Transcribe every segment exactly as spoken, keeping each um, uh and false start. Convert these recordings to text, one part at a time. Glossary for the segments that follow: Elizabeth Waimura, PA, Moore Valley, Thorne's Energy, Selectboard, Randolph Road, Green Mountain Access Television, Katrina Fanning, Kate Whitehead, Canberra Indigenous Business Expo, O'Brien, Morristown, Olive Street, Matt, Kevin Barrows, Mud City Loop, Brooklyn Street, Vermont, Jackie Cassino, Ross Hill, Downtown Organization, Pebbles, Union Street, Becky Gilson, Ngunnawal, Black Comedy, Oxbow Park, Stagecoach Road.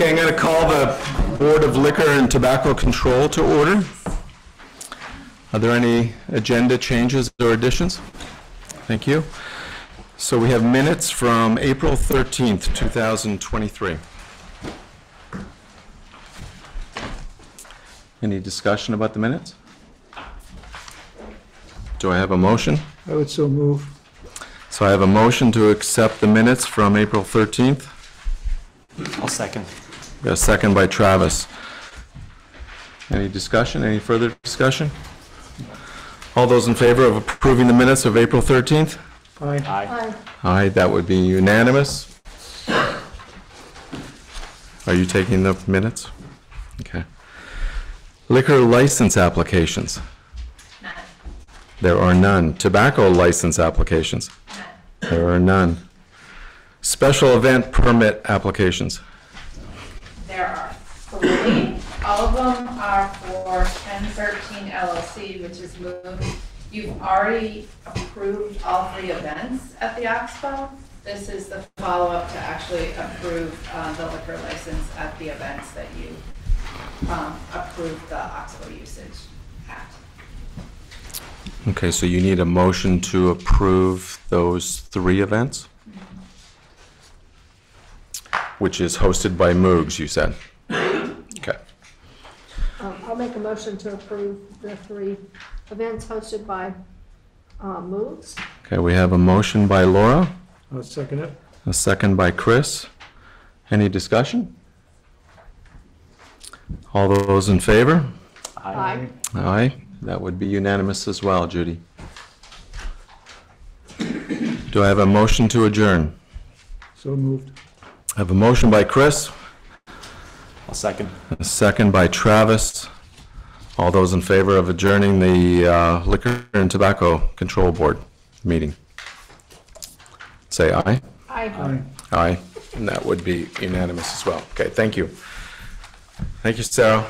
Okay, I'm going to call the Board of Liquor and Tobacco Control to order. Are there any agenda changes or additions? Thank you. So we have minutes from April thirteenth, two thousand twenty-three. Any discussion about the minutes? Do I have a motion? I would so move. So I have a motion to accept the minutes from April thirteenth. I'll second. Got a second by Travis. Any discussion? Any further discussion? All those in favor of approving the minutes of April thirteenth? Aye. Aye. Aye. That would be unanimous. Are you taking the minutes? Okay. Liquor license applications. None. There are none. Tobacco license applications. None. There are none. Special event permit applications. There are three. All of them are for ten thirteen L L C, which is Moogs. You've already approved all three events at the Expo. This is the follow-up to actually approve uh, the liquor license at the events that you um, approved the Expo usage at. Okay, so you need a motion to approve those three events? Which is hosted by Moogs, you said. Okay. Um, I'll make a motion to approve the three events hosted by uh, Moogs. Okay, we have a motion by Laura. I'll second it. A second by Chris. Any discussion? All those in favor? Aye. Aye. Aye. That would be unanimous as well, Judy. Do I have a motion to adjourn? So moved. I have a motion by Chris. I'll second. A second by Travis. All those in favor of adjourning the uh, Liquor and Tobacco Control Board meeting? Say aye. Aye. Aye. Aye. And that would be unanimous as well. Okay, thank you. Thank you, Sarah.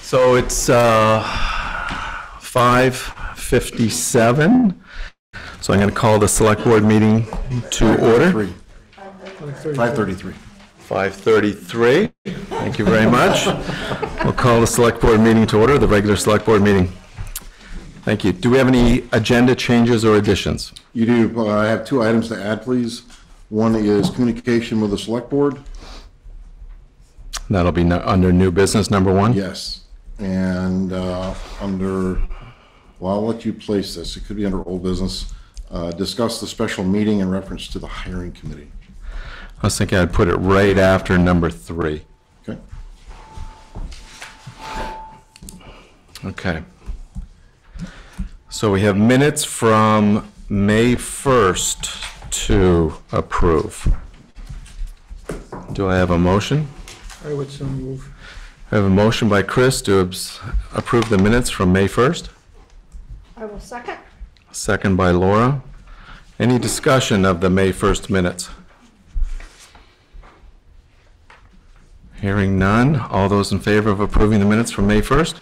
So it's uh, five fifty-seven. So I'm going to call the Select Board meeting to order. five thirty-three. five thirty-three. Thank you very much. We'll call the Select Board meeting to order, the regular Select Board meeting. Thank you. Do we have any agenda changes or additions? You do. Uh, I have two items to add, please. One is communication with the Select Board. That'll be no, under new business number one? Yes. And uh, under, well, I'll let you place this. It could be under old business. Uh, discuss the special meeting in reference to the hiring committee. I was thinking I'd put it right after number three. Okay. Okay. So we have minutes from May first to approve. Do I have a motion? I would so move. I have a motion by Chris to approve the minutes from May first. I will second. Second by Laura. Any discussion of the May first minutes? Hearing none. All those in favor of approving the minutes from May first?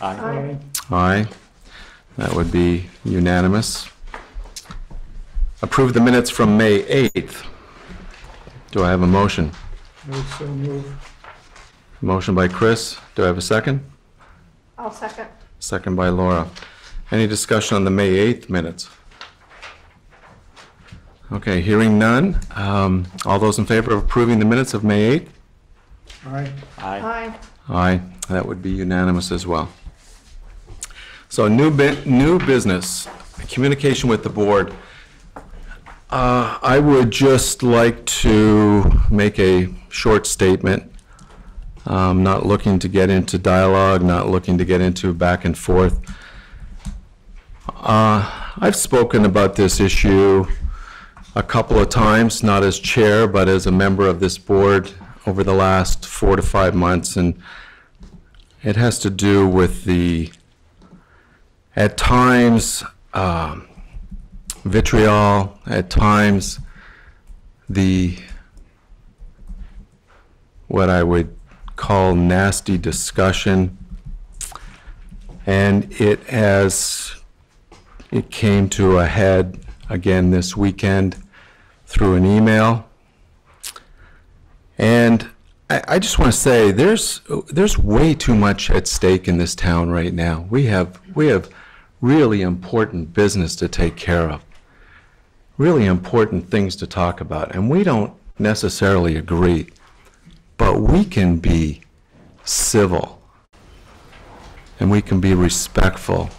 Aye. Aye. Aye. That would be unanimous. Approve the minutes from May eighth. Do I have a motion? I so move. Motion by Chris. Do I have a second? I'll second. Second by Laura. Any discussion on the May eighth minutes? Okay, hearing none. Um, all those in favor of approving the minutes of May eighth? Aye. Aye. Aye. Aye. That would be unanimous as well. So new bit, new business, communication with the board. Uh, I would just like to make a short statement. I'm not looking to get into dialogue, not looking to get into back and forth. Uh, I've spoken about this issue a couple of times, not as chair, but as a member of this board over the last four to five months, and it has to do with the, at times, um, vitriol, at times, the, what I would call nasty discussion, and it has, it came to a head again this weekend through an email. And I, I just want to say there's there's way too much at stake in this town right now. We have we have really important business to take care of, really important things to talk about, and we don't necessarily agree, but we can be civil and we can be respectful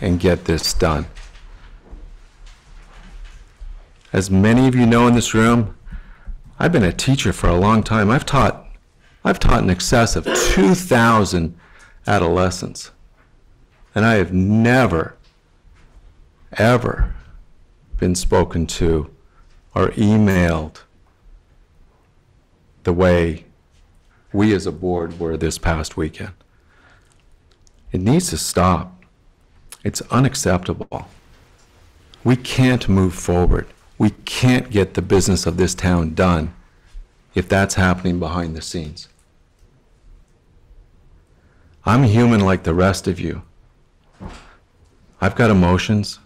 and get this done. As many of you know in this room, I've been a teacher for a long time. I've taught, I've taught in excess of two thousand adolescents, and I have never, ever been spoken to or emailed the way we as a board were this past weekend. It needs to stop. It's unacceptable. We can't move forward. We can't get the business of this town done if that's happening behind the scenes. I'm human like the rest of you. I've got emotions.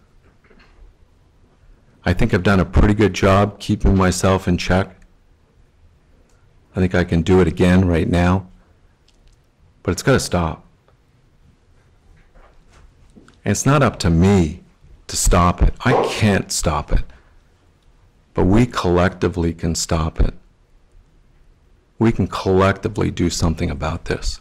I think I've done a pretty good job keeping myself in check. I think I can do it again right now, but it's got to stop. And it's not up to me to stop it. I can't stop it, but we collectively can stop it. We can collectively do something about this.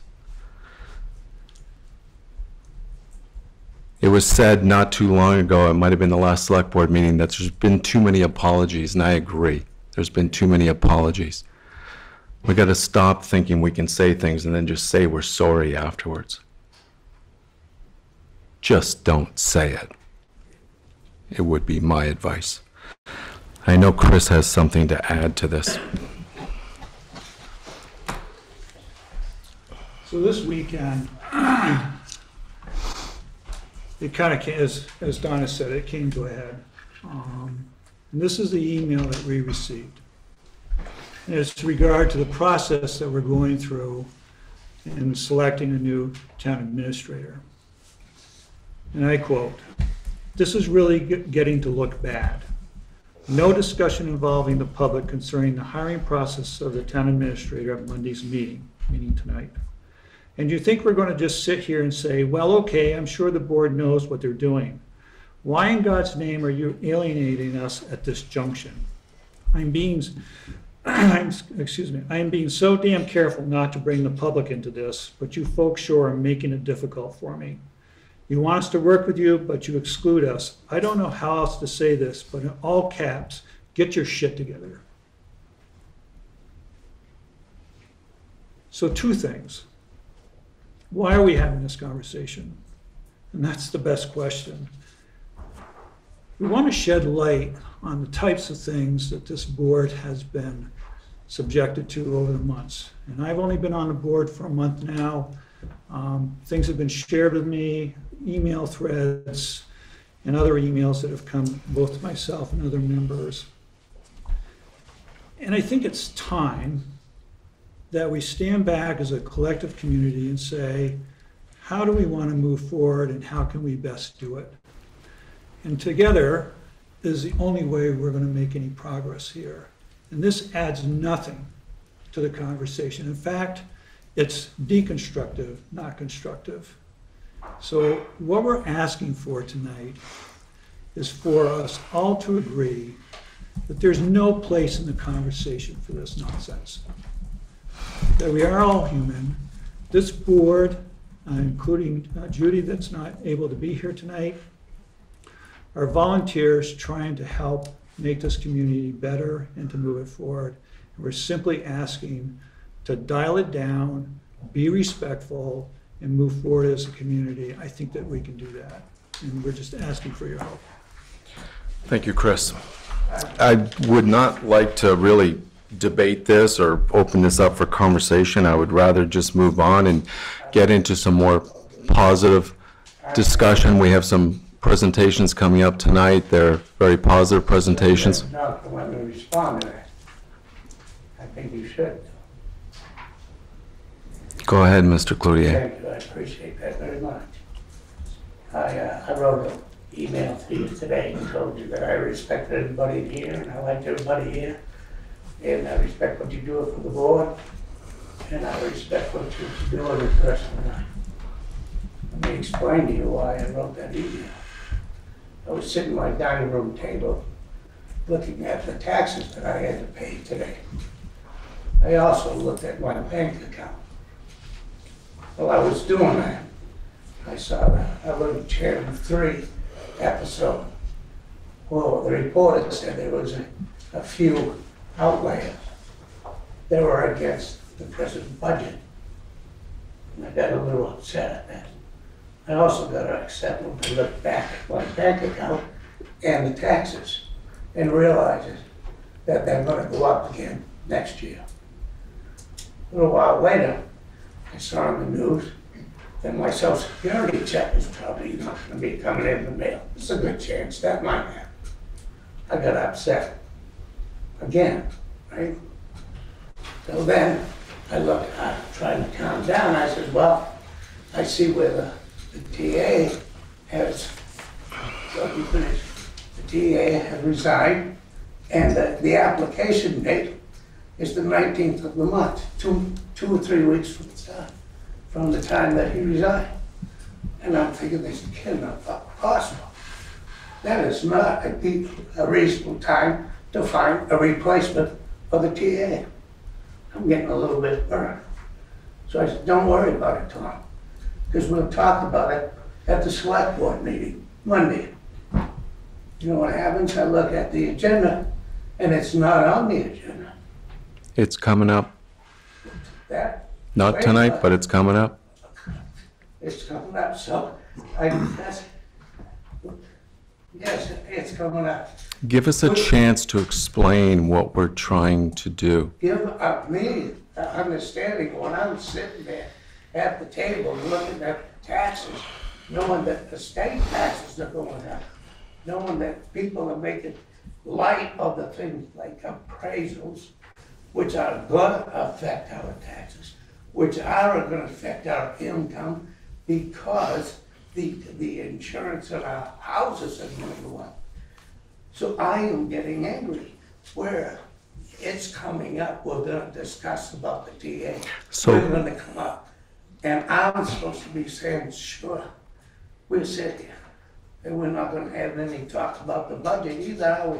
It was said not too long ago, it might have been the last select board meeting, that there's been too many apologies, and I agree. There's been too many apologies. We got to stop thinking we can say things and then just say we're sorry afterwards. Just don't say it. It would be my advice. I know Chris has something to add to this. So this weekend, it kind of, as, as Donna said, it came to a head. Um, and this is the email that we received. And it's regard to the process that we're going through in selecting a new town administrator. And I quote, "This is really getting to look bad. No discussion involving the public concerning the hiring process of the town administrator at Monday's meeting," meaning tonight. "And you think we're going to just sit here and say, well, okay, I'm sure the board knows what they're doing. Why in God's name are you alienating us at this junction? I'm being... I'm, excuse me, I am being so damn careful not to bring the public into this, but you folks sure are making it difficult for me. You want us to work with you, but you exclude us. I don't know how else to say this, but in all caps, get your shit together." So two things. Why are we having this conversation? And that's the best question. We want to shed light on the types of things that this board has been subjected to over the months. And I've only been on the board for a month now. Um, things have been shared with me, email threads, and other emails that have come both to myself and other members. And I think it's time that we stand back as a collective community and say, how do we want to move forward and how can we best do it? And together is the only way we're going to make any progress here. And this adds nothing to the conversation. In fact, it's deconstructive, not constructive. So what we're asking for tonight is for us all to agree that there's no place in the conversation for this nonsense. That we are all human. This board, uh, including uh, Judy that's not able to be here tonight, are volunteers trying to help make this community better and to move it forward. And we're simply asking to dial it down, be respectful, and move forward as a community. I think that we can do that. And we're just asking for your help. Thank you, Chris. I would not like to really debate this or open this up for conversation. I would rather just move on and get into some more positive discussion. We have some presentations coming up tonight. They're very positive presentations. Not the one to respond to that. I think you should. Go ahead, Mister Cloutier. Thank you. I appreciate that very much. I, uh, I wrote an email to you today and told you that I respected everybody here and I liked everybody here. and I respect what you do for the board, and I respect what you do as a person. Let me explain to you why I wrote that email. I was sitting at my dining room table looking at the taxes that I had to pay today. I also looked at my bank account. While I was doing that, I saw a little Channel three episode. Well, the reporter said there was a, a few outliers that were against the present budget. And I got a little upset at that. I also got upset when I looked back at my bank account and the taxes and realized that they're going to go up again next year. A little while later, I saw on the news that my social security check is probably not going to be coming in the mail. There's a good chance that might happen. I got upset again, right? So then I looked, I tried to calm down. I said, well, I see where the, the T A has, let me finish. The T A has resigned, and the, the application date is the nineteenth of the month, two, two or three weeks from the start, from the time that he resigned. And I'm thinking, this cannot be possible. That is not a, a reasonable time to find a replacement for the T A. I'm getting a little bit burned. So I said, don't worry about it, Tom, because we'll talk about it at the select board meeting Monday. You know what happens? I look at the agenda, and it's not on the agenda. It's coming up. That, not tonight, but it's coming up. It's coming up, so I that's, yes, it's coming up. Give us a chance to explain what we're trying to do. Give up me the understanding when I'm sitting there at the table looking at taxes, knowing that the state taxes are going up, knowing that people are making light of the things like appraisals, which are going to affect our taxes, which are going to affect our income, because the, the insurance on our houses are going to go up. So I am getting angry where it's coming up. We're going to discuss about the T A. So we're going to come up. And I'm supposed to be saying, sure, we'll sit here. And we're not going to have any talk about the budget either, are we?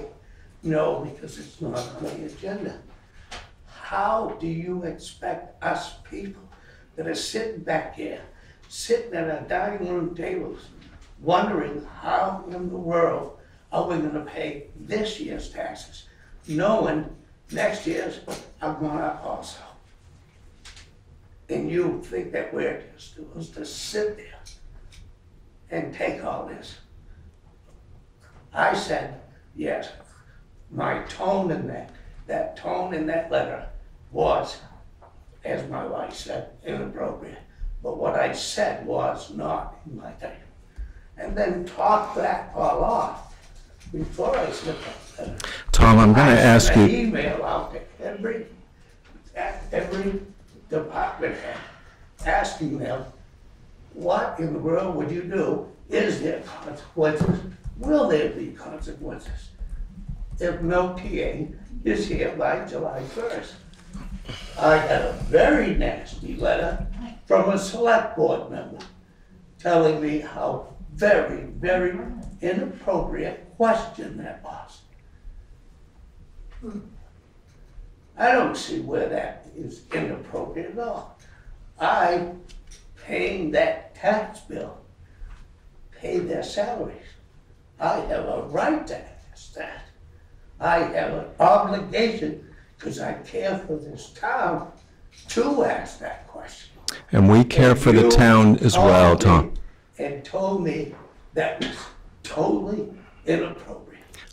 No, because it's not on the agenda. How do you expect us people that are sitting back here, sitting at our dining room tables, wondering how in the world are we going to pay this year's taxes, knowing next year's are going up also? And you think that we're just supposed to sit there and take all this? I said, yes, my tone in that, that tone in that letter was, as my wife said, inappropriate. But what I said was not in my title. And then talk that all off before I sent that letter. Tom, I'm gonna ask you. I sent an email out to every, every department head asking them, what in the world would you do? Is there consequences? Will there be consequences if no T A is here by July first? I got a very nasty letter from a select board member telling me how very, very inappropriate question that was. I don't see where that is inappropriate at all. I, paying that tax bill, pay their salaries. I have a right to ask that. I have an obligation, because I care for this town, to ask that question. And we care and for the town as well, Tom. And told me that was totally inappropriate.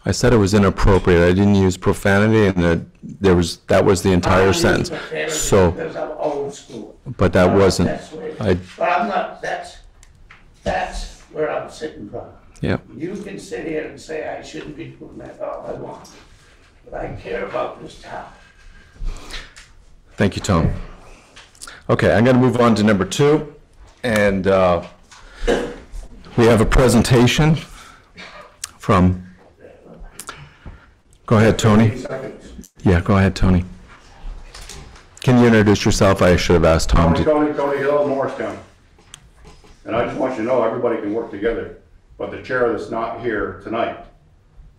I said it was inappropriate. I didn't use profanity, and there, there was that was the entire sentence. So, because I'm old school. But that wasn't. I, but I'm not. That's that's where I'm sitting from. Yeah. You can sit here and say I shouldn't be doing that all I want, but I care about this town. Thank you, Tom. Okay, I'm going to move on to number two, and uh, we have a presentation from. Go ahead, Tony. Yeah, go ahead, Tony. Can you introduce yourself? I should have asked Tom. Tony, to Tony, Tony Hill, Morristown. And I just want you to know everybody can work together, but the chair that's not here tonight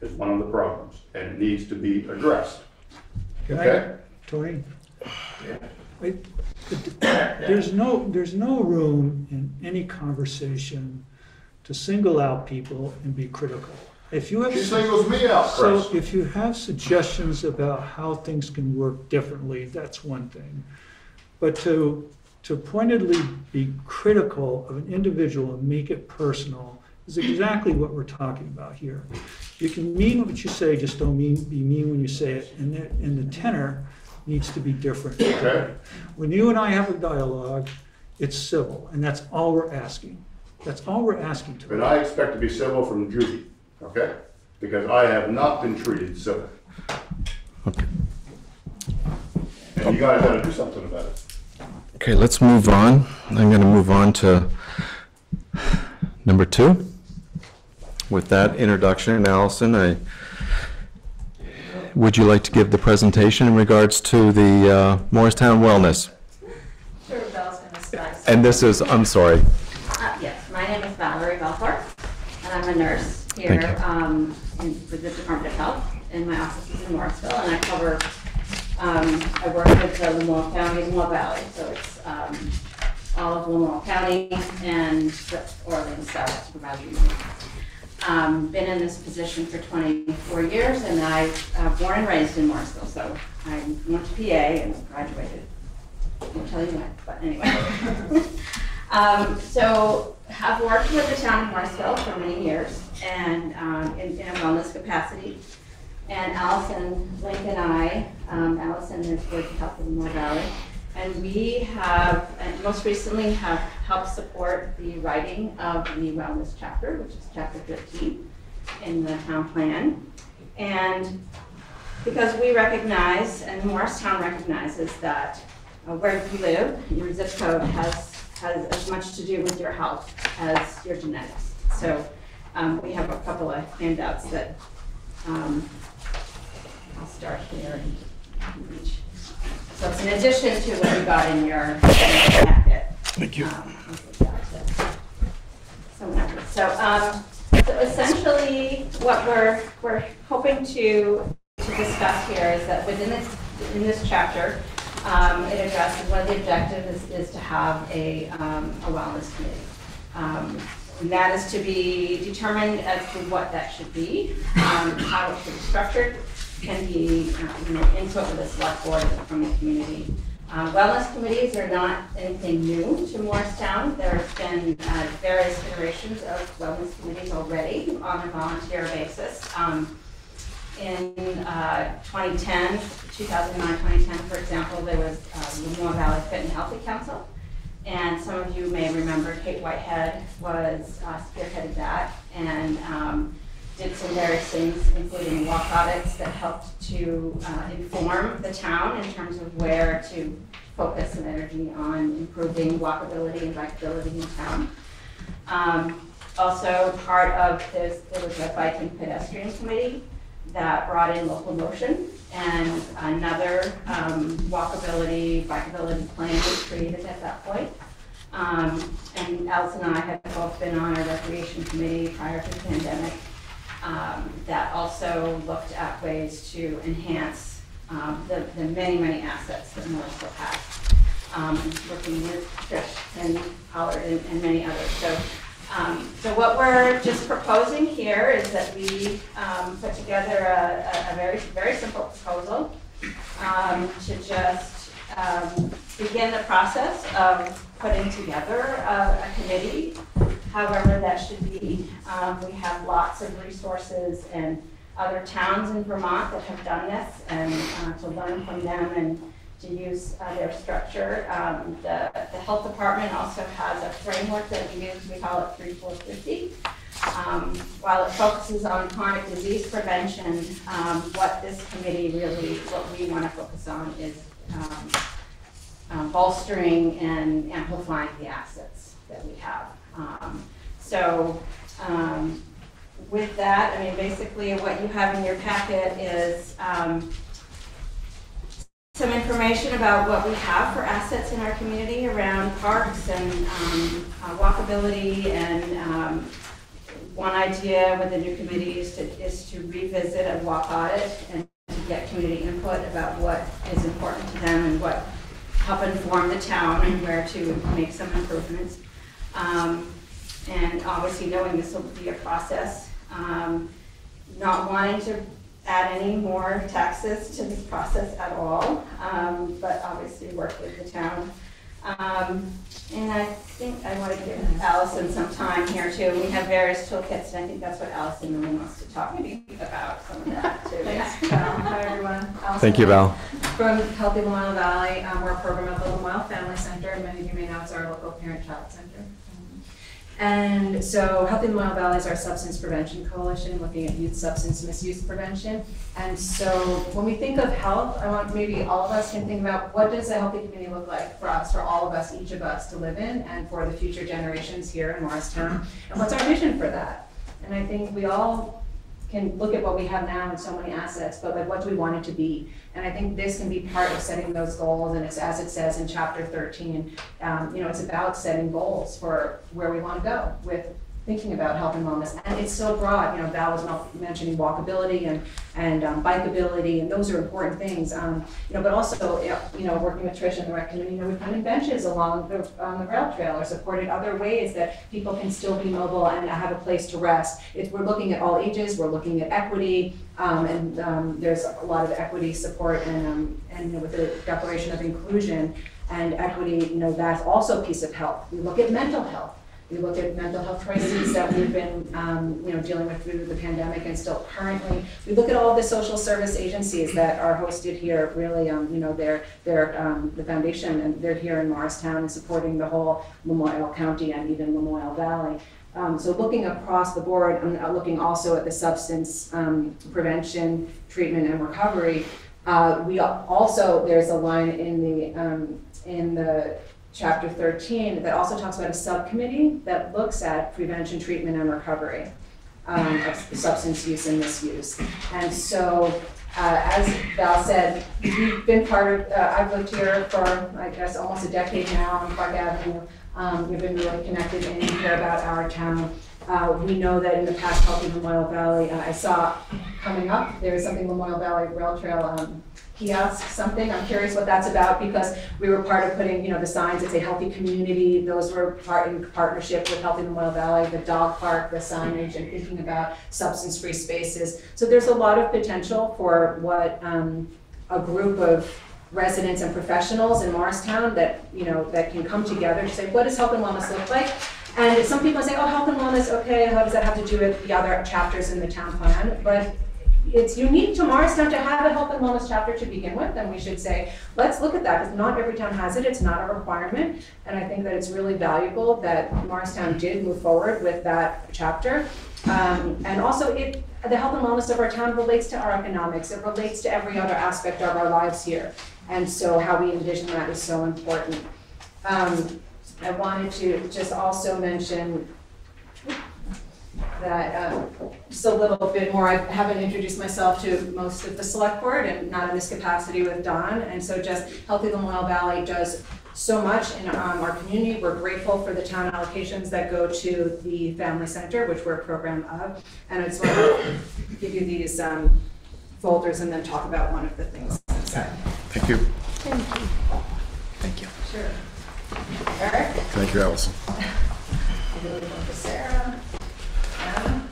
is one of the problems, and it needs to be addressed. Can okay, I, Tony. Yeah. It, it, there's no there's no room in any conversation to single out people and be critical. If you have she singles me out so first. If you have suggestions about how things can work differently, that's one thing. But to to pointedly be critical of an individual and make it personal is exactly what we're talking about here. You can mean what you say, just don't mean be mean when you say it, and that and the tenor needs to be different. Okay. When you and I have a dialogue, it's civil, and that's all we're asking. That's all we're asking to. But I expect to be civil from Judy, okay? Because I have not been treated civil. Okay. And you guys gotta do something about it. Okay, let's move on. I'm gonna move on to number two. With that introduction, Allison, I would you like to give the presentation in regards to the uh, Morristown Wellness? Sure, and this is, I'm sorry. Uh, yes, my name is Valerie Balfour, and I'm a nurse here um, in, with the Department of Health, and my office is in Morrisville, and I cover, um, I work with the Lamoille County, Moore Valley, so it's um, all of Lamoille County and Orleans, so it's providing Um, been in this position for twenty-four years, and I uh, born and raised in Morrisville, so I went to P A and graduated. I won't tell you when, but anyway. um, so I've worked with the town of Morrisville for many years, and um, in, in a wellness capacity. And Allison, Link, and I, um, Allison is with Healthy Lamoille Valley, and we have, and most recently have helped support the writing of the wellness chapter, which is chapter fifteen in the town plan. And because we recognize, and Morristown recognizes that uh, where you live, your zip code has, has as much to do with your health as your genetics. So um, we have a couple of handouts that um, I'll start here and reach. So it's in addition to what you got in your, in your packet. Thank you. Um, so, um, so essentially, what we're we're hoping to to discuss here is that within this in this chapter, um, it addresses one of the objectives is, is to have a um, a wellness committee, um, and that is to be determined as to what that should be, um, how it should be structured. Can be um, you know, input with a select board from the community. Uh, wellness committees are not anything new to Morristown. There have been uh, various iterations of wellness committees already on a volunteer basis. Um, in uh, twenty ten, two thousand nine, twenty ten, for example, there was uh, the Moore Valley Fit and Healthy Council. And some of you may remember Kate Whitehead was uh, spearheaded that. and. Um, did some various things, including walk audits that helped to uh, inform the town in terms of where to focus some energy on improving walkability and bikeability in town. Um, also, part of this, there was a bike and pedestrian committee that brought in local motion, and another um, walkability, bikeability plan was created at that point. Um, and Allison and I had both been on a recreation committee prior to the pandemic. Um, that also looked at ways to enhance um, the, the many, many assets that Morrisville has, um, working with Trish and Pollard and, and many others. So, um, so what we're just proposing here is that we um, put together a, a, a very, very simple proposal um, to just um, begin the process of putting together a, a committee. However that should be. Um, we have lots of resources and other towns in Vermont that have done this, and uh, to learn from them and to use uh, their structure. Um, the, the health department also has a framework that we use. We call it three four fifty. Um, while it focuses on chronic disease prevention, um, what this committee really, what we want to focus on is um, uh, bolstering and amplifying the assets that we have. Um, so um, with that, I mean, basically what you have in your packet is um, some information about what we have for assets in our community around parks and um, uh, walkability. And um, one idea with the new committee is to, is to revisit a walk audit and to get community input about what is important to them and what help inform the town and where to make some improvements. Um, and obviously knowing this will be a process, um, not wanting to add any more taxes to this process at all, um, but obviously work with the town. Um, and I think I want to give Allison some time here too. We have various toolkits, and I think that's what Allison really wants to talk maybe about, some of that too. Thanks, Val. Hi, everyone. Allison, thank you, Val. From Healthy Lamoille Valley, um, we're a program at the Lamoille Family Center. Many of you may know it's our local parent-child center. And so Healthy Lamoille Valley is our substance prevention coalition looking at youth substance misuse prevention. And so when we think of health, I want maybe all of us can think about what does a healthy community look like for us, for all of us, each of us to live in and for the future generations here in Morristown, and what's our vision for that? And I think we all can look at what we have now and so many assets, but like what do we want it to be? And I think this can be part of setting those goals, and it's as it says in chapter thirteen, um, you know, it's about setting goals for where we want to go with thinking about health and wellness. And it's so broad, you know, Val was mentioning walkability and, and um, bikeability, and those are important things, um, you know, but also, you know, working with Trish and the rec community, you know, we've done benches along the, um, the rail trail or supported other ways that people can still be mobile and have a place to rest. If we're looking at all ages, we're looking at equity, um, and um, there's a lot of equity support and, um, and you know, with the Declaration of Inclusion and Equity, you know, that's also a piece of health. We look at mental health. We look at mental health crises that we've been um, you know, dealing with through the pandemic and still currently. We look at all the social service agencies that are hosted here, really, um, you know, they're, they're um, the foundation, and they're here in Morristown and supporting the whole Lamoille County and even Lamoille Valley. Um, so looking across the board, I'm looking also at the substance um, prevention, treatment, and recovery. Uh, we also, there's a line in the, um, in the, Chapter thirteen that also talks about a subcommittee that looks at prevention, treatment, and recovery um, of substance use and misuse. And so, uh, as Val said, we've been part of, uh, I've lived here for, I guess, almost a decade now on Park Avenue. Um, we've been really connected and care about our town. Uh, we know that in the past, Healthy Lamoille Valley, uh, I saw coming up, there was something Lamoille Valley Rail Trail um, kiosk, something. I'm curious what that's about, because we were part of putting, you know, the signs that say healthy community. Those were part in partnership with Healthy Lamoille Valley, the dog park, the signage, and thinking about substance-free spaces. So there's a lot of potential for what um, a group of residents and professionals in Morristown that, you know, that can come together to say, what does health and wellness look like? And some people say, oh, health and wellness, okay, how does that have to do with the other chapters in the town plan? But it's unique to Morristown to have a health and wellness chapter to begin with, and we should say, let's look at that, because not every town has it, it's not a requirement, and I think that it's really valuable that Morristown did move forward with that chapter. Um, and also, it, the health and wellness of our town relates to our economics, it relates to every other aspect of our lives here, and so how we envision that is so important. Um, I wanted to just also mention that uh, just a little bit more. I haven't introduced myself to most of the select board and not in this capacity with Don. And so just Healthy Lamoille Valley does so much in um, our community. We're grateful for the town allocations that go to the Family Center, which we're a program of. And I just want to give you these um, folders and then talk about one of the things. So. Thank you. Thank you. Thank you. Sure. Eric? Thank you, Allison. I really want to Sarah. Um,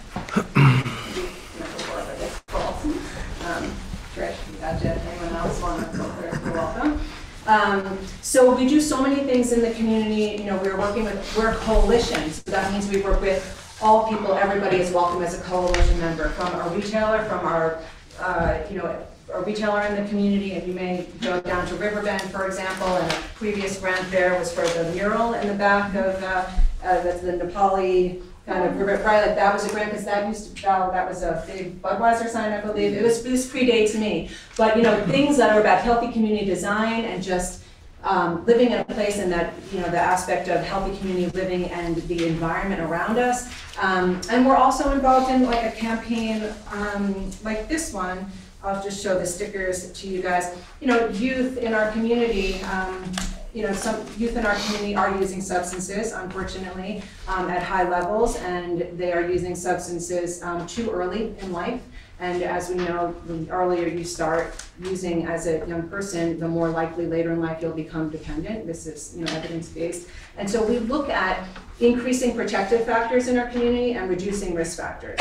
um, Trish, Gadget, anyone else want to feel very welcome. Um, so we do so many things in the community. You know, we're working with, we're a coalition, so that means we work with all people. Everybody is welcome as a coalition member, from our retailer, from our, uh, you know, a retailer in the community, and you may go down to Riverbend, for example, and a previous grant there was for the mural in the back of uh, uh, that's the Nepali kind of river, right? Like that was a grant because that used to, uh, that was a big Budweiser sign, I believe. It was, this predates me, but you know, things that are about healthy community design and just um, living in a place, and that, you know, the aspect of healthy community living and the environment around us. Um, and we're also involved in like a campaign um, like this one. I'll just show the stickers to you guys. You know, youth in our community, um, you know, some youth in our community are using substances, unfortunately, um, at high levels, and they are using substances um, too early in life. And as we know, the earlier you start using as a young person, the more likely later in life you'll become dependent. This is, you know, evidence-based. And so we look at increasing protective factors in our community and reducing risk factors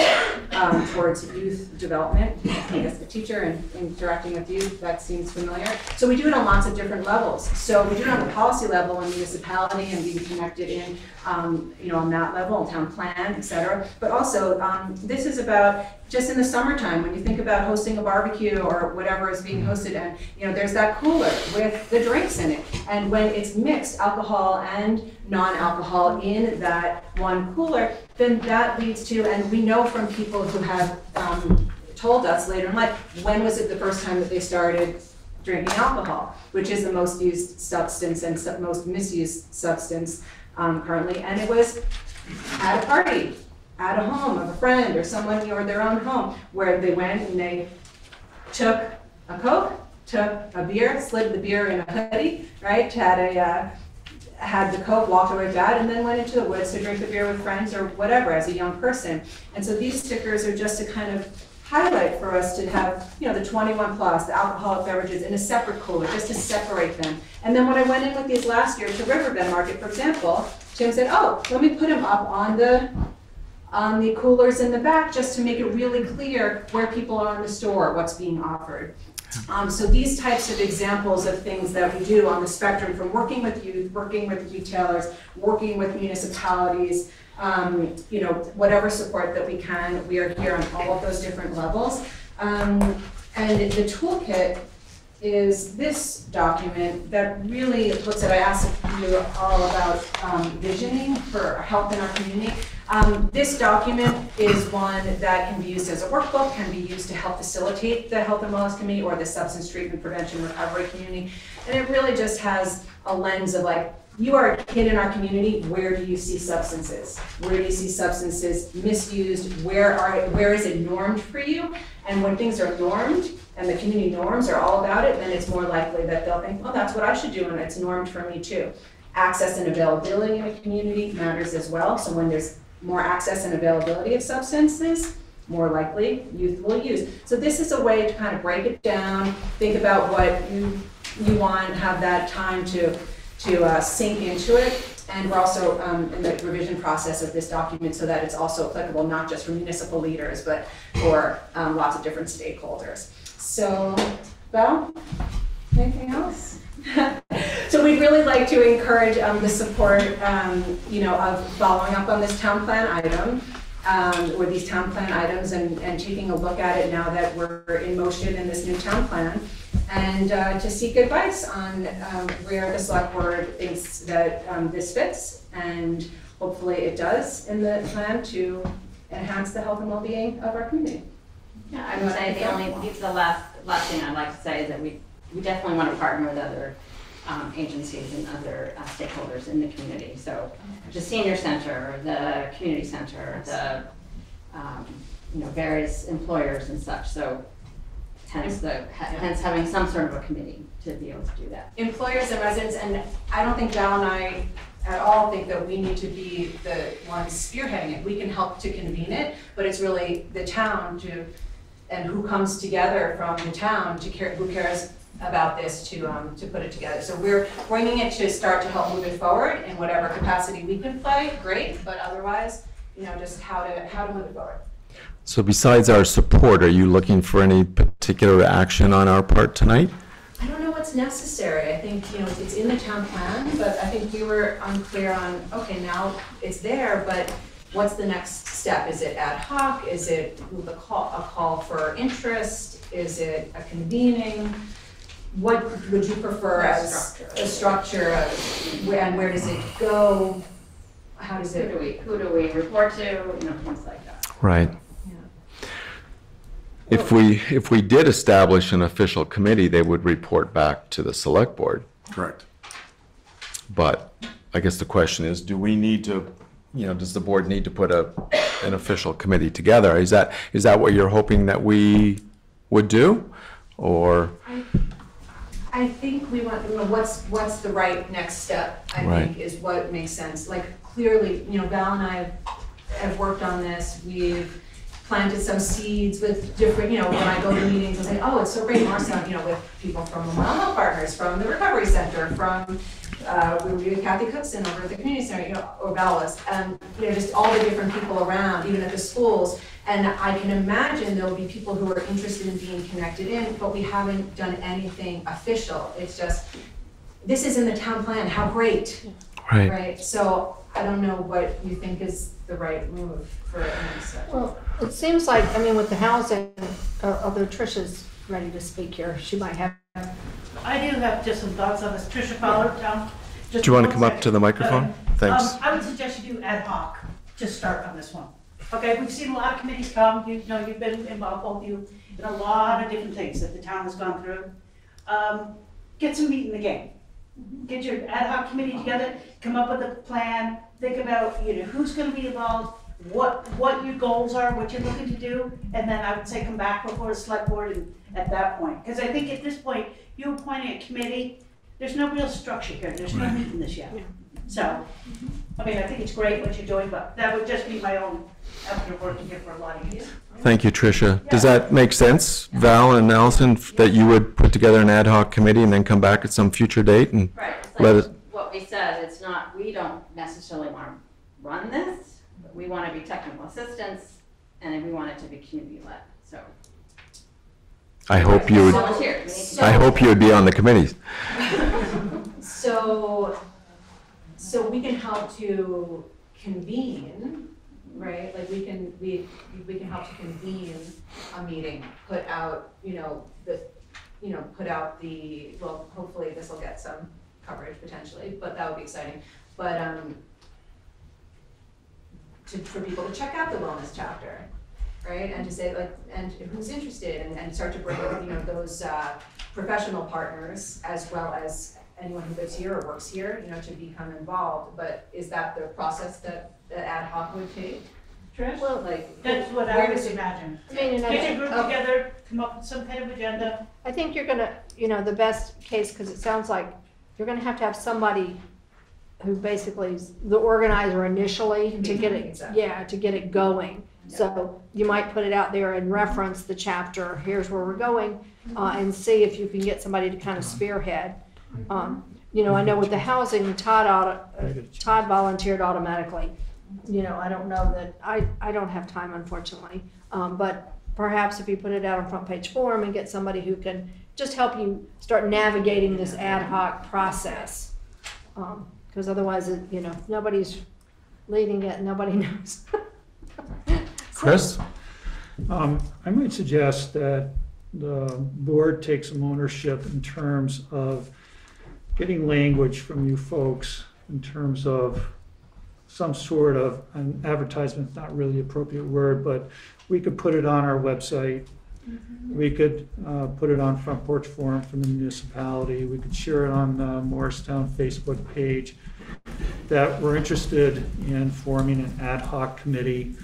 um, towards youth development. I guess the teacher and interacting with youth, that seems familiar. So we do it on lots of different levels. So we do it on the policy level and municipality and being connected in, um, you know, on that level, on town plan, et cetera. But also, um, this is about just in the summertime, when you think about hosting a barbecue or whatever is being hosted, and you know, there's that cooler with the drinks in it. And when it's mixed, alcohol and non-alcohol in that one cooler, then that leads to, and we know from people who have um, told us later in life, when was it the first time that they started drinking alcohol, which is the most used substance and sub most misused substance um, currently. And it was at a party, at a home of a friend or someone, or their own home, where they went and they took a Coke, took a beer, slid the beer in a hoodie, right? Had a uh, had the Coke, walked away with that, and then went into the woods to drink the beer with friends or whatever as a young person. And so these stickers are just to kind of highlight for us to have, you know, the twenty-one plus, the alcoholic beverages in a separate cooler, just to separate them. And then when I went in with these last year to Riverbend Market, for example, Tim said, oh, let me put them up on the on the coolers in the back, just to make it really clear where people are in the store, what's being offered. Um, so these types of examples of things that we do on the spectrum, from working with youth, working with retailers, working with municipalities, um, you know, whatever support that we can, we are here on all of those different levels. Um, and the toolkit is this document that really looks at, I asked you all about um, visioning for health in our community. Um, this document is one that can be used as a workbook, can be used to help facilitate the Health and Wellness Committee or the Substance Treatment Prevention Recovery Community. And it really just has a lens of like, you are a kid in our community, where do you see substances? Where do you see substances misused? Where are, where is it normed for you? And when things are normed, and the community norms are all about it, then it's more likely that they'll think, well, that's what I should do, and it's normed for me too. Access and availability in a community matters as well. So when there's more access and availability of substances, more likely youth will use. So this is a way to kind of break it down, think about what you, you want, have that time to, to uh, sink into it. And we're also um, in the revision process of this document so that it's also applicable not just for municipal leaders, but for um, lots of different stakeholders. So, Belle, anything else? So we'd really like to encourage um, the support, um, you know, of following up on this town plan item, um, or these town plan items, and, and taking a look at it now that we're in motion in this new town plan, and uh, to seek advice on um, where the select board thinks that um, this fits, and hopefully it does in the plan to enhance the health and well-being of our community. Yeah, I would say the only, the last last thing I'd like to say is that we we definitely want to partner with other Um, agencies and other uh, stakeholders in the community. So the senior center, the community center, the um, you know, various employers and such. So hence the hence having some sort of a committee to be able to do that. Employers and residents, and I don't think Val and I at all think that we need to be the ones spearheading it. We can help to convene it, but it's really the town to, and who comes together from the town to care, who cares about this to um, to put it together. So we're bringing it to start to help move it forward in whatever capacity we can play. Great, but otherwise, you know, just how to how to move it forward. So besides our support, are you looking for any particular action on our part tonight? I don't know what's necessary. I think, you know, it's in the town plan, but I think we were unclear on, okay, now it's there, but what's the next step? Is it ad hoc? Is it a call, a call for interest? Is it a convening? What would you prefer as a structure, of where, and where does it go? How does it? Who do we, who do we report to? You know, things like that. Right. Yeah. If we if we did establish an official committee, they would report back to the select board. Correct. But I guess the question is, do we need to, you know, does the board need to put a an official committee together? Is that is that what you're hoping that we would do, or? I, I think we want, you know, what's, what's the right next step, I right. think, is what makes sense. Like, clearly, you know, Val and I have, have worked on this. We've planted some seeds with different, you know, when I go to meetings and say, oh, it's so great, Morristown, you know, with people from the Lamoille Health Partners, from the Recovery Center, from, uh, we were with Kathy Cookson over at the community center, you know, or Vallis, and, you know, just all the different people around, even at the schools. And I can imagine there'll be people who are interested in being connected in, but we haven't done anything official. It's just, this is in the town plan, how great, right? right? So I don't know what you think is the right move for any sector. Well, it seems like, I mean, with the housing, uh, although Trisha's ready to speak here, she might have. I do have just some thoughts on this. Trisha Pollard, Tom. Do you want to come second. up to the microphone? Okay. Thanks. Um, I would suggest you do ad hoc, just start on this one. Okay, we've seen a lot of committees come. You know, you've been involved, both of you, in a lot of different things that the town has gone through. Um, get some meat in the game. Get your ad hoc committee together, come up with a plan, think about, you know, who's going to be involved, what what your goals are, what you're looking to do, and then I would say come back before the select board and, at that point. Because I think at this point, you're appointing a committee, there's no real structure here, there's no meat in this yet. So, I mean, I think it's great what you're doing, but that would just be my own after working here for a lot of years. Thank you, Tricia. Yeah. Does that make sense, yeah. Val and Allison, yeah. that you would put together an ad hoc committee and then come back at some future date and right. like let it? What we said, it's not, we don't necessarily want to run this, but we want to be technical assistance, and we want it to be community led. So. I hope you would. So, I hope you would be on the committees. so, so we can help to convene. Right, like we can we we can help to convene a meeting, put out you know the you know put out the well hopefully this will get some coverage potentially, but that would be exciting. But um, to for people to check out the wellness chapter, right, and to say like and who's interested, and, and start to bring up you know those uh, professional partners as well as anyone who lives here or works here, you know, to become involved. But is that the process that the ad hoc would take? Trish? Well, like, that's what I would imagine. I mean, get your group together, come up with some kind of agenda. I think you're going to, you know, the best case, because it sounds like you're going to have to have somebody who basically is the organizer initially to get it, yeah, to get it going. So you might put it out there and reference the chapter, here's where we're going, uh, and see if you can get somebody to kind of spearhead. Um, you know, I know with the housing, Todd, auto, uh, Todd volunteered automatically. You know, I don't know that, I, I don't have time, unfortunately. Um, but perhaps if you put it out on front page forum and get somebody who can just help you start navigating this ad hoc process. Because um, otherwise, it, you know, nobody's leading it, nobody knows. Chris? Um, I might suggest that the board take some ownership in terms of getting language from you folks in terms of some sort of an advertisement, not really the appropriate word, but we could put it on our website. Mm-hmm. We could uh, put it on Front Porch Forum from the municipality. We could share it on the Morristown Facebook page that we're interested in forming an ad hoc committee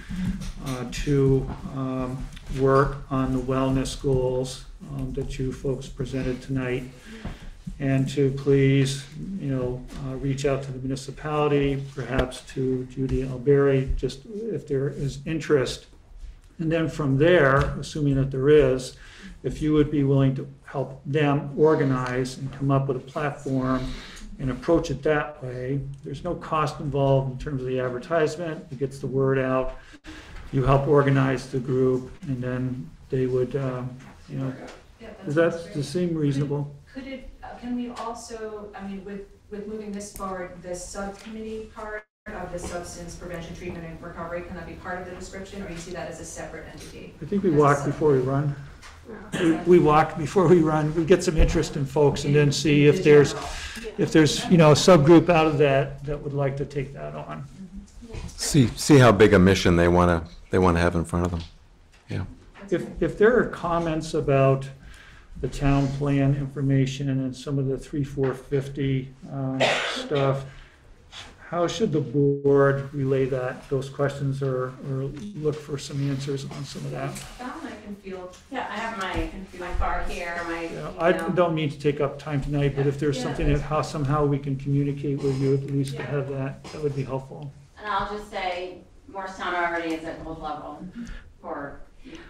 uh, to um, work on the wellness goals um, that you folks presented tonight. And to please, you know, uh, reach out to the municipality, perhaps to Judy Alberi, just if there is interest. And then from there, assuming that there is, if you would be willing to help them organize and come up with a platform and approach it that way. There's no cost involved in terms of the advertisement. It gets the word out. You help organize the group, and then they would, um, you know, yeah, does that seem reasonable? Could it, can we also, I mean, with, with moving this forward, the subcommittee part of the substance prevention, treatment, and recovery, can that be part of the description, or you see that as a separate entity? I think we walk before we run. We, we walk before we run. We get some interest in folks, and then see if there's, if there's, you know, a subgroup out of that that would like to take that on. See, see how big a mission they want to, they want to have in front of them. Yeah. If, if there are comments about the town plan information and some of the three four fifty uh, stuff, how should the board relay that, those questions, or, or look for some answers on some of that? can feel. Yeah, I have my my car here. My. Yeah, I don't mean to take up time tonight, but yeah. if there's yeah, something that how somehow we can communicate with you, at least yeah. to have that, that would be helpful. And I'll just say, Morristown already is at gold level for.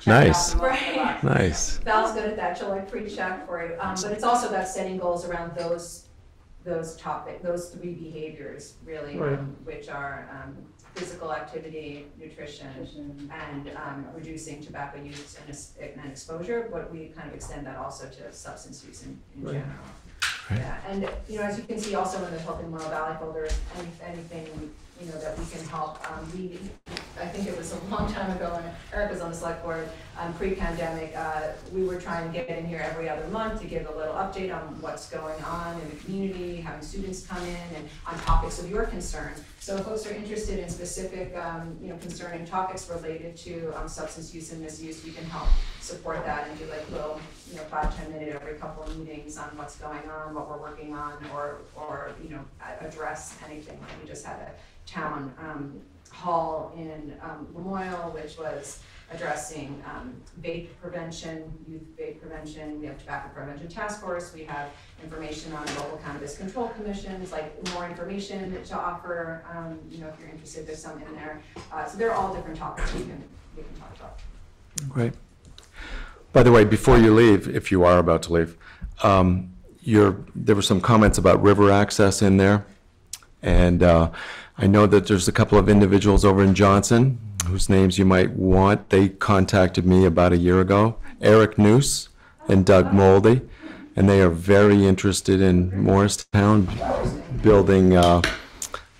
Nice. Right. Nice. Val's good at that. She'll like pre-check for you. Um, but it's also about setting goals around those those topic, those three behaviors, really, right. um, which are um, physical activity, nutrition, nutrition. and um, reducing tobacco use and, and exposure. But we kind of extend that also to substance use in, in right. general. Right. Yeah. And you know, as you can see, also in the Healthy Lamoille Valley folder, any, anything. you know, that we can help. Um, we, I think it was a long time ago when Eric was on the select board, um, pre-pandemic, uh, we were trying to get in here every other month to give a little update on what's going on in the community, having students come in and on topics of your concern. So if folks are interested in specific, um, you know, concerning topics related to um, substance use and misuse, we can help support that and do like little, you know, five, ten minute every couple of meetings on what's going on, what we're working on, or, or you know, address anything. Like we just had a town um, hall in um, Lamoille, which was addressing um, vape prevention, youth vape prevention. We have tobacco prevention task force. We have information on local cannabis control commissions, like more information to offer, um, you know, if you're interested, there's some in there. Uh, so they're all different topics we can, we can talk about. Great. By the way, before you leave, if you are about to leave, um, you're, there were some comments about river access in there. And uh, I know that there's a couple of individuals over in Johnson whose names you might want. They contacted me about a year ago, Eric Noose and Doug Moldy, and they are very interested in Morristown building uh,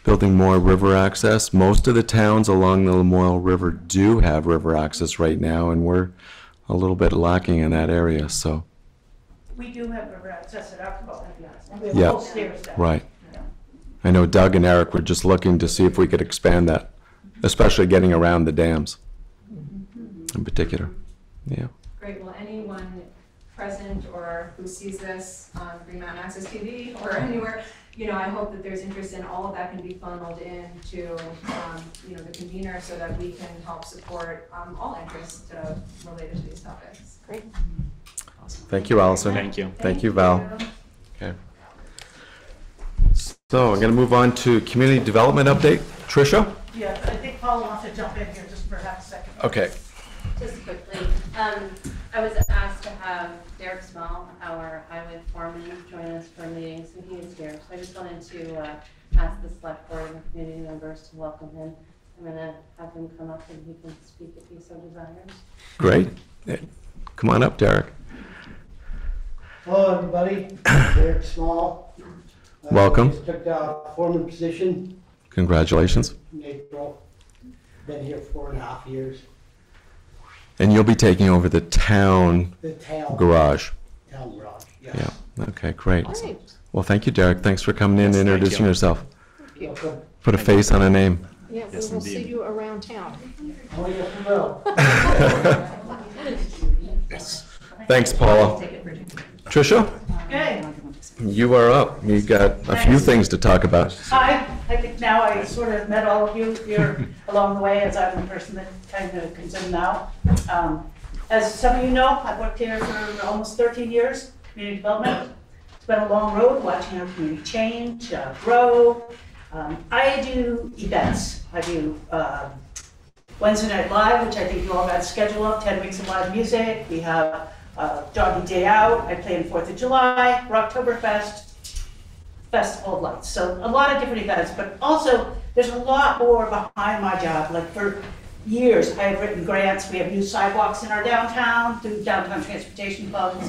building more river access. Most of the towns along the Lamoille River do have river access right now, and we're a little bit lacking in that area. So we do have river access at our development. Yeah, stairs right. I know Doug and Eric were just looking to see if we could expand that, especially getting around the dams in particular. Yeah. Great. Well, anyone present or who sees this on Green Mountain Access T V or anywhere, you know, I hope that there's interest in all of that can be funneled into, um, you know, the convener so that we can help support um, all interests uh, related to these topics. Great. Awesome. Thank you, Allison. Thank you. Thank, Thank you, Val. You. Okay. So I'm going to move on to community development update. Trisha? Yeah, I think Paul wants to jump in here just for half a second. Okay. Just quickly, um, I was asked to have Derek Small, our highway foreman, join us for meetings, and he is here. So I just wanted to uh, ask the select board and community members to welcome him. I'm going to have him come up and he can speak if he so desires. Great. Hey, come on up, Derek. Hello, everybody. Derek Small. Welcome. I just took the foreman position. Congratulations. In April. Been here four and a half years. And you'll be taking over the town, the town garage. Town garage, yes. Yeah. Okay, great. Awesome. Well, thank you, Derek. Thanks for coming in yes, and introducing you. yourself. Thank you. Put a face on a name. Yeah, yes, we will indeed. see you around town. Oh, yes, we will. Yes. Thanks, Paula. Trisha? Okay. You are up. You've got a few things to talk about. Hi. I think now I sort of met all of you here along the way, as I'm the person that kind of comes in now. Um, as some of you know, I've worked here for almost thirteen years, community development. It's been a long road watching our community change, uh, grow. Um, I do events. I do um, Wednesday Night Live, which I think you all got scheduled up, ten weeks of live music. We have Uh, Doggy Day Out, I play in fourth of July, Rocktoberfest, Festival of Lights. So a lot of different events, but also there's a lot more behind my job. Like for years, I have written grants. We have new sidewalks in our downtown, through downtown transportation clubs,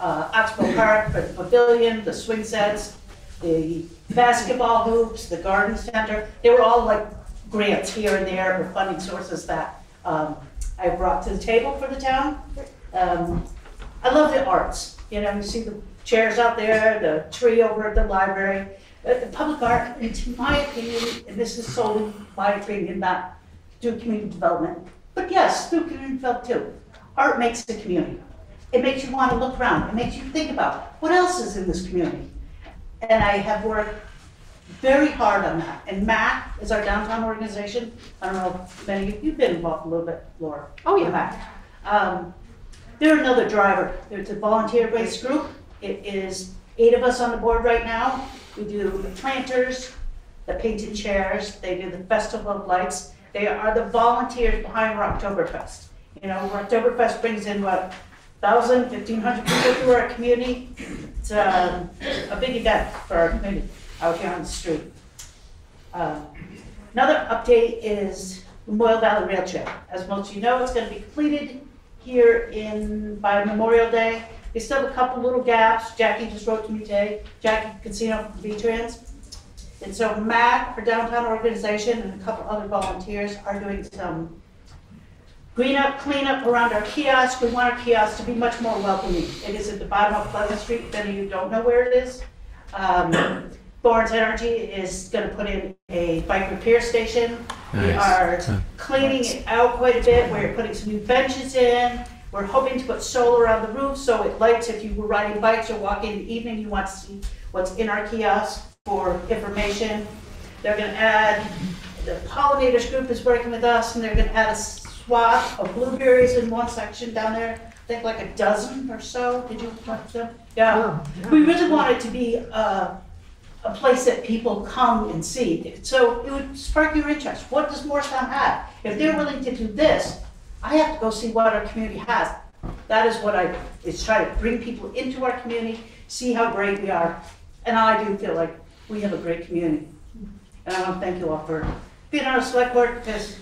uh, Oxbow Park, for the pavilion, the swing sets, the basketball hoops, the garden center. They were all like grants here and there or funding sources that um, I brought to the table for the town. Um, I love the arts. You know, you see the chairs out there, the tree over at the library, the public art. And to my opinion, and this is solely my opinion, not through community development, but yes, through community development too. Art makes the community. It makes you want to look around. It makes you think about what else is in this community. And I have worked very hard on that. And Matt is our downtown organization. I don't know if many of you have been involved a little bit, Laura. Oh yeah, Matt. Um, They're another driver. It's a volunteer-based group. It is eight of us on the board right now. We do the planters, the painted chairs. They do the Festival of Lights. They are the volunteers behind Rocktoberfest. You know, Rocktoberfest brings in what, one thousand, fifteen hundred people through our community. It's um, a big event for our community out here on the street. Uh, another update is the Moore Valley Rail Trail. As most of you know, it's going to be completed here in by Memorial Day. They still have a couple little gaps. Jackie just wrote to me today, Jackie Cassino from VTrans. And so Matt for Downtown Organization and a couple other volunteers are doing some green-up, clean-up around our kiosk. We want our kiosk to be much more welcoming. It is at the bottom of Pleasant Street. If any of you don't know where it is, um, Thorne's Energy is going to put in a bike repair station. Nice. We are cleaning it out quite a bit. We're putting some new benches in. We're hoping to put solar on the roof so it lights if you were riding bikes or walking in the evening. You want to see what's in our kiosk for information. They're going to add, the pollinators group is working with us, and they're going to add a swath of blueberries in one section down there. I think like a dozen or so. Did you want them? Yeah. Oh, yeah. We really want it to be a, a place that people come and see. So it would spark your interest. What does Morristown have? If they're willing to do this, I have to go see what our community has. That is what I do, is try to bring people into our community, see how great we are. And I do feel like we have a great community. And I want to thank you all for being on our select board, because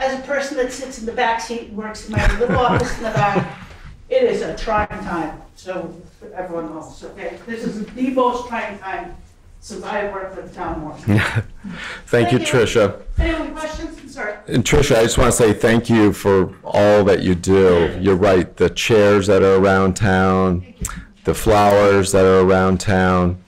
as a person that sits in the back seat and works in my little office in the back, it is a trying time. So for everyone else, okay? This is the most trying time since I worked for the town board. thank, thank you, you, Trisha. Any questions? I'm sorry. And Trisha, I just want to say thank you for all that you do. You're right, the chairs that are around town, the flowers that are around town,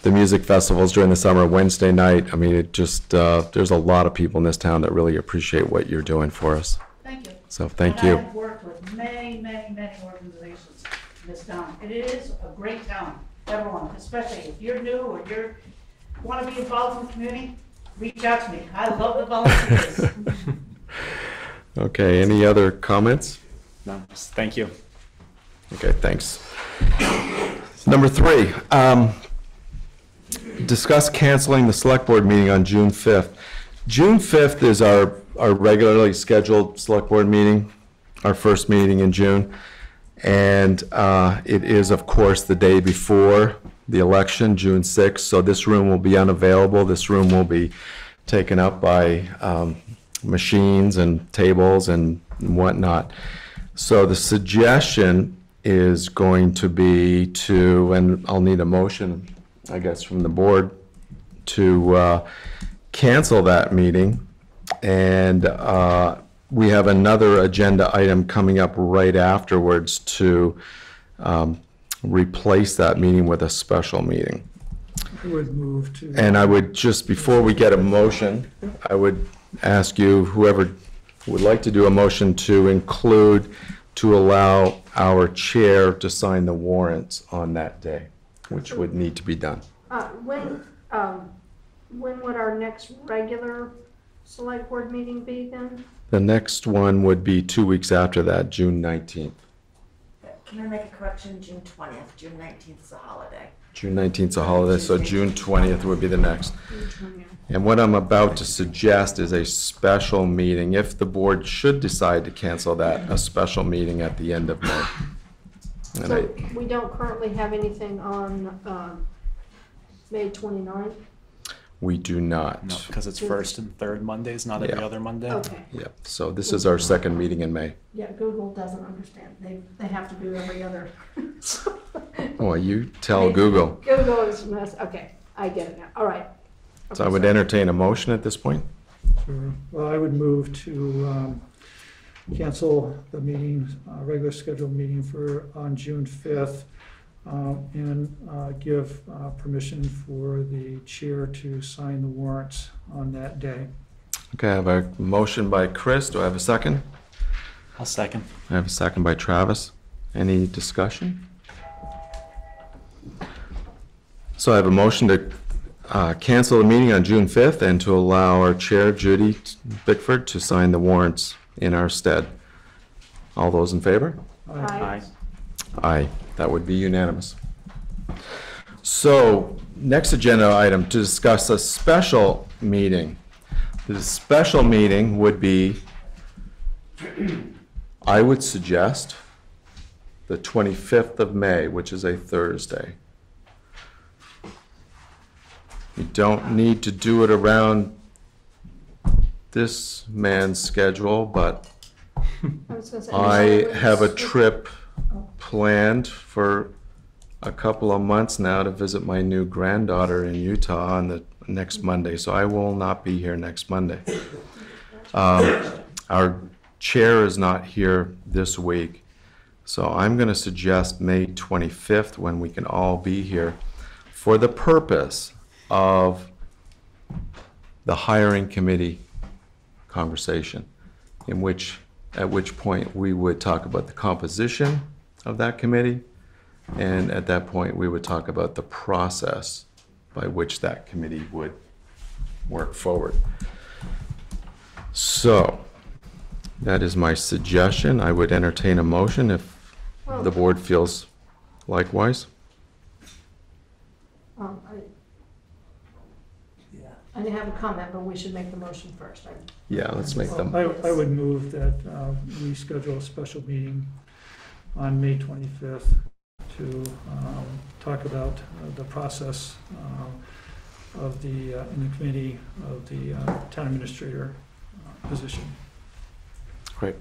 the music festivals during the summer, Wednesday night. I mean, it just, uh, there's a lot of people in this town that really appreciate what you're doing for us. Thank you. So thank and you. I've worked with many, many, many organizations in this town. It is a great town, everyone, especially if you're new or you want to be involved in the community, reach out to me. I love the volunteers. Okay, any other comments? No, thank you. Okay, thanks. Number three. Um, Discuss canceling the select board meeting on June fifth. June fifth is our, our regularly scheduled select board meeting, our first meeting in June. And uh, it is, of course, the day before the election, June sixth. So this room will be unavailable. This room will be taken up by um, machines and tables and whatnot. So the suggestion is going to be to, and I'll need a motion, I guess, from the board to uh, cancel that meeting. And uh, we have another agenda item coming up right afterwards to um, replace that meeting with a special meeting. I would move to. And I would just, before we get a motion, I would ask you, whoever would like to do a motion to include, to allow our chair to sign the warrants on that day, which would need to be done. Uh, when um, when would our next regular select board meeting be then? The next one would be two weeks after that, June nineteenth. Can I make a correction? June twentieth. June nineteenth is a holiday. June nineteenth is a holiday, so June twentieth would be the next. June twentieth. And what I'm about to suggest is a special meeting. If the board should decide to cancel that, a special meeting at the end of May. So I, we don't currently have anything on uh, May twenty-ninth? We do not. No, because it's first and third Mondays, not every yeah. other Monday. Okay. Yeah, so this is our second meeting in May. Yeah, Google doesn't understand. They, they have to do every other. Well, you tell Google. Google is a mess. Okay, I get it now. All right. Okay, so I would so. entertain a motion at this point. Sure. Well, I would move to... Um, cancel the meeting, uh, regular scheduled meeting for on June fifth, um, and uh, give uh, permission for the chair to sign the warrants on that day. Okay, I have a motion by Chris. Do I have a second? I'll second. I have a second by Travis. Any discussion? So I have a motion to Uh, cancel the meeting on June fifth and to allow our chair, Judy Bickford, to sign the warrants in our stead. All those in favor? Aye. Aye. That would be unanimous. So, next agenda item, to discuss a special meeting. The special meeting would be, I would suggest, the twenty-fifth of May, which is a Thursday. You don't need to do it around this man's schedule, but I have a trip planned for a couple of months now to visit my new granddaughter in Utah on the next Monday, so I will not be here next Monday. Um, our chair is not here this week, so I'm going to suggest May twenty-fifth, when we can all be here, for the purpose of the hiring committee conversation, in which, at which point we would talk about the composition of that committee, and at that point we would talk about the process by which that committee would work forward. So that is my suggestion. I would entertain a motion if well, the board feels likewise. Um, I, yeah. I have a comment, but we should make the motion first. I, yeah, let's make well, them. I, I would move that uh, we schedule a special meeting on May twenty-fifth to um, talk about uh, the process uh, of the, uh, in the committee of the uh, town administrator uh, position. Great.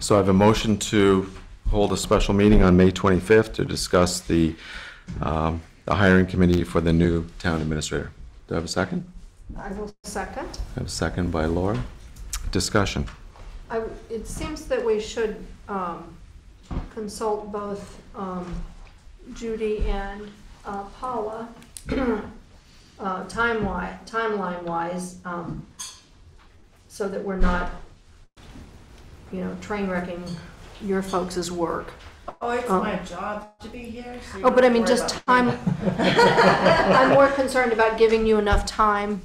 So I have a motion to hold a special meeting on May twenty-fifth to discuss the, um, the hiring committee for the new town administrator. Do I have a second? I will second. I have a second by Laura. Discussion. I, it seems that we should um, consult both um, Judy and uh, Paula uh, timeline, timeline-wise, um, so that we're not, you know, train wrecking your folks' work. Oh, it's um, my job to be here. So oh, but I mean, just time. I'm more concerned about giving you enough time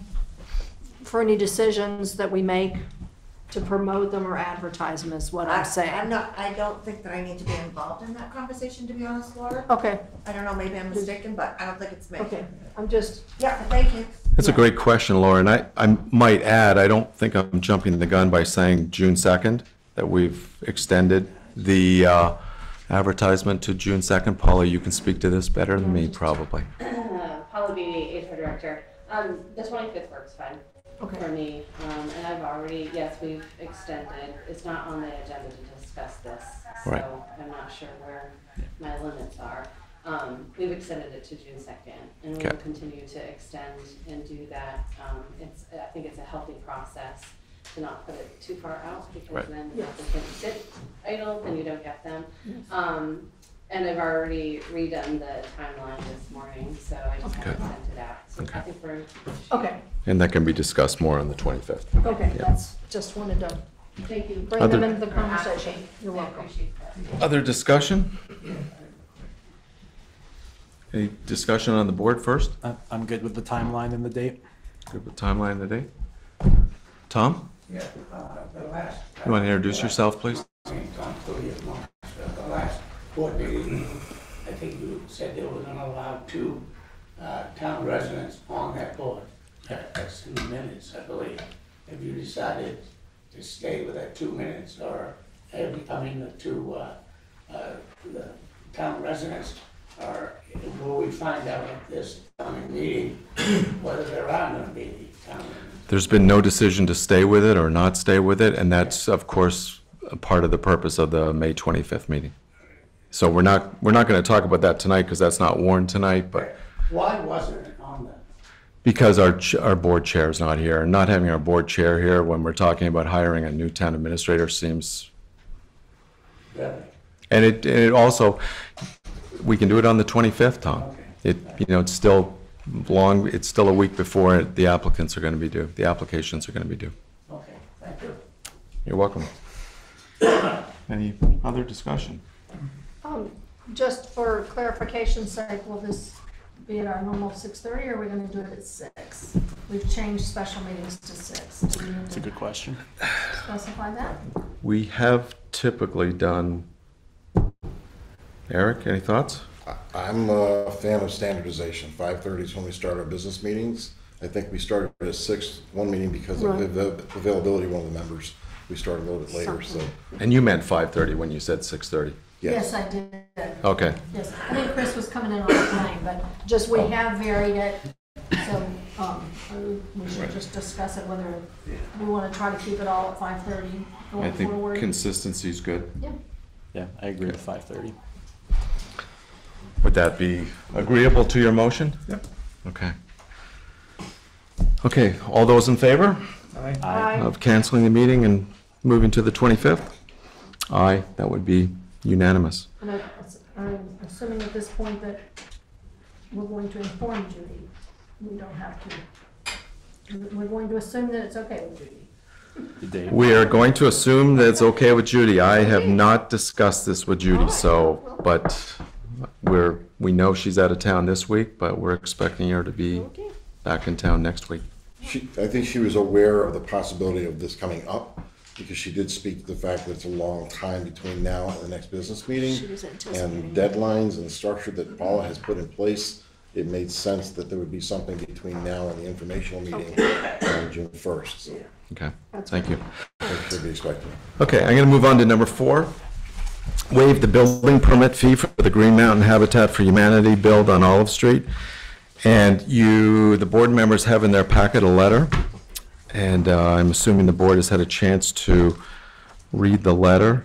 for any decisions that we make to promote them or advertise them, is what I, I'm saying. I'm not, I don't think that I need to be involved in that conversation, to be honest, Laura. Okay. I don't know, maybe I'm mistaken, but I don't think it's me. Okay, I'm just. Yeah, thank you. That's yeah. a great question, Laura. And I, I might add, I don't think I'm jumping the gun by saying June second. That we've extended the uh, advertisement to June second. Paula, you can speak to this better than me, probably. Uh, Paula Beatty, H R Director. Um, the twenty-fifth works fine okay. for me. Um, and I've already, yes, we've extended. It's not on the agenda to discuss this, so right. I'm not sure where my limits are. Um, we've extended it to June second, and okay. we will continue to extend and do that. Um, it's, I think it's a healthy process to not put it too far out, because right. then yeah. they can sit idle and you don't get them. Yes. Um, and I've already redone the timeline this morning, so I just okay. haven't sent it out. So okay. I think we're okay. And that can be discussed more on the twenty-fifth. Okay, yeah. that's just wanted to thank you. Bring Other, them into the conversation. You're welcome. Other discussion? Any discussion on the board first? Uh, I'm good with the timeline and the date. Good with timeline and the date. Tom? Yeah, uh, the last, you want to introduce yourself, please? The last board meeting, I think you said there was not allowed two uh, town residents on that board. That's two minutes, I believe. If you decided to stay with that two minutes, or every, I mean, the two uh, uh, the town residents, or will we find out at this town meeting whether there are going to be any town meetings? There's been no decision to stay with it or not stay with it, and that's of course a part of the purpose of the May twenty-fifth meeting. So we're not we're not going to talk about that tonight, because that's not warned tonight. But why wasn't it on that? Because our our board chair is not here, and not having our board chair here when we're talking about hiring a new town administrator seems. Really? And it and it also, we can do it on the twenty-fifth, Tom. Okay. It you know it's still. Long, it's still a week before the applicants are going to be due. The applications are going to be due. Okay, thank you. You're welcome. Any other discussion? Um, just for clarification's sake, will this be at our normal six thirty, or are we going to do it at six? We've changed special meetings to six. Do you need That's to a good question. Specify that? We have typically done Eric, any thoughts? I'm a fan of standardization. five thirty is when we start our business meetings. I think we started at six, one meeting because right. of the availability of one of the members. We started a little bit later, so. And you meant five thirty when you said six thirty? Yes. Yes, I did. Okay. Yes, I think Chris was coming in all the time, but just we have varied it, so um, we should right. just discuss it whether yeah. we want to try to keep it all at five thirty going I think forward. Consistency is good. Yeah. Yeah, I agree with five thirty. Would that be agreeable to your motion? Yep. Okay. Okay, all those in favor? Aye. Aye. Of canceling the meeting and moving to the twenty-fifth? Aye, that would be unanimous. And I, I'm assuming at this point that we're going to inform Judy. We don't have to. We're going to assume that it's okay with Judy. We are going to assume that it's okay with Judy. I have not discussed this with Judy, so, but we're, we know she's out of town this week, but we're expecting her to be back in town next week. She, I think she was aware of the possibility of this coming up because she did speak to the fact that it's a long time between now and the next business meeting and deadlines and the structure that Paula has put in place. It made sense that there would be something between now and the informational meeting on June first. So. Okay, thank you. Should be expected. Okay, I'm going to move on to number four. Waive the building permit fee for the Green Mountain Habitat for Humanity build on Olive Street. And you, the board members, have in their packet a letter. And uh, I'm assuming the board has had a chance to read the letter.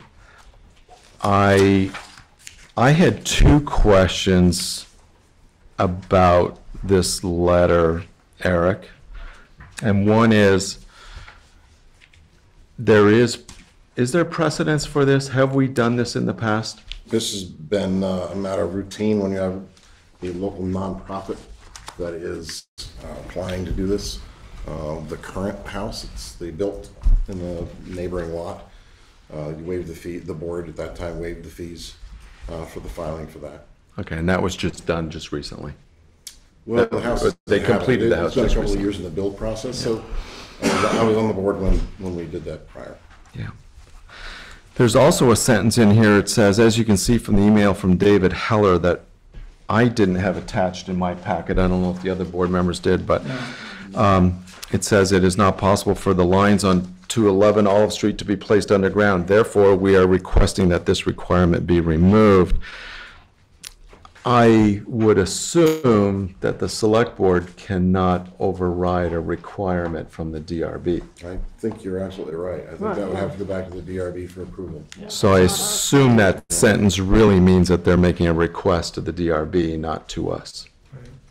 I, I had two questions about this letter, Eric. And one is, There is, is there precedence for this? Have we done this in the past? This has been uh, a matter of routine when you have a local nonprofit that is uh, applying to do this. Uh, the current house it's, they built in the neighboring lot, uh, you waived the fee, the board at that time waived the fees uh, for the filing for that. Okay, and that was just done just recently? Well, the house. They, they completed the house. It's been a couple recently. of years in the build process. Yeah. So. I was on the board when, when we did that prior. Yeah. There's also a sentence in here. It says, as you can see from the email from David Heller that I didn't have attached in my packet. I don't know if the other board members did, but um, it says it is not possible for the lines on two eleven Olive Street to be placed underground. Therefore, we are requesting that this requirement be removed. I would assume that the select board cannot override a requirement from the D R B. I think you're absolutely right. I think right, that would yeah. have to go back to the D R B for approval. Yeah. So I assume that sentence really means that they're making a request to the D R B, not to us.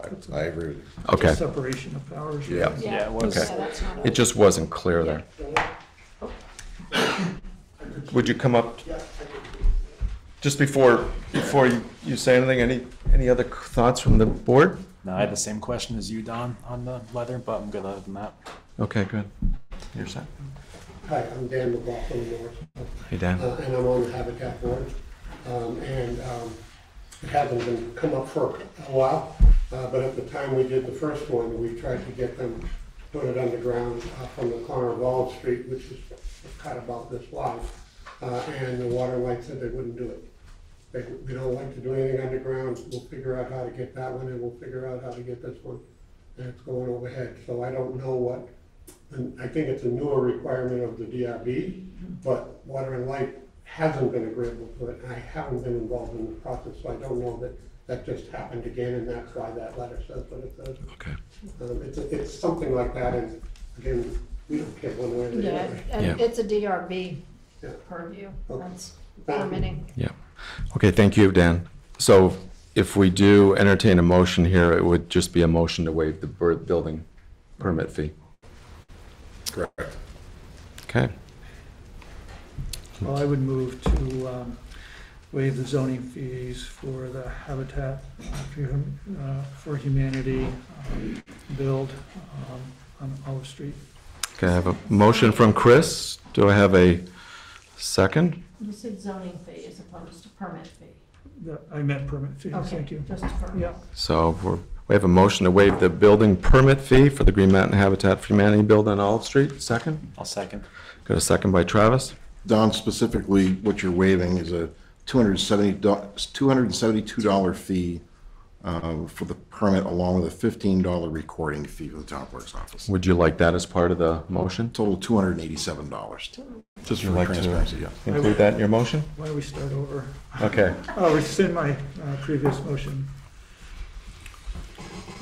Right. I, I agree with you. Okay. Separation of powers. Yeah. Yeah. yeah it was. Okay. Yeah, it just wasn't clear there. Yeah. Oh. Would you come up? Yeah. Just before before you, you say anything, any any other thoughts from the board? No, I had the same question as you, Don, on the leather, but I'm good other than that. Okay, good. You're set. Hi, I'm Dan McLaughlin Morris. Hey, Dan. Uh, and I'm on the Habitat board. Um, and um, it hasn't been come up for a while, uh, but at the time we did the first one, we tried to get them put it underground uh, from the corner of Olive Street, which is kind of about this wide. Uh, and the water light said they wouldn't do it. They, we don't like to do anything underground. We'll figure out how to get that one, and we'll figure out how to get this one. And it's going overhead. So I don't know what, and I think it's a newer requirement of the D R B, but water and light hasn't been agreeable to it. I haven't been involved in the process, so I don't know that that just happened again, and that's why that letter says what it says. Okay. Um, it's, a, it's something like that, and again, we don't care one way or the other. Yeah, and it's a D R B. Yeah. Purview. Okay. That's permitting. Yeah. Okay, thank you, Dan. So if we do entertain a motion here, it would just be a motion to waive the building permit fee. Correct. Okay. Well, I would move to um, waive the zoning fees for the Habitat for, uh, for Humanity um, build um, on Olive Street. Okay, I have a motion from Chris. Do I have a second? You said zoning fee as opposed to permit fee. The, I meant permit fee. Okay, thank you. Just permit. Yeah. So we're, we have a motion to waive the building permit fee for the Green Mountain Habitat for Humanity build on Olive Street. Second? I'll second. Got a second by Travis. Don, specifically what you're waiving is a two hundred seventy-two dollars fee uh, for the permit, along with a fifteen dollar recording fee for the town clerk's office. Would you like that as part of the motion? Total two hundred eighty-seven dollars. Just for like transparency, to yeah. include that in your motion? Why don't we start over? Okay. I'll rescind my uh, previous motion.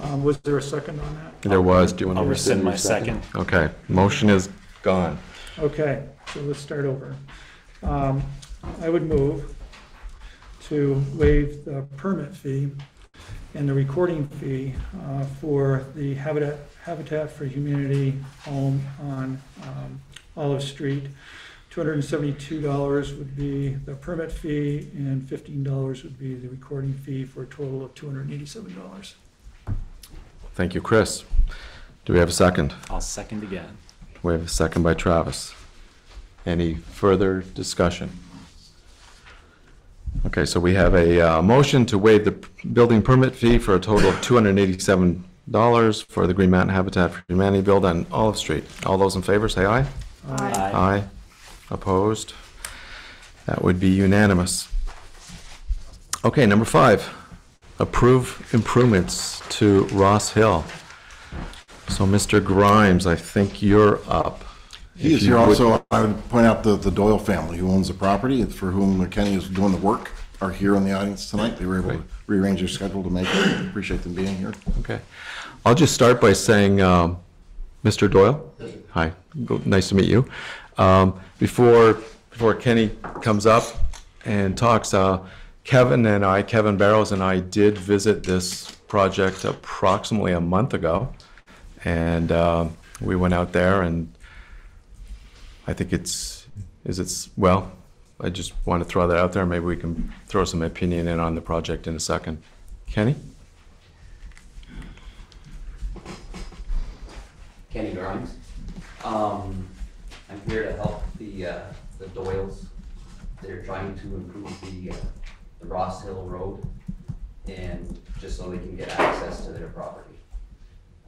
Um, was there a second on that? There was. Do you want I'll to rescind, rescind my second? second? Okay. Motion is gone. Okay. So let's start over. Um, I would move to waive the permit fee and the recording fee uh, for the Habitat, Habitat for Humanity home on um, Olive Street. two hundred seventy-two dollars would be the permit fee and fifteen dollars would be the recording fee for a total of two hundred eighty-seven dollars. Thank you, Chris. Do we have a second? I'll second again. We have a second by Travis. Any further discussion? Okay, so we have a uh, motion to waive the building permit fee for a total of two hundred eighty-seven dollars for the Green Mountain Habitat for Humanity build on Olive Street. All those in favor say aye. Aye. Aye. Aye. Opposed? That would be unanimous. Okay, number five. Approve improvements to Ross Hill. So Mister Grimes, I think you're up. He is here also. I would point out the, the Doyle family who owns the property and for whom Kenny is doing the work are here in the audience tonight. They were able right. to rearrange their schedule to make it. Appreciate them being here. Okay. I'll just start by saying, um, Mister Doyle, hi, nice to meet you. Um, before, before Kenny comes up and talks, uh, Kevin and I, Kevin Barrows and I did visit this project approximately a month ago, and uh, we went out there and I think it's, is it's, well, I just want to throw that out there. Maybe we can throw some opinion in on the project in a second. Kenny? Kenny Grimes. Um, I'm here to help the, uh, the Doyles. They're trying to improve the uh, the Ross Hill Road, and just so they can get access to their property.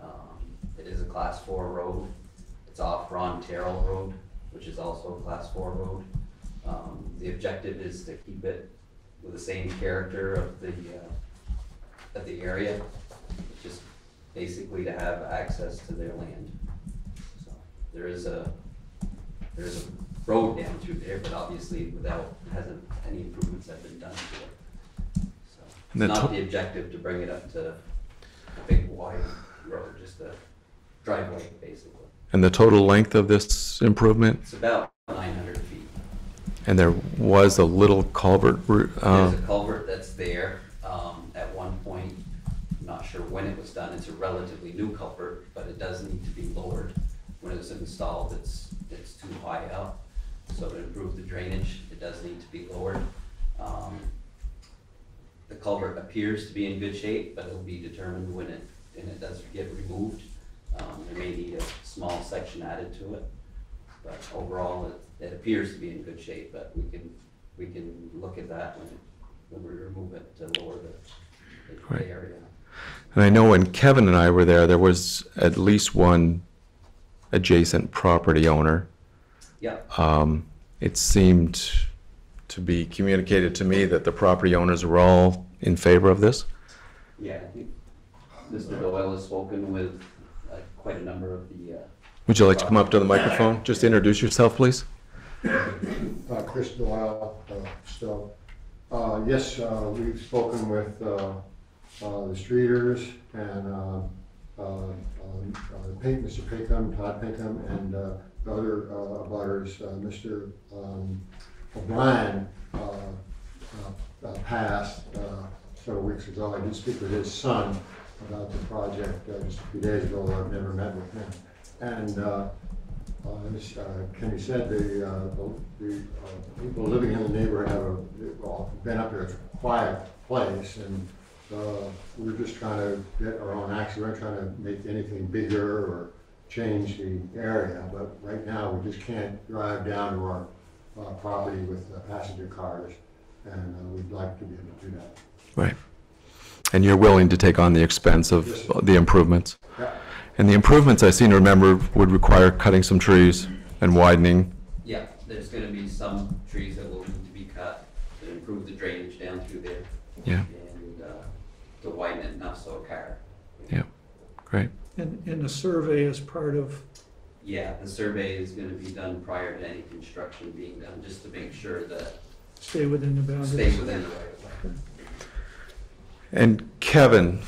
Um, it is a class four road. It's off Ron Terrell Road, which is also a class four road. Um, the objective is to keep it with the same character of the, uh, of the area, just basically to have access to their land. So there is a, there's a road down through there, but obviously without hasn't any improvements have been done to it. So it's not the objective to bring it up to a big wide road, just a driveway basically. And the total length of this improvement? It's about nine hundred feet. And there was a little culvert. Uh, There's a culvert that's there um, at one point. I'm not sure when it was done. It's a relatively new culvert, but it does need to be lowered. When it was installed, it's it's too high up. So to improve the drainage, it does need to be lowered. Um, the culvert appears to be in good shape, but it will be determined when it and it does get removed. Um, there may be a small section added to it, but overall it, it appears to be in good shape. But we can we can look at that when, it, when we remove it to lower the, the right. area. And I know when Kevin and I were there, there was at least one adjacent property owner. Yeah. Um, it seemed to be communicated to me that the property owners were all in favor of this. Yeah, I think Mister Doyle has spoken with uh, quite a number of the. Uh, Would you like to come up to the microphone? Just introduce yourself, please. Uh, Chris Doyle. Uh, so, uh, yes, uh, we've spoken with uh, uh, the Streeters and uh, uh, uh, Mister Pacom, Todd Pacom, and. Uh, other uh, abutters, uh, Mister Um, O'Brien uh, uh, uh, passed uh, several weeks ago. I did speak with his son about the project uh, just a few days ago. I've never met with him. And uh, uh, as uh, Kenny said, the, uh, the, the uh, people living in the neighborhood have a, well, been up here. It's a quiet place, and uh, we're just trying to get our own action. We're not trying to make anything bigger or change the area, but right now we just can't drive down to our uh, property with uh, passenger cars, and uh, we'd like to be able to do that. Right. And you're willing to take on the expense of yes, the improvements? Yeah. And the improvements, I seem to remember, would require cutting some trees and widening. Yeah, there's going to be some trees that will need to be cut. to improve the drainage down through there. Yeah. And uh, to widen it enough so a car. Yeah, great. And, and the survey is part of? Yeah, the survey is going to be done prior to any construction being done, just to make sure that. Stay within the boundaries. Stay within the right of way. And Kevin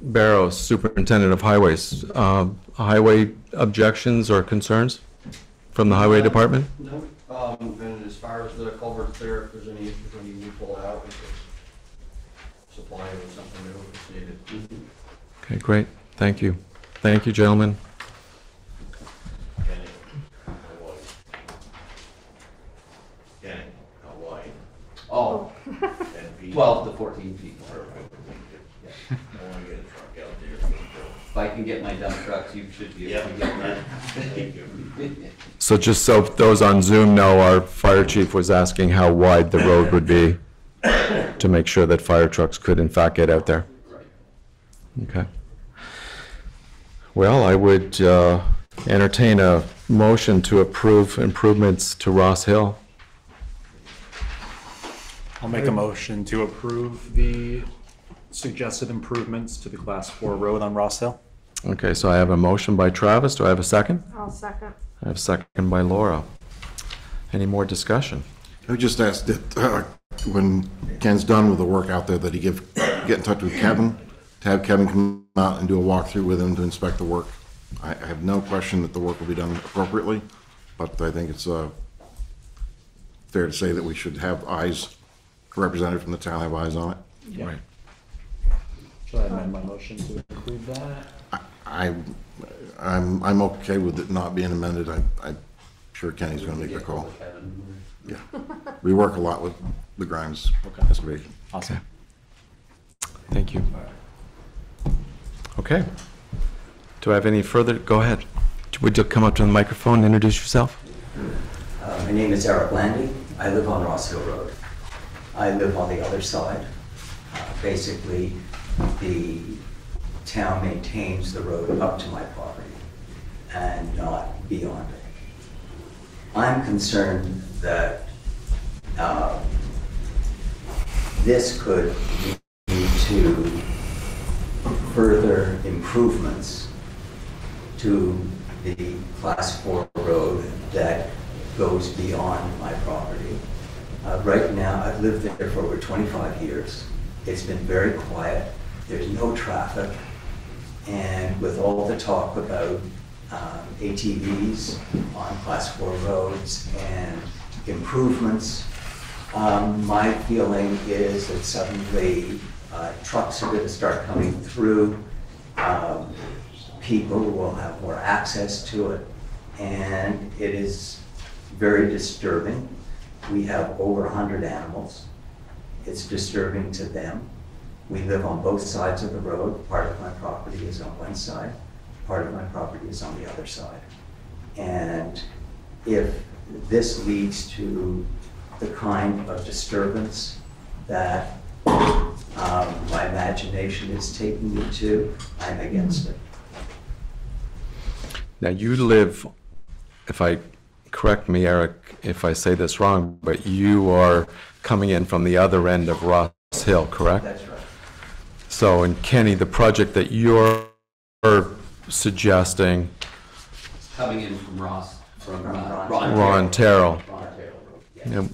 Barrows, Superintendent of Highways, uh, highway objections or concerns from the Highway uh, Department? No. Um, and as far as the culverts there, if there's any issues when you pull it out, if it's supplying with something new if needed. Mm-hmm. Okay, great. Thank you. Thank you, gentlemen. Kenny, Hawaii. Kenny, Hawaii. Oh, twelve to fourteen people. Yeah. I want to get a truck out there. If I can get my dump trucks, you should be able to get that. Thank you. So just so those on Zoom know, our fire chief was asking how wide the road would be to make sure that fire trucks could in fact get out there. Okay. Well, I would uh, entertain a motion to approve improvements to Ross Hill. I'll make a motion to approve the suggested improvements to the class four road on Ross Hill. Okay, so I have a motion by Travis. Do I have a second? I'll second. I have a second by Laura. Any more discussion? I would just ask that uh, when Ken's done with the work out there that he give, get in touch with Kevin, to have Kevin come out and do a walkthrough with him to inspect the work. I, I have no question that the work will be done appropriately, but I think it's uh, fair to say that we should have eyes, representative from the town have eyes on it. Yeah. Right. Should I amend my motion to include that? I, I, I'm, I'm okay with it not being amended. I, I'm sure Kenny's going to make the call. Yeah, we work a lot with the Grimes okay. excavation. Awesome. Okay. Thank you. Okay. Do I have any further? Go ahead. Would you come up to the microphone and introduce yourself? Uh, my name is Eric Landy. I live on Ross Hill Road. I live on the other side. Uh, basically, the town maintains the road up to my property and not beyond it. I'm concerned that uh, this could lead to further improvements to the class four road that goes beyond my property. Uh, right now, I've lived there for over twenty-five years. It's been very quiet. There's no traffic. And with all the talk about um, A T Vs on class four roads and improvements, um, my feeling is that suddenly uh, trucks are going to start coming through. Um, people will have more access to it. And it is very disturbing. We have over one hundred animals. It's disturbing to them. We live on both sides of the road. Part of my property is on one side. Part of my property is on the other side. And if this leads to the kind of disturbance that um, my imagination is taking me to, I'm against it. Now you live, if I correct me, Eric, if I say this wrong, but you are coming in from the other end of Ross Hill, correct? That's right. So, and Kenny, the project that you're suggesting... Coming in from Ross, from uh, Ron, Ron Terrell. Ron Terrell Road, yes. You know,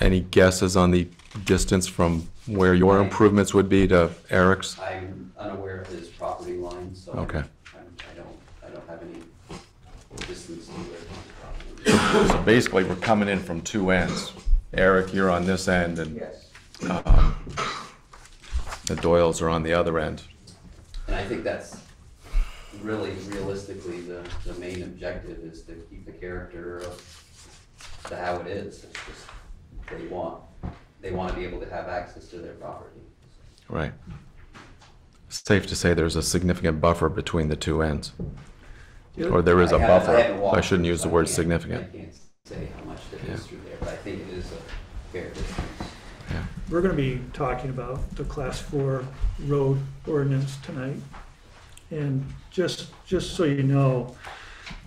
any guesses on the distance from where your improvements would be to Eric's? I'm unaware of his property line, so okay. I, I, don't, I don't have any distance to where. So basically, we're coming in from two ends. Eric, you're on this end, and yes. uh, the Doyles are on the other end. And I think that's really, realistically, the, the main objective is to keep the character of the, how it is. It's just they want. They want to be able to have access to their property. Right. It's safe to say there's a significant buffer between the two ends. Or there is a buffer. I, I shouldn't use the word significant. I can't say how much there is through there, but I think it is a fair distance. Yeah. We're going to be talking about the class four road ordinance tonight. And just, just so you know,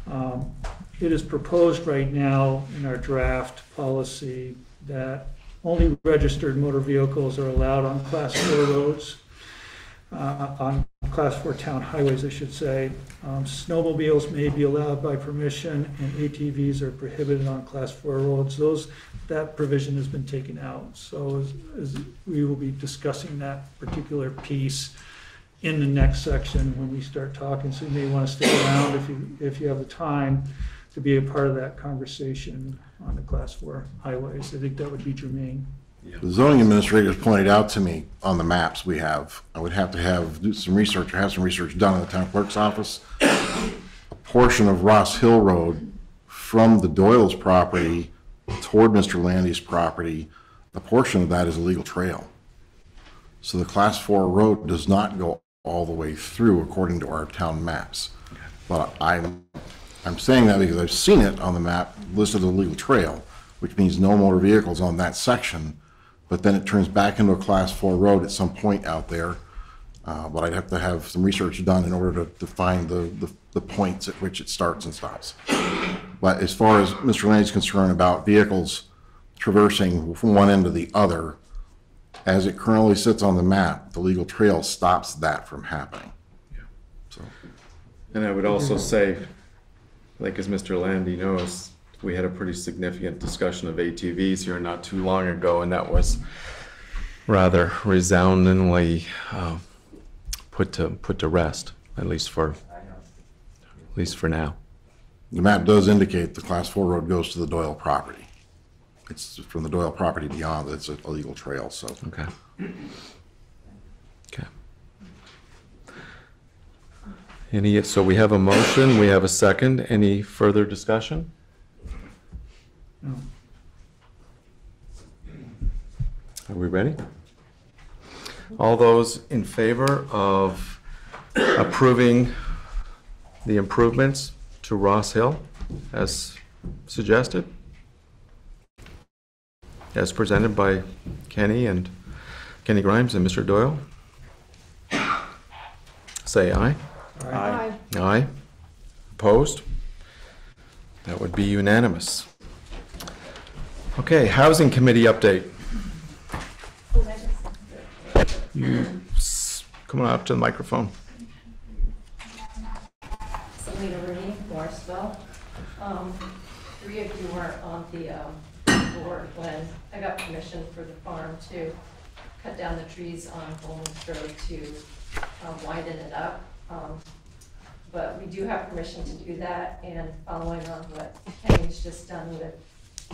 um, it is proposed right now in our draft policy that Only registered motor vehicles are allowed on class four roads, uh, on class four town highways, I should say. Um, snowmobiles may be allowed by permission, and A T Vs are prohibited on class four roads. Those, that provision has been taken out. So as, as we will be discussing that particular piece in the next section when we start talking. So you may want to stay around if you, if you have the time to be a part of that conversation on the class four highways. I think that would be germane. Yeah. The zoning administrators pointed out to me on the maps we have, I would have to have do some research or have some research done in the town clerk's office. A portion of Ross Hill Road from the Doyle's property toward Mister Landy's property, a portion of that is a legal trail. So the class four road does not go all the way through according to our town maps. Okay. But I'm, I'm saying that because I've seen it on the map listed as a legal trail, which means no motor vehicles on that section, but then it turns back into a class four road at some point out there. Uh, but I'd have to have some research done in order to, to find the, the, the points at which it starts and stops. But as far as Mister Landy's concern about vehicles traversing from one end to the other, as it currently sits on the map, the legal trail stops that from happening. Yeah. So. And I would also say, like as Mister Landy knows, we had a pretty significant discussion of A T Vs here not too long ago, and that was rather resoundingly uh, put to put to rest, at least for at least for now. The map does indicate the class four road goes to the Doyle property. It's from the Doyle property beyond, it's a legal trail, so. Okay. Okay. Any, so we have a motion, we have a second. Any further discussion? No. Are we ready? All those in favor of approving the improvements to Ross Hill as suggested? As presented by Kenny and Kenny Grimes and Mister Doyle. Say aye. Aye. Aye. Aye. Opposed? That would be unanimous. Okay, housing committee update. You come on up to the microphone. Selena Rooney, Morrisville. Um, three of you were on the um, board when I got permission for the farm to cut down the trees on Bull Moose Road to um, widen it up. Um, but we do have permission to do that, and following on what Kenny's just done with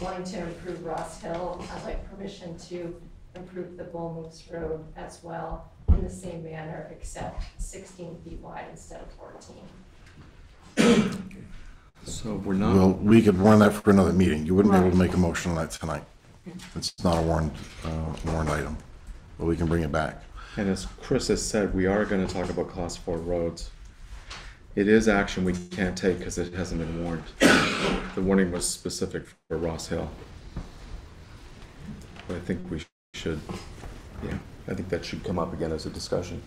wanting to improve Ross Hill, I'd like permission to improve the Bull Moose Road as well in the same manner, except sixteen feet wide instead of fourteen. So we're not. Well, we could warn that for another meeting. You wouldn't right. be able to make a motion on that tonight. It's not a warned, uh, warned item, but we can bring it back. And as Chris has said, we are going to talk about class four roads. It is action we can't take because it hasn't been warned. The warning was specific for Ross Hill. But I think we should, yeah, I think that should come up again as a discussion.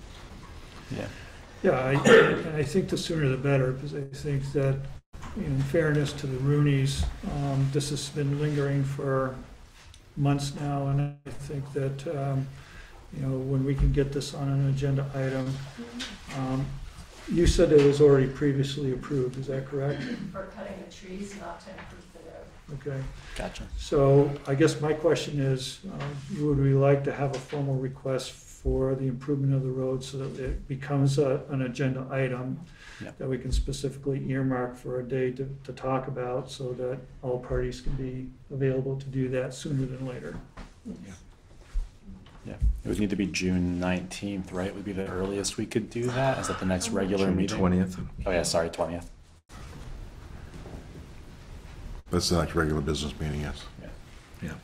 Yeah. Yeah, I, I think the sooner the better, because I think that in fairness to the Rooneys, um, this has been lingering for months now, and I think that um, you know, when we can get this on an agenda item, um, you said it was already previously approved. Is that correct? For cutting the trees, not to improve the road. Okay. Gotcha. So I guess my question is, uh, would we like to have a formal request for the improvement of the road so that it becomes a, an agenda item? Yep. That we can specifically earmark for a day to, to talk about so that all parties can be available to do that sooner than later. Yeah. Yeah. It would need to be June nineteenth, right? Would be the earliest we could do that? Is that the next regular June meeting? twentieth. Oh yeah, sorry, twentieth. That's the next regular business meeting, yes. Yeah. Yeah.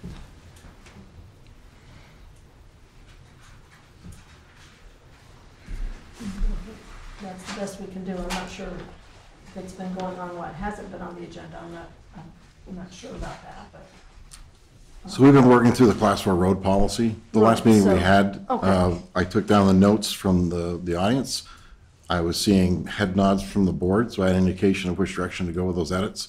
That's the best we can do. I'm not sure if it's been going on, what hasn't been on the agenda. I'm not, I'm not sure about that. But, um. So we've been working through the class four road policy. The right, last meeting so, we had, okay. uh, I took down the notes from the, the audience. I was seeing head nods from the board, so I had an indication of which direction to go with those edits.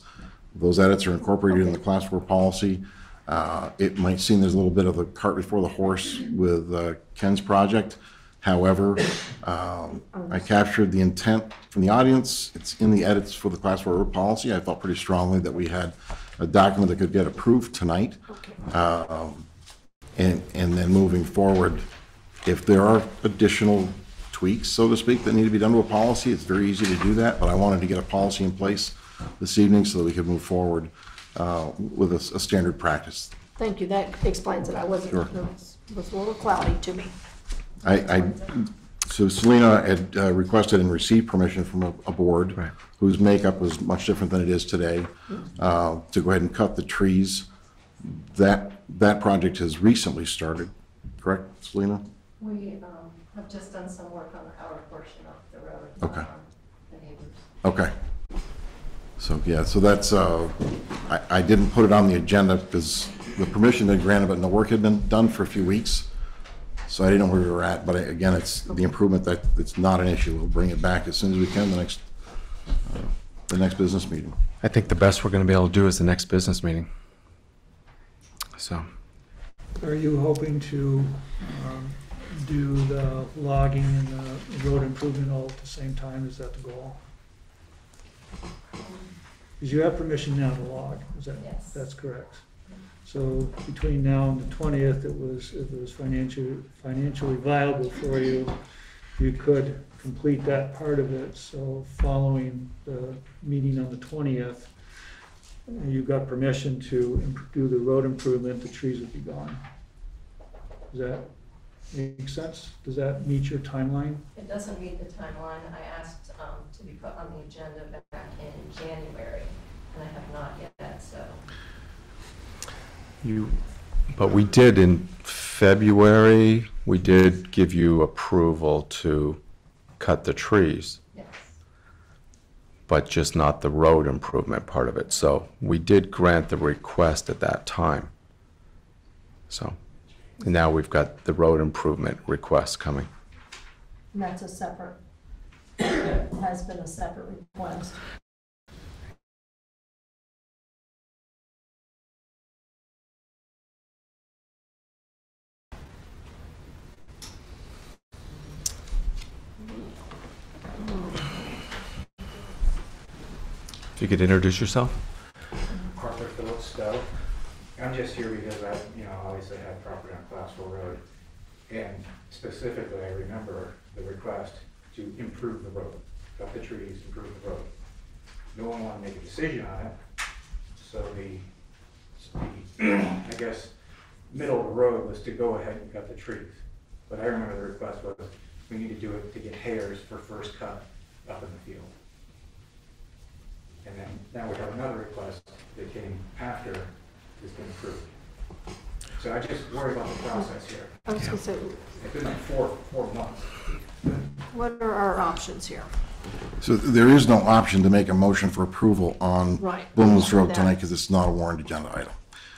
Those edits are incorporated okay. in the class four policy. Uh, it might seem there's a little bit of a cart before the horse with uh, Ken's project. However, um, I captured the intent from the audience. It's in the edits for the class four road policy. I felt pretty strongly that we had a document that could get approved tonight. Okay. Uh, um, and, and then moving forward, if there are additional tweaks, so to speak, that need to be done to a policy, it's very easy to do that, but I wanted to get a policy in place this evening so that we could move forward uh, with a, a standard practice. Thank you. That explains it. I wasn't, sure. It was, was a little cloudy to me. I, I so Selena had uh, requested and received permission from a, a board, right, whose makeup was much different than it is today, uh, to go ahead and cut the trees. That that project has recently started, correct, Selena? We um, have just done some work on the outer portion of the road. Okay. Um, the neighbors. Okay. So yeah, so that's uh, I, I didn't put it on the agenda because the permission had been granted, but no work had been done for a few weeks. So I didn't know where we were at, but I, again, it's the improvement that it's not an issue. We'll bring it back as soon as we can the next uh, the next business meeting. I think the best we're going to be able to do is the next business meeting. So, are you hoping to um, do the logging and the road improvement all at the same time? Is that the goal? Because you have permission now to log. Is that, yes, that's correct? So between now and the twentieth, it was, if it was financially financially viable for you, you could complete that part of it. So following the meeting on the twentieth, you got permission to do the road improvement, the trees would be gone. Does that make sense? Does that meet your timeline? It doesn't meet the timeline. I asked um, to be put on the agenda back in January, and I have not yet, so. You, but we did in February, we did give you approval to cut the trees, yes, but just not the road improvement part of it. So we did grant the request at that time. So, and now we've got the road improvement request coming. And that's a separate, has been a separate request. If you could introduce yourself. Arthur Phillips Stowe. I'm just here because I, you know, obviously have property on Classville Road, and specifically I remember the request to improve the road, cut the trees, improve the road. No one wanted to make a decision on it, so the, the I guess middle of the road was to go ahead and cut the trees. But I remember the request was we need to do it to get hairs for first cut up in the field. And then now we have another request that came after it's been approved. So I just worry about the process here. I was going to say, it's been like four, four months. What are our options here? So there is no option to make a motion for approval on right. Bull Moose Road tonight because it's not a warrant agenda item.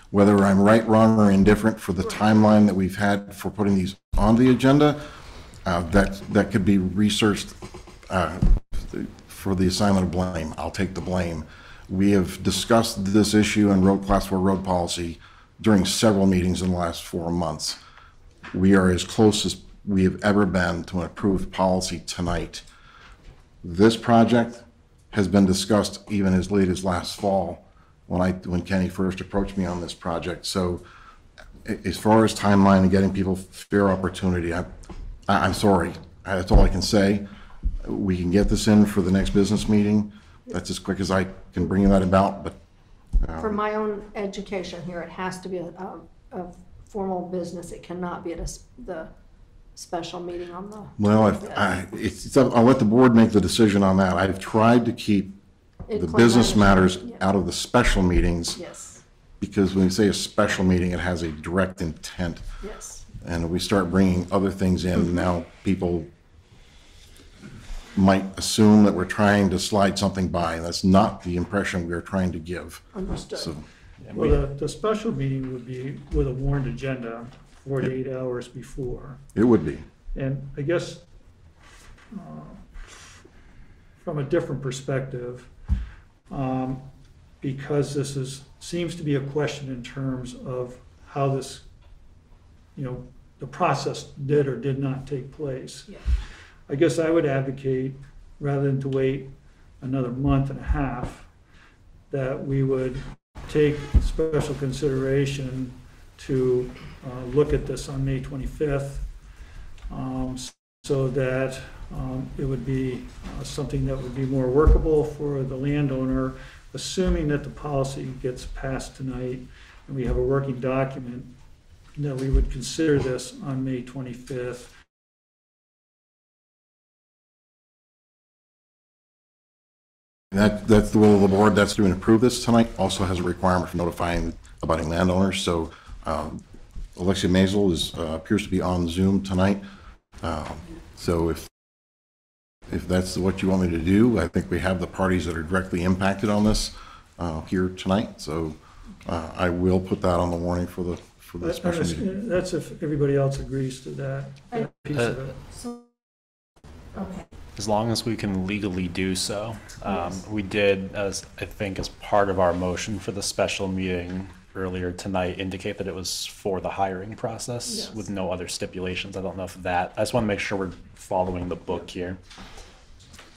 Whether I'm right, wrong, or indifferent for the right timeline that we've had for putting these on the agenda, uh, that, that could be researched. Uh, for the assignment of blame. I'll take the blame. We have discussed this issue in road class four road policy during several meetings in the last four months. We are as close as we have ever been to an approved policy tonight. This project has been discussed even as late as last fall when I, when Kenny first approached me on this project. So as far as timeline and getting people fair opportunity, I, I, I'm sorry, that's all I can say. We can get this in for the next business meeting. That's as quick as I can bring that about. But um, for my own education here, it has to be a, a, a formal business. It cannot be at a, the special meeting on the. Well, if I, it's, it's up, I'll let the board make the decision on that. I've tried to keep it the business matters yeah. out of the special meetings. Yes. Because when we say a special meeting, it has a direct intent. Yes. And we start bringing other things in mm-hmm. now, people might assume that we're trying to slide something by, and that's not the impression we're trying to give. Understood. So, well, we, the, the special meeting would be with a warned agenda forty-eight it, hours before. It would be. And I guess uh, from a different perspective, um, because this is seems to be a question in terms of how this, you know, the process did or did not take place. Yeah. I guess I would advocate, rather than to wait another month and a half, that we would take special consideration to uh, look at this on May twenty-fifth, um, so that um, it would be uh, something that would be more workable for the landowner, assuming that the policy gets passed tonight and we have a working document, that we would consider this on May twenty-fifth. That, that's the will of the board. That's to approve this tonight. Also has a requirement for notifying abutting landowners. So um, Alexia Mazel is uh, appears to be on Zoom tonight. Um, so if if that's what you want me to do, I think we have the parties that are directly impacted on this uh, here tonight. So uh, I will put that on the warning for the for the that, special that's, meeting. That's if everybody else agrees to that, that piece uh, of it. So, okay. As long as we can legally do so. Um, we did, as I think as part of our motion for the special meeting earlier tonight, indicate that it was for the hiring process, yes, with no other stipulations. I don't know if that, I just want to make sure we're following the book here.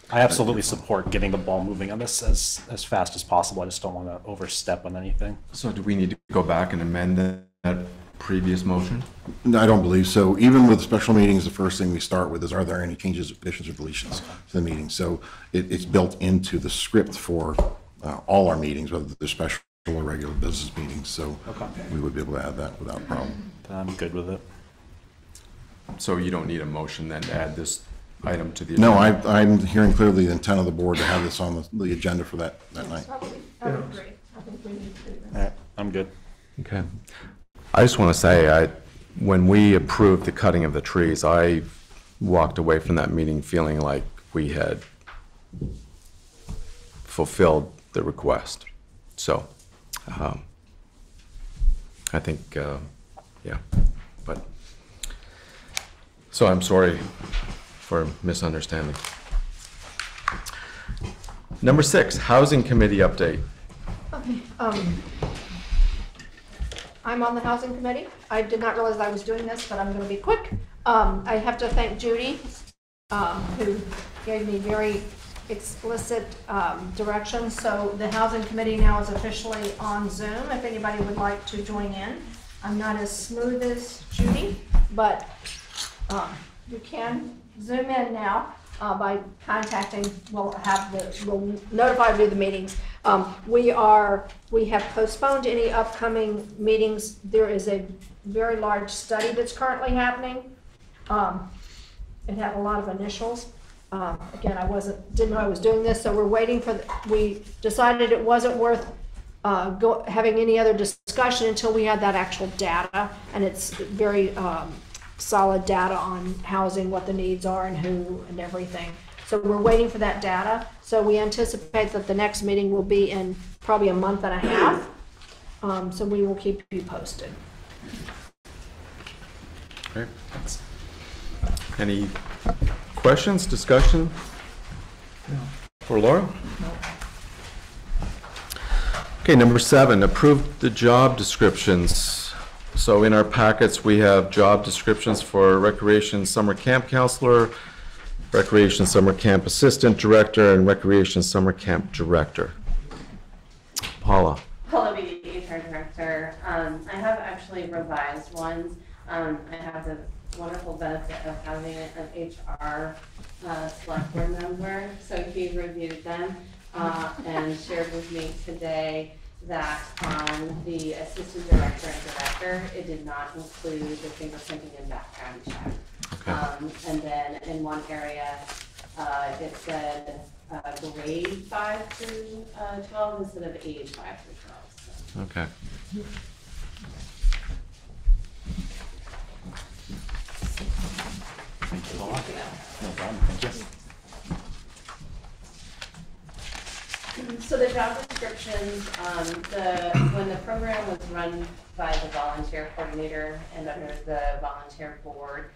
I absolutely support getting the ball moving on this as, as fast as possible. I just don't want to overstep on anything. So do we need to go back and amend that previous motion? No, I don't believe so. Even with special meetings, the first thing we start with is, are there any changes, additions, or deletions to the meeting? So it, it's built into the script for uh, all our meetings, whether they're special or regular business meetings. So okay, we would be able to add that without problem. I'm good with it. So you don't need a motion then to add this item to the agenda? No, I, I'm hearing clearly the intent of the board to have this on the, the agenda for that, that night. Probably. That would be great. I think we need to do that. All right, I'm good. Okay. I just want to say, I, when we approved the cutting of the trees, I walked away from that meeting feeling like we had fulfilled the request. So, um, I think, uh, yeah, but, so I'm sorry for misunderstanding. Number six, Housing Committee update. Okay. Um, I'm on the housing committee. I did not realize I was doing this, but I'm going to be quick. Um, I have to thank Judy, um, who gave me very explicit um, directions. So the housing committee now is officially on Zoom, if anybody would like to join in. I'm not as smooth as Judy, but um, you can Zoom in now uh, by contacting. We'll have the, we'll notify you of the meetings. Um, we are, we have postponed any upcoming meetings. There is a very large study that's currently happening. Um, it had a lot of initials. Uh, again, I wasn't, didn't know I was doing this, so we're waiting for, the, we decided it wasn't worth uh, go, having any other discussion until we had that actual data, and it's very um, solid data on housing, what the needs are and who and everything. So we're waiting for that data. So we anticipate that the next meeting will be in probably a month and a half. Um, so we will keep you posted. Great. Thanks. Any questions, discussion? No. For Laura? No. Okay, number seven, approve the job descriptions. So in our packets, we have job descriptions for recreation summer camp counselor, recreation summer camp assistant director, and recreation summer camp director. Paula. Paula be the H R director. Um, I have actually revised ones. Um, I have the wonderful benefit of having an H R uh, select board member, so he reviewed them uh, and shared with me today that on um, the assistant director and director, it did not include the fingerprinting and background check. Okay. Um, and then in one area, uh, it said uh, grade five through uh, twelve instead of age five through twelve. So. Okay. Thank you, Laura. No problem. Thank you. So the job descriptions, um, the when the program was run by the volunteer coordinator and under the volunteer board,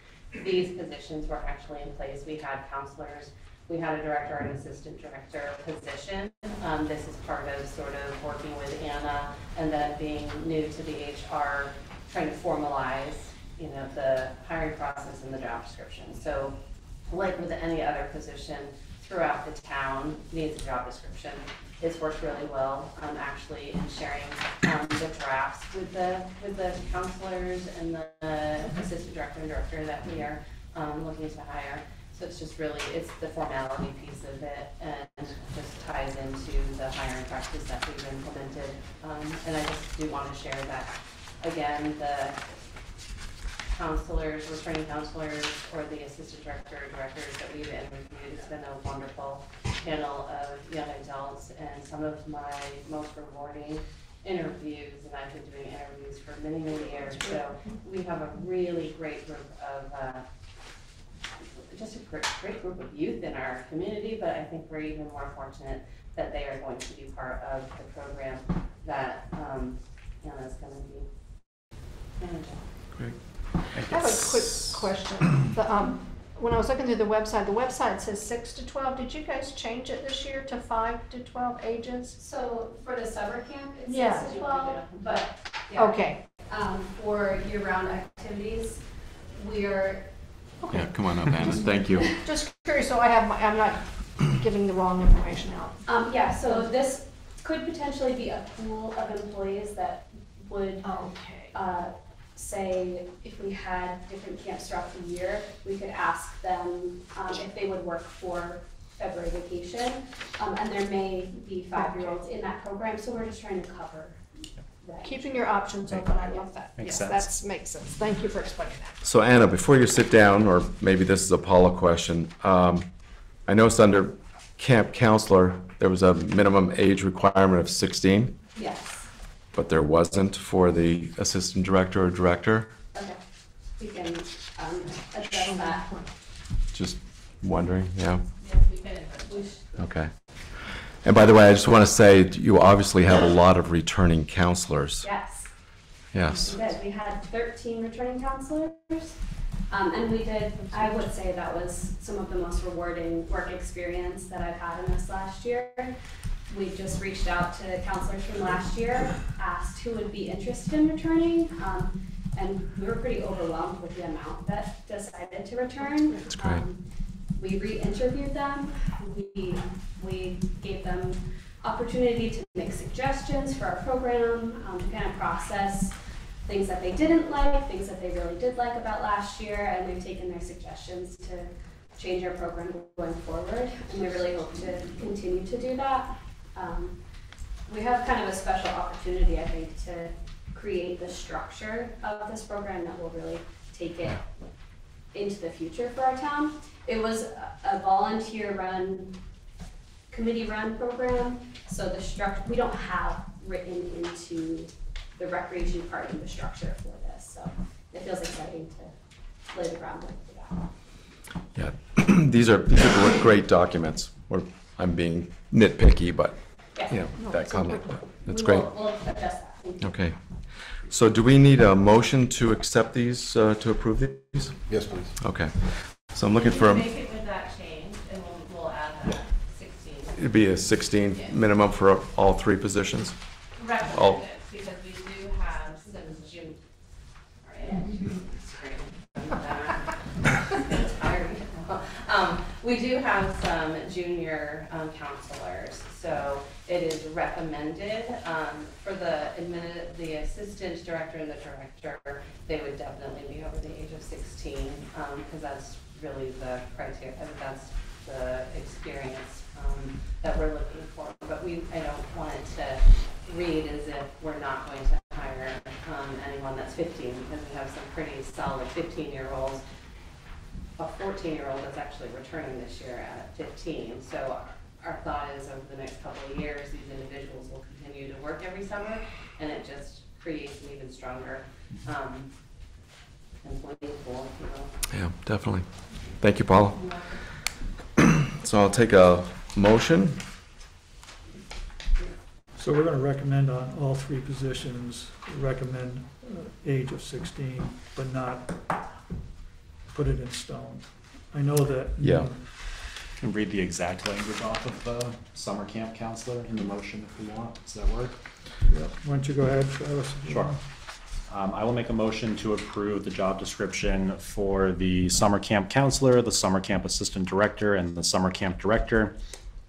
these positions were actually in place. We had counselors we had a director and assistant director position. Um, this is part of sort of working with Anna and then being new to the H R, trying to formalize, you know, the hiring process and the job description. So like with any other position throughout the town, needs a job description. It's worked really well, um, actually, in sharing um, the drafts with the with the counselors and the uh, assistant director and director that we are um, looking to hire. So it's just really, it's the formality piece of it, and just ties into the hiring practice that we've implemented. Um, and I just do want to share that, again, the counselors, returning counselors, or the assistant director or directors that we've interviewed, it's been a wonderful panel of young adults, and some of my most rewarding interviews, and I've been doing interviews for many, many years, so we have a really great group of, uh, just a great, great group of youth in our community, but I think we're even more fortunate that they are going to be part of the program that um, Anna's going to be managing. Great. I have a quick question. The, um, when I was looking through the website, the website says six to twelve. Did you guys change it this year to five to twelve ages? So for the summer camp, it's yeah. six to twelve, but yeah. Okay. Um, for year-round activities, we are... Okay. Yeah, come on up, Anna. Thank you. Just curious, so I have my, I'm not giving the wrong information out. Um, yeah, so this could potentially be a pool of employees that would... Okay. Uh, say if we had different camps throughout the year, we could ask them um, if they would work for February vacation. Um, and there may be five-year-olds in that program, so we're just trying to cover that. Keeping your options open, I love that. Makes yes, sense. That makes sense. Thank you for explaining that. So Anna, before you sit down, or maybe this is a Paula question, um, I noticed under camp counselor, there was a minimum age requirement of sixteen. Yes. But there wasn't for the assistant director or director. Okay, we can um, address that. Just wondering, yeah. Yes, we can. We should. Okay. And by the way, I just want to say you obviously have a lot of returning counselors. Yes. Yes. We did. We had thirteen returning counselors, um, and we did. I would say that was some of the most rewarding work experience that I've had in this last year. We just reached out to counselors from last year, asked who would be interested in returning, um, and we were pretty overwhelmed with the amount that decided to return. That's great. Um, we re-interviewed them. We, we gave them opportunity to make suggestions for our program, um, to kind of process things that they didn't like, things that they really did like about last year, and we've taken their suggestions to change our program going forward, and we really hope to continue to do that. Um, we have kind of a special opportunity, I think, to create the structure of this program that will really take it into the future for our town. It was a volunteer-run, committee-run program, so the structure, we don't have written into the recreation part of the structure for this, so it feels exciting to lay the groundwork for that. Yeah, these are, these are great documents. We're I'm being nitpicky, but yeah. you know, no, that comment, that's great. Will, we'll adjust that. Okay, so do we need a motion to accept these, uh, to approve these? Yes, please. Okay, so I'm looking for a- Make it with that change, and we'll, we'll add that, yeah. sixteen. It'd be a sixteen yeah. minimum for all three positions? Recommended, all. Because we do have some gym, Um, we do have some junior um, counselors, so it is recommended um, for the admin, the assistant director and the director, they would definitely be over the age of sixteen, because um, that's really the criteria, that's the experience um, that we're looking for. But we, I don't want it to read as if we're not going to hire um, anyone that's fifteen, because we have some pretty solid fifteen-year-olds. A fourteen-year-old that's actually returning this year at fifteen. So our, our thought is over the next couple of years, these individuals will continue to work every summer, and it just creates an even stronger um, employee pool, you know. Yeah, definitely. Thank you, Paula. So I'll take a motion. So we're going to recommend on all three positions, recommend age of sixteen, but not put it in stone. I know that yeah. And read the exact language off of the summer camp counselor in the motion if we want. Does that work? Yeah. Why don't you go ahead, Allison? Sure. Um, I will make a motion to approve the job description for the summer camp counselor, the summer camp assistant director, and the summer camp director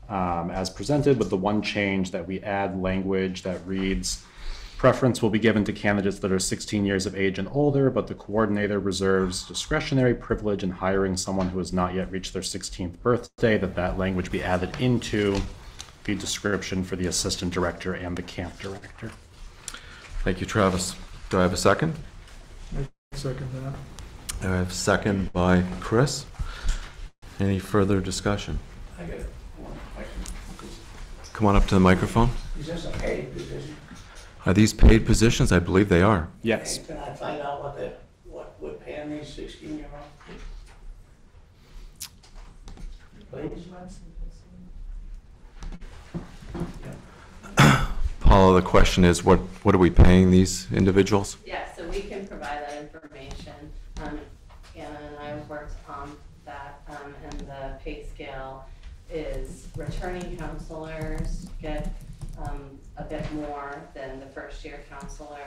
um, as presented, with the one change that we add language that reads, preference will be given to candidates that are sixteen years of age and older, but the coordinator reserves discretionary privilege in hiring someone who has not yet reached their sixteenth birthday, that that language be added into the description for the assistant director and the camp director. Thank you, Travis. Do I have a second? I second that. I have a second by Chris. Any further discussion? I got one question. Come on up to the microphone. Is this a paid position? Are these paid positions? I believe they are. Yes. Hey, can I find out what the what would pay on these sixteen-year-olds? Please. Paula, the question is, what what are we paying these individuals? Yes, yeah, so we can provide that information. Um, and I worked on that, um, and the pay scale is returning counselors get. Um, a bit more than the first year counselors.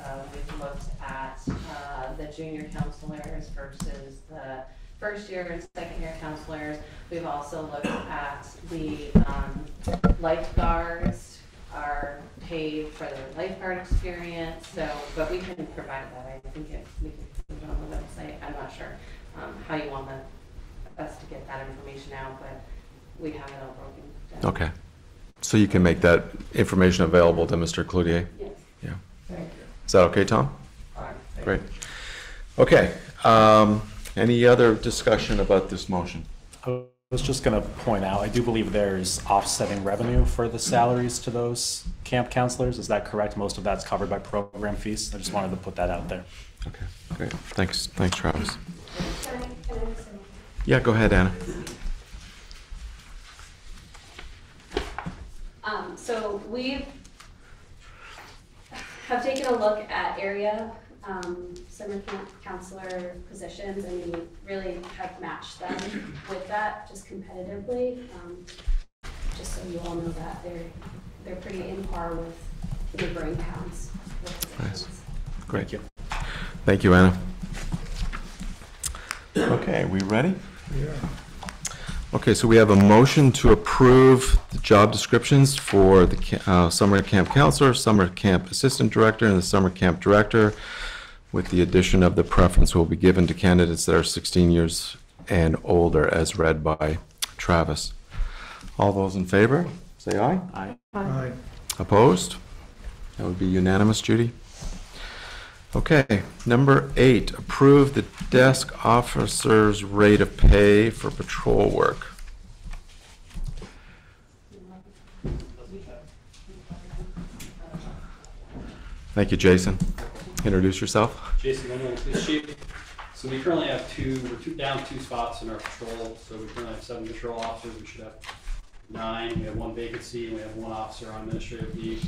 Uh, we've looked at uh, the junior counselors versus the first year and second year counselors. We've also looked at the um, lifeguards are paid for their lifeguard experience. So, but we can provide that. I think it, we can put it on the website. I'm not sure um, how you want the, us to get that information out, but we have it all broken down. Okay. So you can make that information available to Mister Cloutier? Yes. Yeah. Thank you. Is that okay, Tom? All right. Great. Okay. Um, any other discussion about this motion? I was just going to point out, I do believe there's offsetting revenue for the salaries to those camp counselors. Is that correct? Most of that's covered by program fees. I just wanted to put that out there. Okay. Great. Thanks. Thanks, Travis. Yeah, go ahead, Anna. Um, so we have taken a look at area um, summer camp counselor positions, and we really have matched them with that just competitively. Um, just so you all know that they're they're pretty in par with neighboring towns. Nice, great. Thank you, Thank you Anna. Okay, we ready? Yeah. Okay, so we have a motion to approve the job descriptions for the uh, summer camp counselor, summer camp assistant director, and the summer camp director, with the addition of the preference will be given to candidates that are sixteen years and older, as read by Travis. All those in favor, say aye. Aye. Aye. Opposed? That would be unanimous, Judy. Okay, number eight, approve the desk officer's rate of pay for patrol work. Thank you, Jason. Introduce yourself. Jason, I'm the chief. So we currently have two, we're two, down two spots in our patrol. So we currently have seven patrol officers. We should have nine. We have one vacancy, and we have one officer on administrative leave.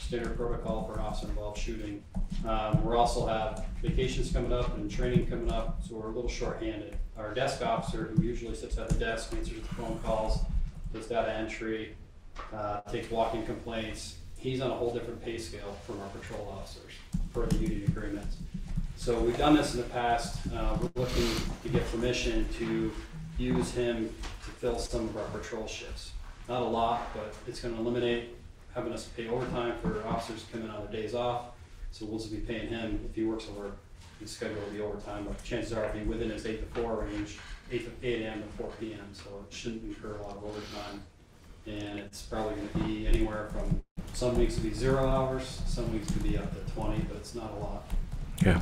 Standard protocol for an officer involved shooting. Um, we also have vacations coming up and training coming up, so we're a little short-handed. Our desk officer, who usually sits at the desk, answers the phone calls, does data entry, uh, takes walk-in complaints, he's on a whole different pay scale from our patrol officers per the union agreements. So we've done this in the past. Uh, we're looking to get permission to use him to fill some of our patrol shifts. Not a lot, but it's going to eliminate having us pay overtime for officers coming on their days off. So we'll just be paying him. If he works over, he's scheduled the overtime, but chances are it'll be within his eight to four range, eight a m to four p m So it shouldn't incur a lot of overtime. And it's probably gonna be anywhere from, some weeks it'll be zero hours, some weeks it'll be up to twenty, but it's not a lot. Yeah.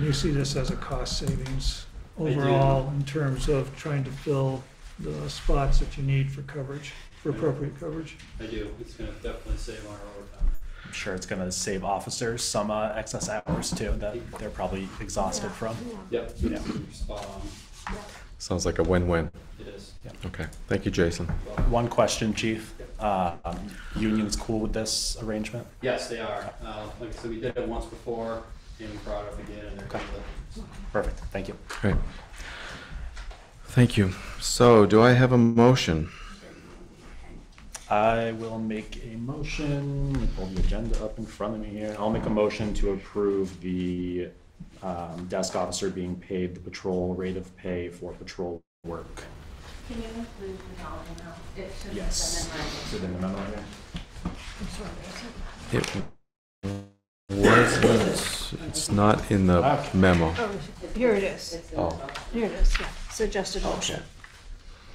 You see this as a cost savings overall in terms of trying to fill the spots that you need for coverage, for appropriate coverage? I do. It's going to definitely save on our overtime. I'm sure it's going to save officers some uh, excess hours too that they're probably exhausted yeah. from. Yeah. Yep. Yeah. Spot on. Sounds like a win-win. It is. Yep. Okay. Thank you, Jason. One question, Chief. Uh, um, union's cool with this arrangement? Yes, they are. Uh, like I said, we did it once before, and we brought it up again, and they're okay. Perfect. Thank you. Great. Thank you. So do I have a motion? I will make a motion. I pulled the agenda up in front of me here. I'll make a motion to approve the um, desk officer being paid the patrol rate of pay for patrol work. Can you include the dollar amount? It should be yes. Within the memo here. I'm sorry. It was, but it's, it's not in the okay. memo. Oh, here it is. Oh. Here it is. Yeah. Suggested motion.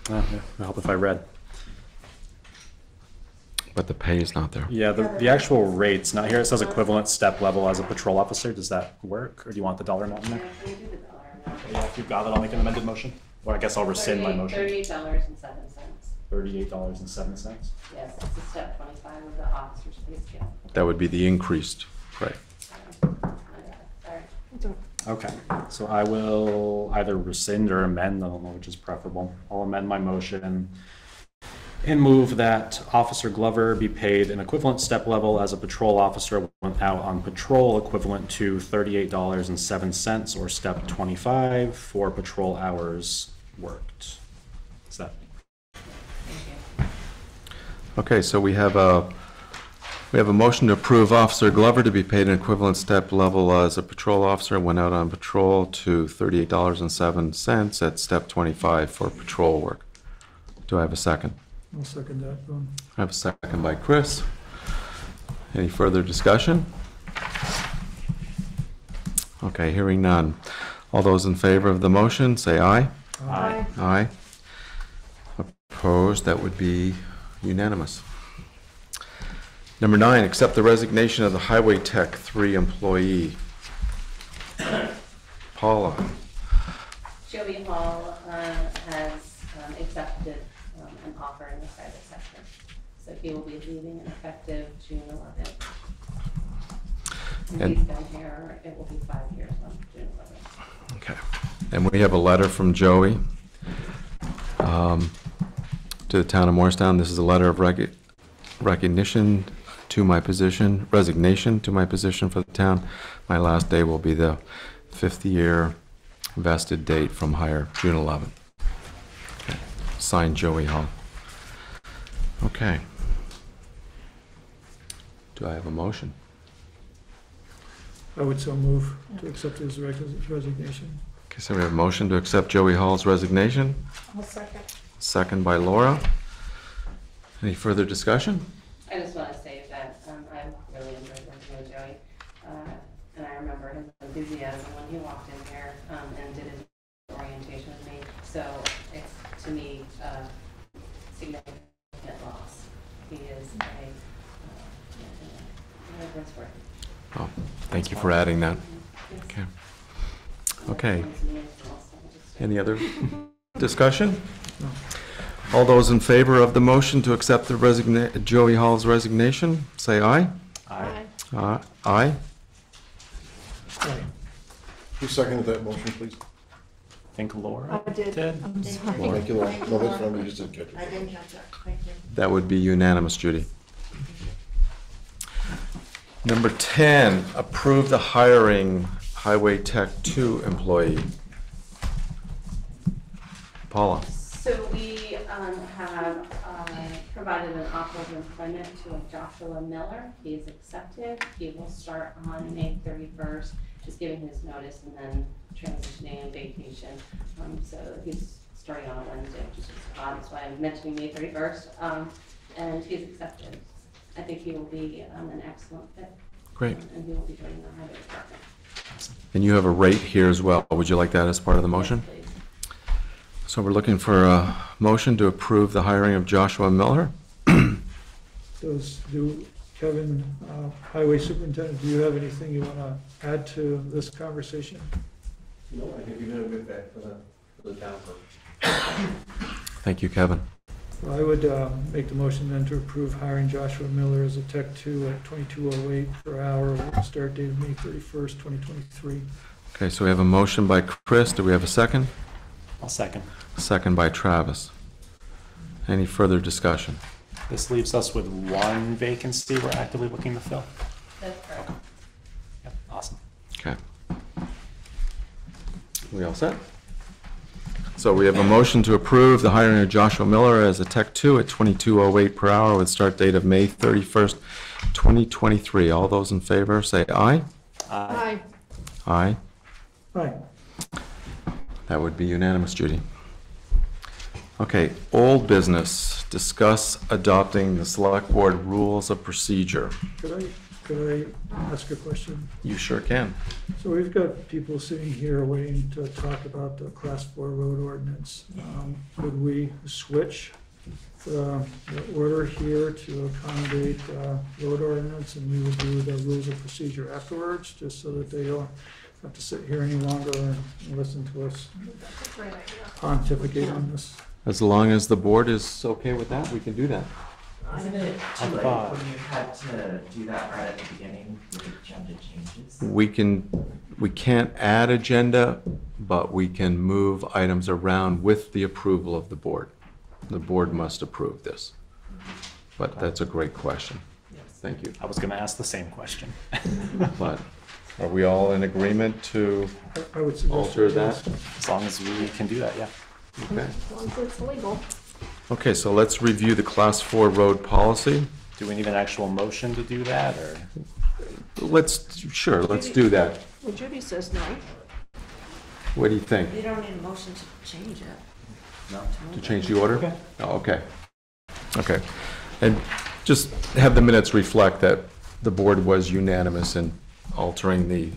Oh, okay. uh, it'll help if I read. But the pay is not there. Yeah, the, the actual rate's not here. It says equivalent step level as a patrol officer. Does that work? Or do you want the dollar amount in there? Yeah, do the dollar amount. Okay, yeah, if you've got it, I'll make an amended motion. Or I guess I'll rescind my motion. thirty-eight dollars and seven cents. thirty-eight dollars and seven cents? Yes, it's a step twenty-five of the officer's pay scale. That would be the increased, right? Okay, so I will either rescind or amend, I don't know which is preferable. I'll amend my motion and move that Officer Glover be paid an equivalent step level as a patrol officer when out on patrol equivalent to thirty-eight dollars and seven cents or step twenty-five for patrol hours worked. Is that? Okay, so we have a we have a motion to approve Officer Glover to be paid an equivalent step level as a patrol officer when out on patrol to thirty-eight dollars and seven cents at step twenty-five for patrol work. Do I have a second? I'll second that. One. I have a second by Chris. Any further discussion? Okay, hearing none. All those in favor of the motion, say aye. Aye. Aye. Aye. Opposed? That would be unanimous. Number nine, accept the resignation of the Highway Tech three employee. Paula. Joey Hall uh, has um, accepted an offer in the private sector. So he will be leaving effective June eleventh. And he's been here, it will be five years on June eleventh. Okay. And we have a letter from Joey um, to the town of Morristown. This is a letter of rec recognition to my position, resignation to my position for the town. My last day will be the fifth year vested date from hire, June eleventh. Signed, Joey Hall. Okay. Do I have a motion? I would so move to accept his resignation. Okay, so we have a motion to accept Joey Hall's resignation. I'll second. Second by Laura. Any further discussion? I just want to say that um, I really enjoyed working with Joey. Uh, and I remember his enthusiasm when he walked in here um, and did his orientation with me. So it's, to me, uh, significant loss. He is a, uh, yeah, yeah, yeah. Oh, thank you for adding that. Okay. Okay. Any other discussion? All those in favor of the motion to accept the resigna Joey Hall's resignation, say aye. Aye. Uh, aye. Aye. Who seconded that motion, please? I think Laura I did. did. I'm sorry. Laura. Thank you, Laura. Thank you, Laura. No, that's wrong. You just didn't catch it. I didn't catch it. Thank you. That would be unanimous, Judy. Number ten, approve the hiring Highway Tech two employee. Paula. So we um, have uh, provided an offer of employment to Joshua Miller. He is accepted. He will start on May thirty-first. Just giving his notice and then transitioning and vacation. Um, so he's starting on Wednesday, which is odd. That's why I'm mentioning May thirty-first. Um, and he's accepted. I think he will be um, an excellent fit. Great. Um, and he will be joining the highway department. And you have a rate here as well. Would you like that as part of the motion? Yes, please. So we're looking for a motion to approve the hiring of Joshua Miller. Does do. Kevin, uh, Highway Superintendent, do you have anything you want to add to this conversation? No, I think you did a good bet for the, for the town clerk. Thank you, Kevin. Well, I would uh, make the motion then to approve hiring Joshua Miller as a Tech two at twenty-two oh eight per hour, start date of May thirty-first, twenty twenty-three. Okay, so we have a motion by Chris. Do we have a second? I'll second. Second by Travis. Any further discussion? This leaves us with one vacancy we're actively looking to fill. That's correct. Okay. Yep. Awesome. Okay. We all set? So we have a motion to approve the hiring of Joshua Miller as a Tech two at twenty-two oh eight per hour with start date of May thirty-first, twenty twenty-three. All those in favor say aye. Aye. Aye. Aye. That would be unanimous, Judy. Okay, old business. Discuss adopting the select board rules of procedure. Could I, could I ask a question? You sure can. So we've got people sitting here waiting to talk about the class four road ordinance. Um, could we switch the, the order here to accommodate uh, road ordinance, and we would do the rules of procedure afterwards, just so that they don't have to sit here any longer and listen to us pontificate on this. As long as the board is okay with that, we can do that. Isn't it too late when you had to do that right at the beginning with agenda changes? We can, we can't add agenda, but we can move items around with the approval of the board. The board must approve this. But that's a great question. Yes. Thank you. I was going to ask the same question. But are we all in agreement to I would alter that? As long as we can do that, yeah. Okay. As long as it's legal. Okay, so let's review the class four road policy. Do we need an actual motion to do that, or? Let's, sure, Judy, let's do that. Well, Judy says no. What do you think? You don't need a motion to change it. No. To change the order? Okay. Oh, okay. Okay. And just have the minutes reflect that the board was unanimous in altering the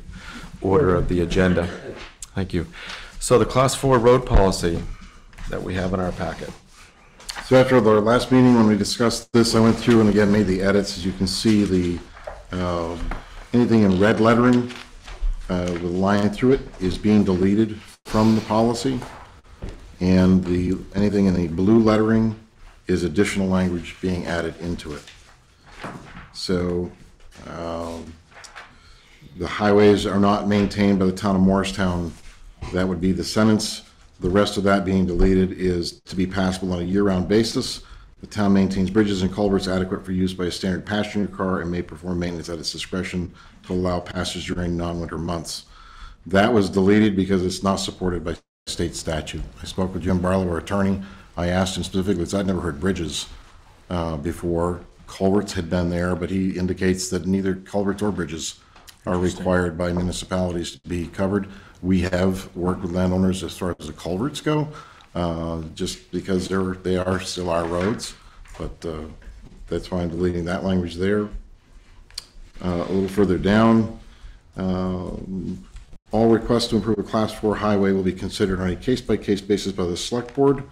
order of the agenda. Thank you. So the class four road policy that we have in our packet. So after our last meeting when we discussed this, I went through and again made the edits. As you can see, the uh, anything in red lettering uh, with a line through it is being deleted from the policy, and the anything in the blue lettering is additional language being added into it. So um, the highways are not maintained by the town of Morristown. That would be the sentence. The rest of that being deleted is to be passable on a year-round basis. The town maintains bridges and culverts adequate for use by a standard passenger car and may perform maintenance at its discretion to allow passage during non-winter months. That was deleted because it's not supported by state statute. I spoke with Jim Barlow, our attorney. I asked him specifically, because I'd never heard bridges uh, before. Culverts had been there, but he indicates that neither culverts or bridges are required by municipalities to be covered. We have worked with landowners as far as the culverts go, uh, just because they're they are still our roads, but uh, that's why I'm deleting that language there. Uh, a little further down, uh, all requests to improve a class four highway will be considered on a case-by-case basis by the select board,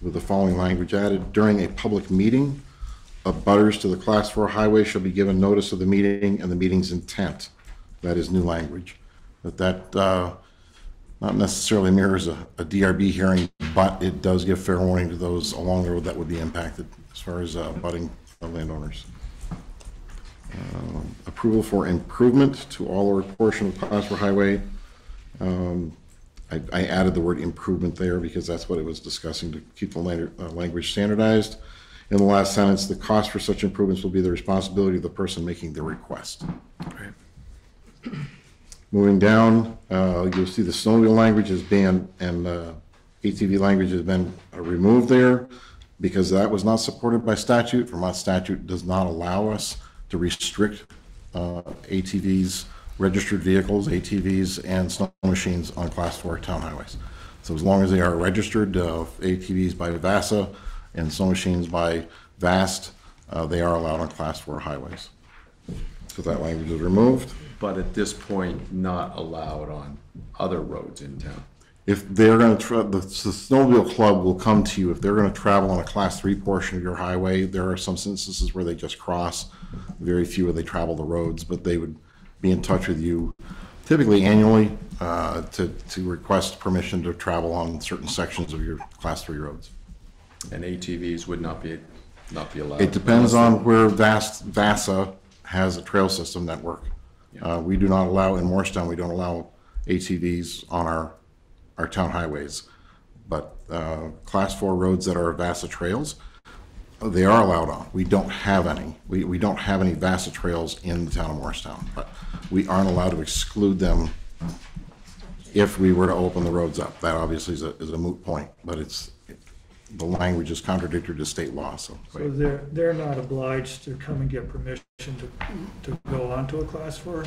with the following language added: during a public meeting, abutters to the class four highway shall be given notice of the meeting and the meeting's intent. That is new language. But that uh, not necessarily mirrors a, a D R B hearing, but it does give fair warning to those along the road that would be impacted as far as uh, abutting landowners. Uh, approval for improvement to all or portion of class four highway. Um, I, I added the word improvement there because that's what it was discussing, to keep the later, uh, language standardized. In the last sentence, the cost for such improvements will be the responsibility of the person making the request. Right. Moving down, uh, you'll see the snowmobile language is banned and uh, A T V language has been uh, removed there because that was not supported by statute. Vermont statute does not allow us to restrict uh, A T Vs, registered vehicles, A T Vs, and snow machines on class four town highways. So as long as they are registered, uh, A T Vs by VASA, and snow machines by VAST, uh, they are allowed on class four highways. So that language is removed. But at this point, not allowed on other roads in town. If they're gonna, the, the snowmobile club will come to you, if they're gonna travel on a class three portion of your highway, there are some instances where they just cross, very few where they travel the roads, but they would be in touch with you, typically annually, uh, to, to request permission to travel on certain sections of your class three roads. And A T Vs would not be not be allowed. It depends on where VAST, VASA has a trail system network. Yeah. Uh, we do not allow in Morristown. We don't allow A T Vs on our our town highways, but uh, class four roads that are VASA trails, they are allowed on. We don't have any. We we don't have any VASA trails in the town of Morristown, but we aren't allowed to exclude them if we were to open the roads up. That obviously is a, is a moot point, but it's, it, the language is contradictory to state law. So, so they're, they're not obliged to come and get permission to, to go onto a class four?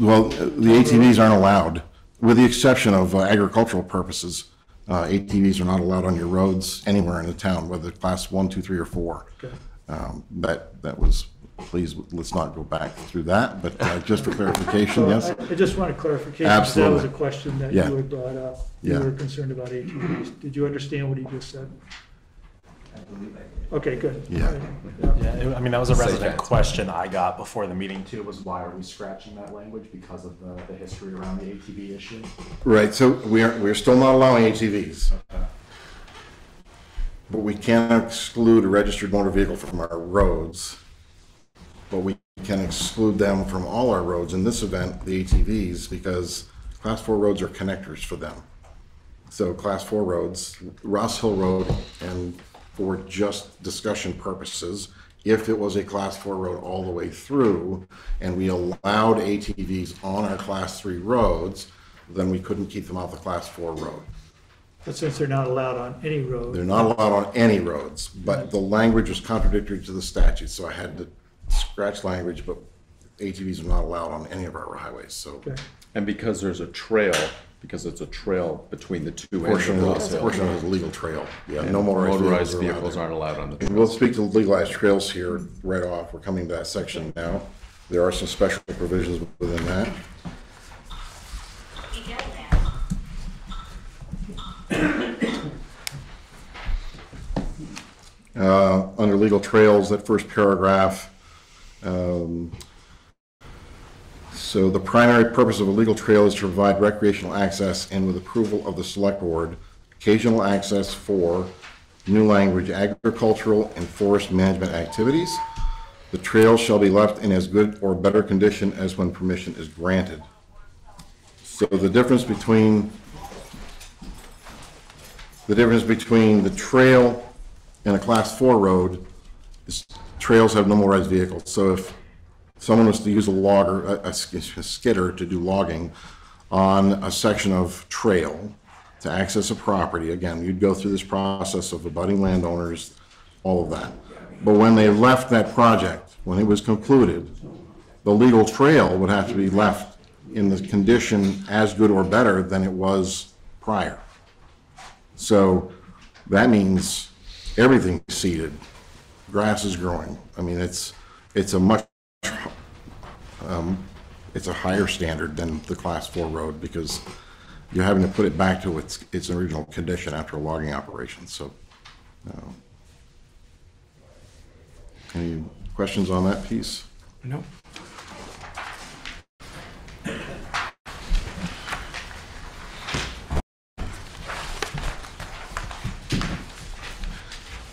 Well, the A T Vs aren't allowed, with the exception of uh, agricultural purposes. Uh, A T Vs are not allowed on your roads anywhere in the town, whether class one, two, three, or four. Okay. Um, that, that was, please, let's not go back through that, but uh, just for clarification, so yes? I, I just want a clarification. Absolutely. That was a question that yeah. you had brought up. You yeah. were concerned about A T Vs. Did you understand what he just said? I believe I did. Okay, good. Yeah. Okay. yeah. yeah I mean, that was a resident question I got before the meeting, too, was why are we scratching that language because of the, the history around the A T V issue? Right. So we are, we're still not allowing A T Vs. Okay. But we cannot exclude a registered motor vehicle from our roads, but we can exclude them from all our roads. In this event, the A T Vs, because class four roads are connectors for them. So class four roads, Ross Hill Road, and for just discussion purposes, if it was a class four road all the way through, and we allowed A T Vs on our class three roads, then we couldn't keep them off the class four road. But since they're not allowed on any road. They're not allowed on any roads, but the language was contradictory to the statute, so I had to scratch language, but A T Vs are not allowed on any of our highways, so. Okay. And because there's a trail, because it's a trail between the two portion ends of Ross Hill. Portion of the legal trail, yeah, and no motorized, motorized vehicles, vehicles aren't allowed on the trail. And we'll speak to legalized trails here right off. We're coming to that section now. There are some special provisions within that. Uh, under legal trails, that first paragraph, um, so the primary purpose of a legal trail is to provide recreational access, and with approval of the select board, occasional access for, new language, agricultural and forest management activities. The trail shall be left in as good or better condition as when permission is granted. So the difference between the difference between the trail in a class four road, trails have no motorized vehicles. So if someone was to use a logger, a, a skidder to do logging on a section of trail to access a property, again, you'd go through this process of abutting landowners, all of that. But when they left that project, when it was concluded, the legal trail would have to be left in the condition as good or better than it was prior. So that means everything's seeded, grass is growing. I mean, it's it's a much um, it's a higher standard than the class four road because you're having to put it back to its its original condition after a logging operation. So, uh, any questions on that piece? No.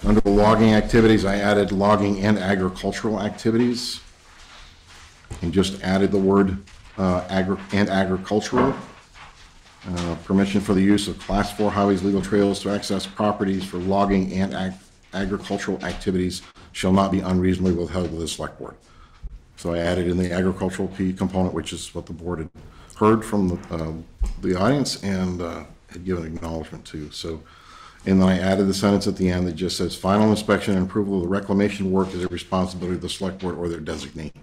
Under the logging activities, I added logging and agricultural activities and just added the word uh, agri and agricultural. Uh, permission for the use of class four highways, legal trails to access properties for logging and ag agricultural activities shall not be unreasonably withheld by the select board. So I added in the agricultural P component, which is what the board had heard from the, uh, the audience and uh, had given acknowledgement to. So. And then I added the sentence at the end that just says, final inspection and approval of the reclamation work is a responsibility of the select board or their designee.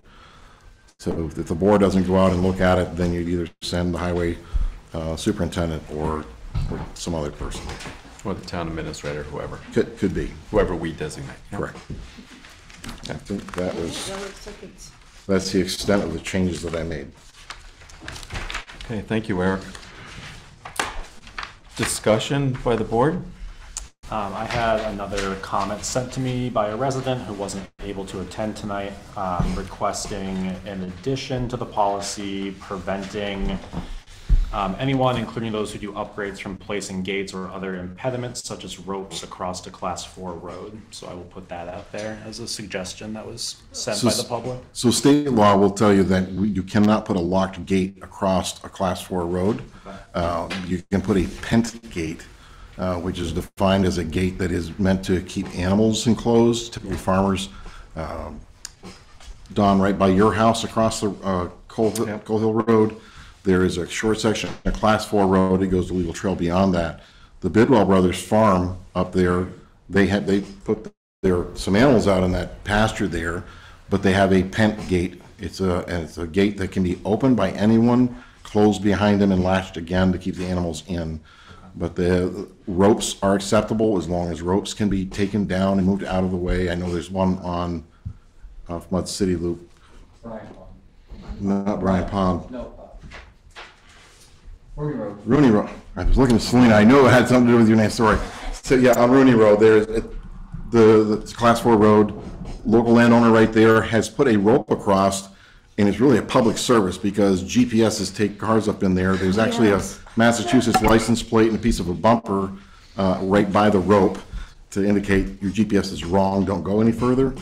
So if the board doesn't go out and look at it, then you'd either send the highway uh, superintendent or, or some other person. Or the town administrator, whoever. Could, could be. Whoever we designate. Yeah. Correct. I think that was, that's the extent of the changes that I made. Okay, thank you, Eric. Discussion by the board? Um, I had another comment sent to me by a resident who wasn't able to attend tonight, um, requesting in addition to the policy preventing um, anyone, including those who do upgrades, from placing gates or other impediments such as ropes across the class four road. So I will put that out there as a suggestion that was sent so, by the public. So state law will tell you that you cannot put a locked gate across a class four road. Okay. Uh, you can put a pent gate. Uh, which is defined as a gate that is meant to keep animals enclosed, typically farmers. Um, Don, right by your house across the uh, Coal, yep. Coal Hill Road, There is a short section, a class four road. It goes to legal trail beyond that. The Bidwell Brothers farm up there, they had they put their some animals out in that pasture there, but they have a pent gate. It's a and it's a gate that can be opened by anyone, closed behind them, and latched again to keep the animals in. But the ropes are acceptable as long as ropes can be taken down and moved out of the way. I know there's one on uh, Mud City Loop. Brian Pond. No, not Brian Pond. No. Rooney Road. Rooney Road. I was looking at Selena. I knew it had something to do with your name. Sorry. So yeah, on Rooney Road, there's the, the class four road. Local landowner right there has put a rope across, and it's really a public service because G P S's take cars up in there. There's actually yes. a Massachusetts license plate and a piece of a bumper uh, right by the rope to indicate your G P S is wrong. Don't go any further.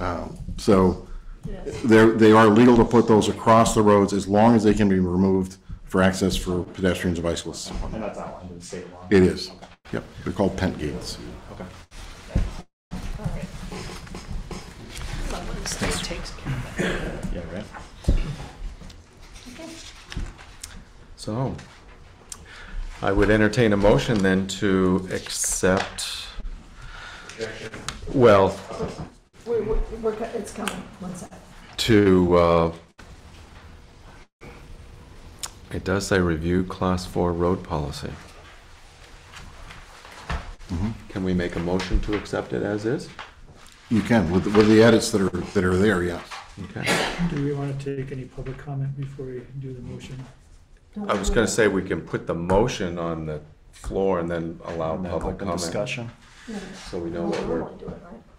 Um, so yes. they are legal to put those across the roads as long as they can be removed for access for pedestrians and bicyclists. And that's outlined in state law. It is. Okay. Yep. They're called pent gates. Okay. All right. Someone state takes care of that. Yeah, right. Okay. So I would entertain a motion then to accept. Well, we're, we're, we're, it's coming. One second. To. Uh, It does say review class four road policy. Mm-hmm. Can we make a motion to accept it as is? You can, with, with the edits that are that are there, yeah. Okay. Do we want to take any public comment before we do the motion? I was going to say we can put the motion on the floor and then allow and then public comment. Discussion. So we know what we're.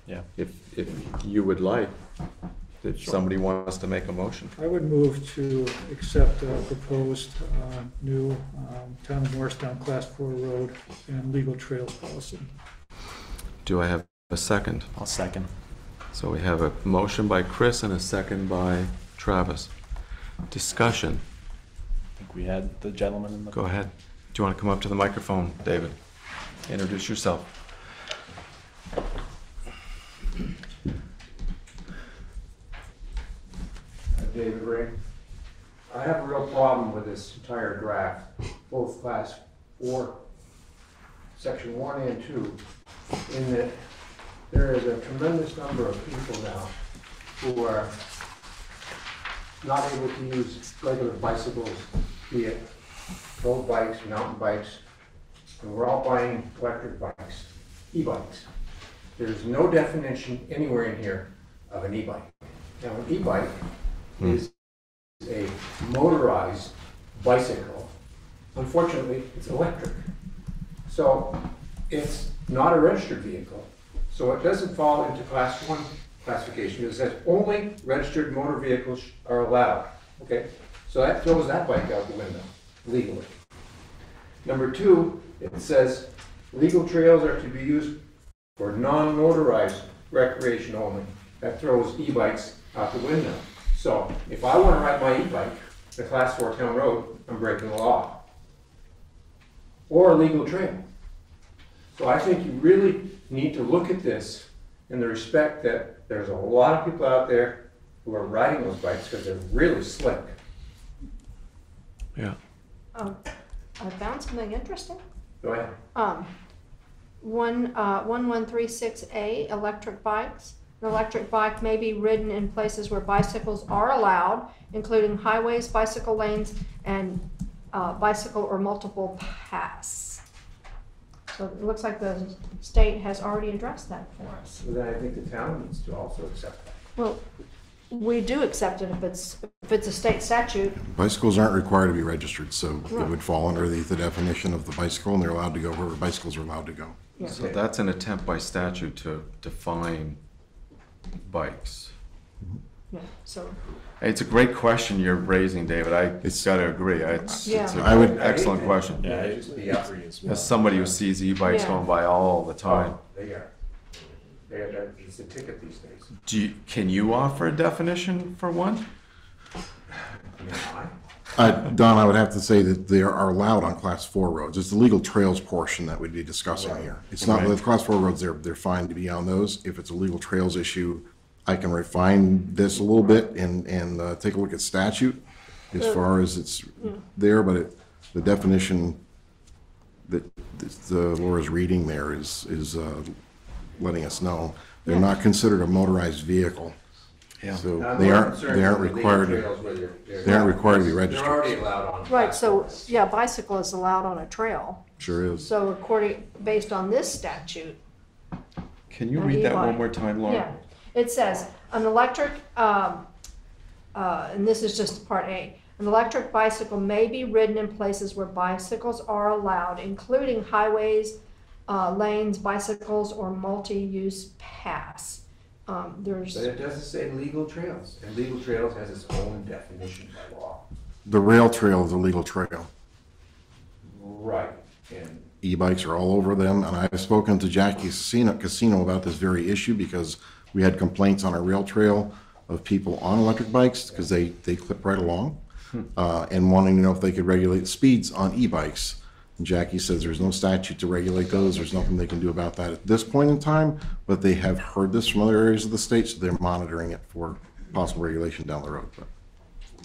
Yeah. If if you would like. If somebody wants to make a motion. I would move to accept the proposed uh, new um, Town of Morristown Class four Road and Legal Trails policy. Do I have a second? I'll second. So we have a motion by Chris and a second by Travis. Discussion. I think we had the gentleman in the... Go ahead. Do you want to come up to the microphone, David? Introduce yourself. David Ray. I have a real problem with this entire draft, both class four, section one and two, in that there is a tremendous number of people now who are not able to use regular bicycles, be it road bikes, mountain bikes, and we're all buying electric bikes, e-bikes. There's no definition anywhere in here of an e-bike. Now, an e-bike is a motorized bicycle. Unfortunately, it's electric. So it's not a registered vehicle. So it doesn't fall into class one classification. It says only registered motor vehicles are allowed. Okay, so that throws that bike out the window, legally. Number two, it says legal trails are to be used for non-motorized recreation only. That throws e-bikes out the window. So if I want to ride my e-bike, the class four town road, I'm breaking the law. Or a legal trail. So I think you really need to look at this in the respect that there's a lot of people out there who are riding those bikes because they're really slick. Yeah. Um, I found something interesting. Go ahead. Um, one, uh, one one three six A, electric bikes. An electric bike may be ridden in places where bicycles are allowed, including highways, bicycle lanes, and uh, bicycle or multiple paths. So it looks like the state has already addressed that for us. Well, then I think the town needs to also accept that. Well, we do accept it if it's if it's a state statute. Bicycles aren't required to be registered, so right. It would fall underneath the definition of the bicycle, and they're allowed to go wherever bicycles are allowed to go. Yeah. So that's an attempt by statute to define bikes. Yeah, so it's a great question you're raising, David. I it's, gotta agree. It's, yeah. it's a I would excellent I question. Yeah, it's, it's, it's, as somebody who sees e-bikes yeah. going by all the time. Oh, they are. They are. It's a ticket these days. Do you, can you offer a definition for one? uh, Don, I would have to say that they are allowed on class four roads. It's the legal trails portion that we'd be discussing right. here. It's not right. the class four roads; they're they're fine to be on those. If it's a legal trails issue, I can refine this a little bit and and uh, take a look at statute as far as it's there, but it, the definition that the Laura's reading there is is uh, letting us know they're not considered a motorized vehicle. Yeah. So no, they aren't they aren't required to they aren't required to be registered. They're already allowed on right. So yeah, bicycle is allowed on a trail. Sure is. So according based on this statute. Can you read that one more time, Laura? Yeah. It says an electric, um, uh, and this is just part A. An electric bicycle may be ridden in places where bicycles are allowed, including highways, uh, lanes, bicycles, or multi-use paths. Um, there's but it doesn't say legal trails, and legal trails has its own definition by law. The rail trail is a legal trail. Right. And e-bikes are all over them, and I've spoken to Jackie Cassino, Cassino about this very issue because we had complaints on our rail trail of people on electric bikes because they, they clip right along uh, and wanting to know if they could regulate speeds on e-bikes. And Jackie says there's no statute to regulate those. There's nothing they can do about that at this point in time, but they have heard this from other areas of the state, so they're monitoring it for possible regulation down the road. But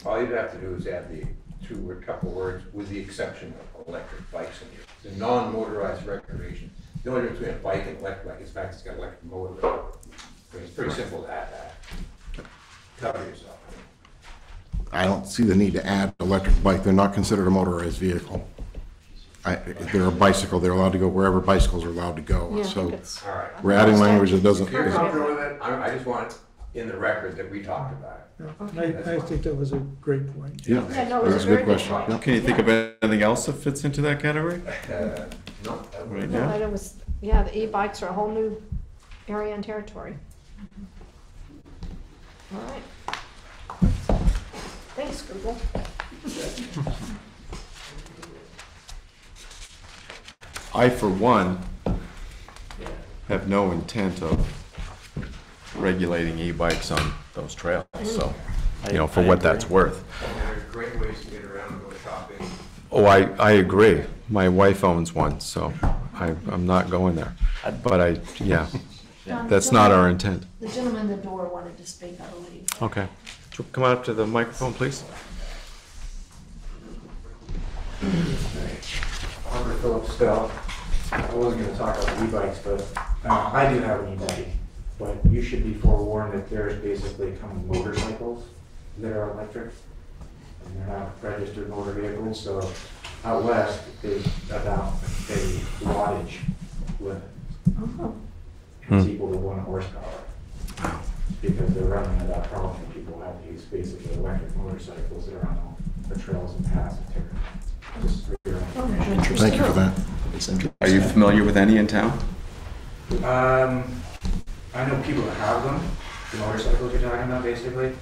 all you'd have to do is add the two or a couple words, with the exception of electric bikes in here. It's a non-motorized recreation. The only difference between a bike and electric bike is the fact it's got an electric motor. So it's pretty simple to add that. Cover yourself. I don't see the need to add electric bike. They're not considered a motorized vehicle. I, if they're a bicycle, they're allowed to go wherever bicycles are allowed to go. Yeah, so all right. We're adding language that doesn't. If you're comfortable with it, I just want it in the record that we talked about it. Yeah. Okay. I, I think that was a great point. Yeah, yeah no, it was that's a good question. Point. Yeah. Can you think yeah. of anything else that fits into that category? Uh, no, right no, now. It was, yeah, the e-bikes are a whole new area and territory. All right. Thanks, Google. I, for one, have no intent of regulating e-bikes on those trails. So, you know, for I, I what agree. That's worth. There are great ways to get around and go shopping. Oh, I, I agree. My wife owns one, so I, I'm not going there. But I, yeah, that's not our intent. The gentleman at the door wanted to speak, I believe. Okay. Come on up to the microphone, please. Hunter Phillips Bell. I wasn't going to talk about e-bikes, but uh, I do have an e-bike. But you should be forewarned that there's basically coming motorcycles that are electric, and they're not registered motor vehicles. So out west is about a wattage limit. Uh-huh. It's hmm. equal to one horsepower because they're running at that problem. People have these basically electric motorcycles that are on the trails and paths of terror. Just for your information. Thank you for that. It's interesting. Are you familiar with any in town? Um, I know people that have them. The motorcycles you're talking about, basically,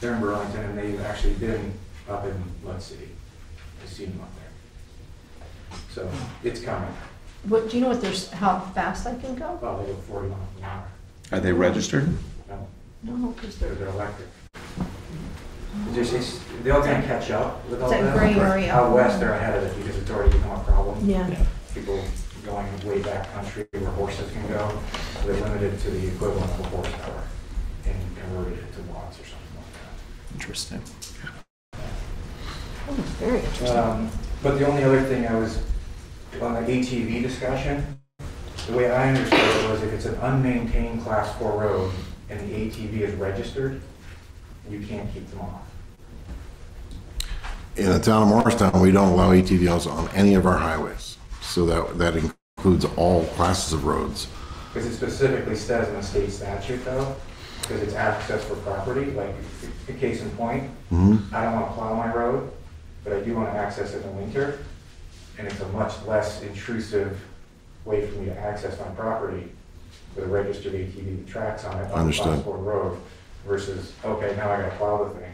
they're in Burlington, and they've actually been up in Lud City. I've seen them up there. So it's coming. What do you know? What there's how fast they can go? Well, they go forty miles an hour. Are they registered? No. No, because they're, they're electric. It's, they're all going to catch up with all that. It's a gray area. Out west, they're ahead of it because it's already become a problem. Yeah. yeah. People going way back country where horses can go, so they're limited to the equivalent of a horsepower and converted it to watts or something like that. Interesting. Yeah. Oh, very interesting. Um, but the only other thing I was on the A T V discussion, the way I understood it was if it's an unmaintained class four road and the A T V is registered, you can't keep them off. In the town of Morristown, we don't allow A T Vs on any of our highways. So that, that includes all classes of roads. Because it specifically says in the state statute, though, because it's access for property. Like, a case in point, mm-hmm. I don't want to plow my road, but I do want to access it in the winter. And it's a much less intrusive way for me to access my property with a registered A T V with tracks on it on the road versus, okay, now I got to plow the thing.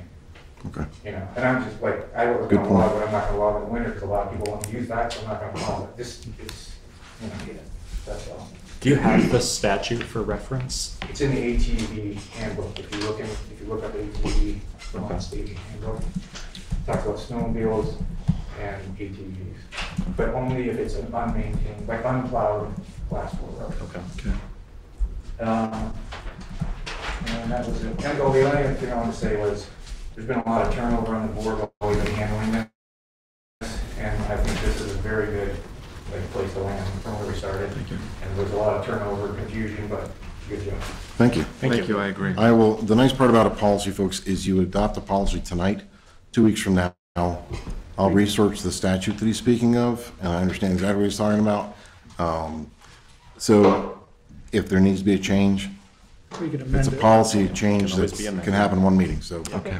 Okay. You know, and I'm just like, I was going to log, but I'm not going to log in the winter because a lot of people want to use that, so I'm not going to log it. This is, you know, yeah, that's all. Do you have the statute for reference? It's in the A T V handbook. If you look in, if you look up A T V, okay. the state handbook, it talks about snowmobiles and A T Vs, but only if it's an unmaintained, like unplowed class four road. Okay. Okay. Um, and that was it. And the only other thing I wanted to say was. there's been a lot of turnover on the board while we've been handling this, and I think this is a very good like, place to land from where we started. Thank you. And there was a lot of turnover, confusion, but good job. Thank you. Thank, Thank you. you. I agree. I will. The nice part about a policy, folks, is you adopt a policy tonight. Two weeks from now, I'll research the statute that he's speaking of, and I understand exactly what he's talking about. Um, so, if there needs to be a change, we can amend it's a policy it. change that can happen one meeting. So, yeah. okay.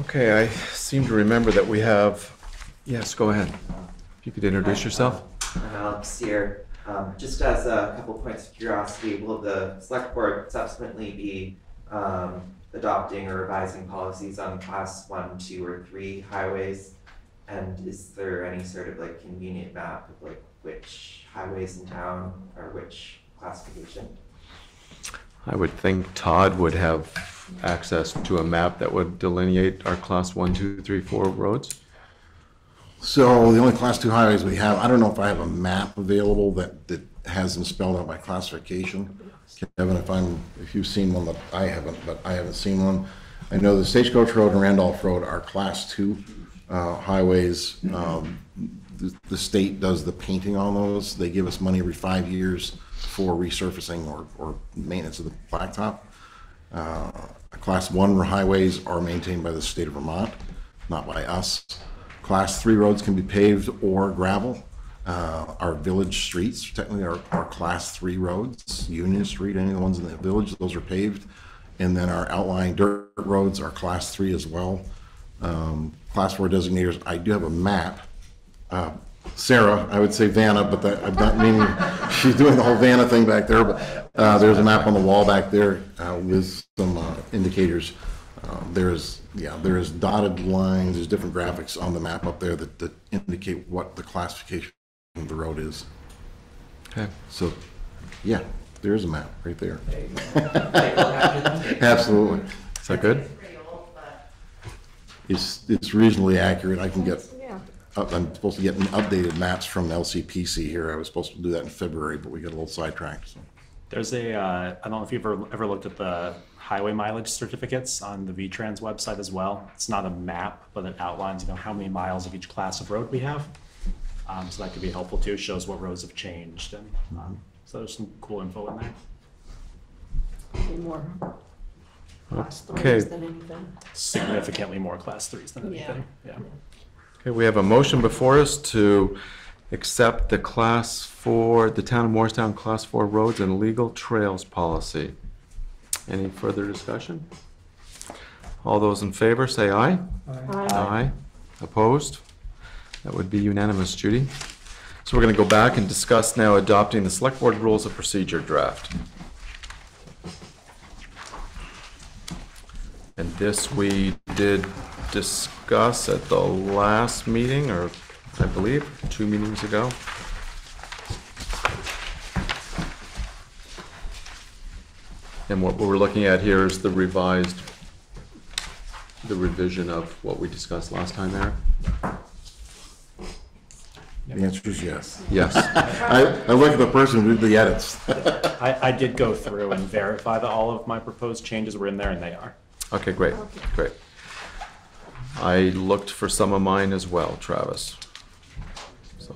Okay, I seem to remember that we have. Yes, go ahead. If you could introduce Hi, yourself. I'm Alex here. Um, just as a couple points of curiosity, will the select board subsequently be um, adopting or revising policies on class one, two, or three highways? And is there any sort of like convenient map of like which highways in town or which classification? I would think Todd would have access to a map that would delineate our class one, two, three, four roads. So the only class two highways we have, I don't know if I have a map available that, that has them spelled out by classification. Kevin, if I'm, if you've seen one that I haven't, but I haven't seen one. I know the Stagecoach Road and Randolph Road are class two uh, highways. Um, the, the state does the painting on those. They give us money every five years for resurfacing or, or maintenance of the blacktop. Uh, class one highways are maintained by the state of Vermont, not by us. Class three roads can be paved or gravel. Uh, our village streets technically are, are class three roads. Union Street, any of the ones in the village, those are paved. And then our outlying dirt roads are class three as well. Um, class four designators, I do have a map. Uh, Sarah, I would say Vanna, but that, I'm not meaning she's doing the whole Vanna thing back there, but uh, there's a map on the wall back there uh, with some uh, indicators. Um, there's yeah, there's dotted lines. There's different graphics on the map up there that, that indicate what the classification of the road is. Okay. So, yeah, there is a map right there. Absolutely. Is that good? It's it's reasonably accurate. I can get. Uh, I'm supposed to get updated maps from the L C P C here. I was supposed to do that in February, but we got a little sidetracked. So. There's a. Uh, I don't know if you've ever ever looked at the highway mileage certificates on the VTrans website as well. It's not a map, but it outlines, you know, how many miles of each class of road we have. Um, so that could be helpful too. Shows what roads have changed, and um, so there's some cool info in there. Any more class threes than anything? Significantly more class threes than anything. Yeah. yeah. Okay, we have a motion before us to accept the class four, the town of Morristown class four roads and legal trails policy. Any further discussion? All those in favor say aye. Aye. Aye. Aye. Opposed? That would be unanimous, Judy. So we're going to go back and discuss now adopting the select board rules of procedure draft. And this we did discuss at the last meeting, or I believe two meetings ago. And what we're looking at here is the revised, the revision of what we discussed last time, Eric? The answer is yes. Yes. I, I look at the person who did the edits. I, I did go through and verify that all of my proposed changes were in there, and they are. Okay, great, okay. great. I looked for some of mine as well, Travis. So.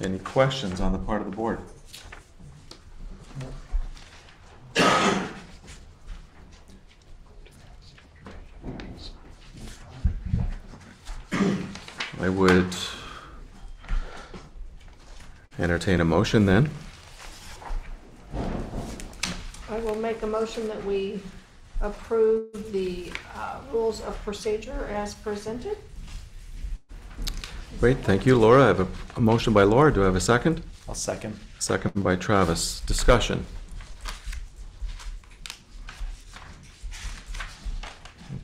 Any questions on the part of the board? I would entertain a motion then. I will make a motion that we approve the uh, rules of procedure as presented. Great, thank you, Laura. I have a, a motion by Laura. Do I have a second? I'll second. Second by Travis. Discussion.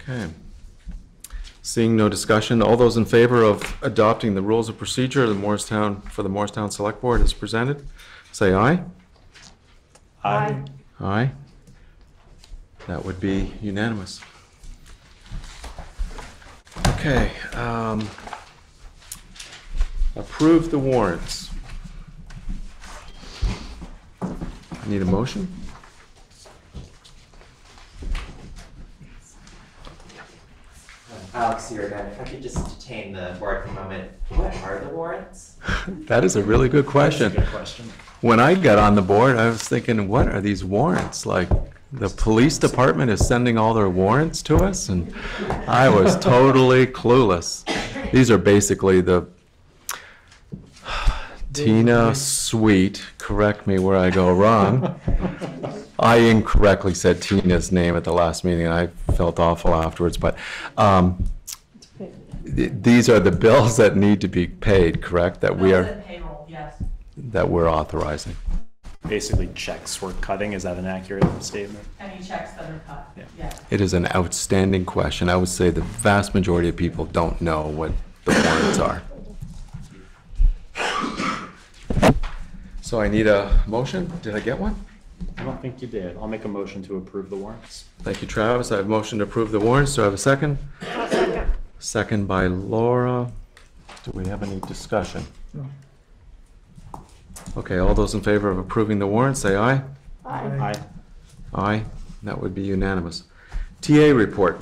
Okay. Seeing no discussion, all those in favor of adopting the rules of procedure the Morristown, for the Morristown Select Board as presented, say aye. Aye. Aye. Aye. That would be unanimous. Okay. Um, Approve the warrants. Need a motion? Alex, you're done. If I could just detain the board for a moment, what are the warrants? That is a really good question. That's a good question. When I got on the board, I was thinking, what are these warrants? Like, the police department is sending all their warrants to us? And I was totally clueless. These are basically the Tina Sweet, correct me where I go wrong. I incorrectly said Tina's name at the last meeting, and I felt awful afterwards. But um, th these are the bills that need to be paid, correct? That we are. Payroll, yes. That we're authorizing. Basically, checks we're cutting. Is that an accurate statement? Any checks that are cut. Yeah. Yes. It is an outstanding question. I would say the vast majority of people don't know what the warrants are. So I need a motion. Did I get one? I don't think you did. I'll make a motion to approve the warrants. Thank you, Travis. I have a motion to approve the warrants. Do I have a second? I'll second. Second by Laura. Do we have any discussion? No. Okay, all those in favor of approving the warrants, say aye. Aye. Aye. Aye. That would be unanimous. T A report.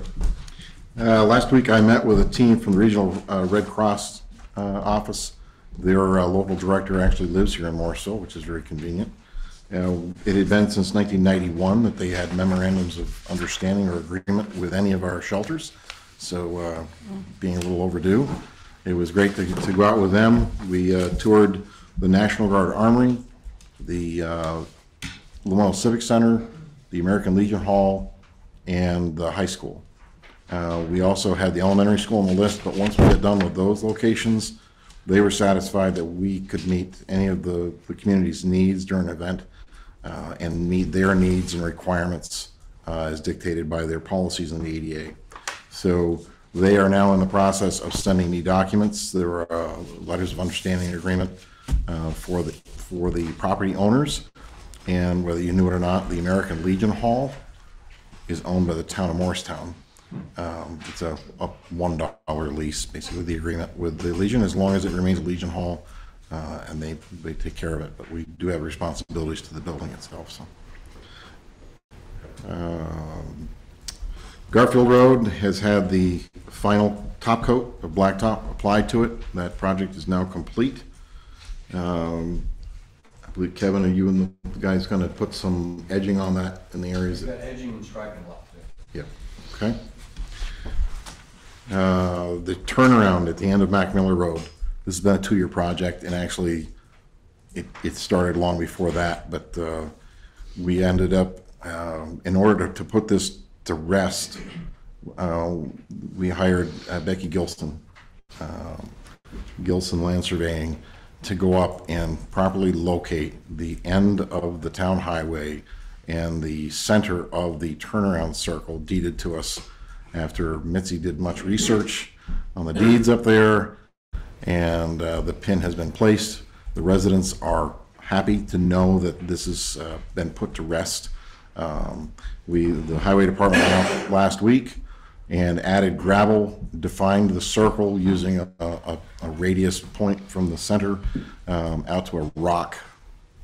Uh, last week I met with a team from the regional uh, Red Cross uh, office. Their uh, local director actually lives here in Morristown, which is very convenient. Uh, it had been since nineteen ninety-one that they had memorandums of understanding or agreement with any of our shelters. So uh, being a little overdue, it was great to, to go out with them. We uh, toured the National Guard Armory, the uh, Lamoille Civic Center, the American Legion Hall, and the high school. Uh, we also had the elementary school on the list, but once we get done with those locations, they were satisfied that we could meet any of the, the community's needs during an event uh, and meet their needs and requirements uh, as dictated by their policies in the A D A. So they are now in the process of sending me documents. There were uh, letters of understanding and agreement uh, for the for the property owners. And whether you knew it or not, the American Legion Hall is owned by the town of Morristown. Um, it's a, a one dollar lease, basically, the agreement with the Legion, as long as it remains a Legion Hall, uh, and they, they take care of it. But we do have responsibilities to the building itself. So, um, Garfield Road has had the final top coat of blacktop applied to it. That project is now complete. Um, I believe, Kevin, are you and the guys going to put some edging on that in the areas? We've got edging and striping left there. Yeah. Okay. Uh, the turnaround at the end of Mac Miller Road. This has been a two-year project, and actually it, it started long before that, but uh, we ended up, uh, in order to, to put this to rest, uh, we hired uh, Becky Gilson, uh, Gilson Land Surveying, to go up and properly locate the end of the town highway and the center of the turnaround circle deeded to us after Mitzi did much research on the deeds up there, and uh, the pin has been placed. The residents are happy to know that this has uh, been put to rest. Um, we, the highway department went out last week and added gravel, defined the circle using a, a, a radius point from the center um, out to a rock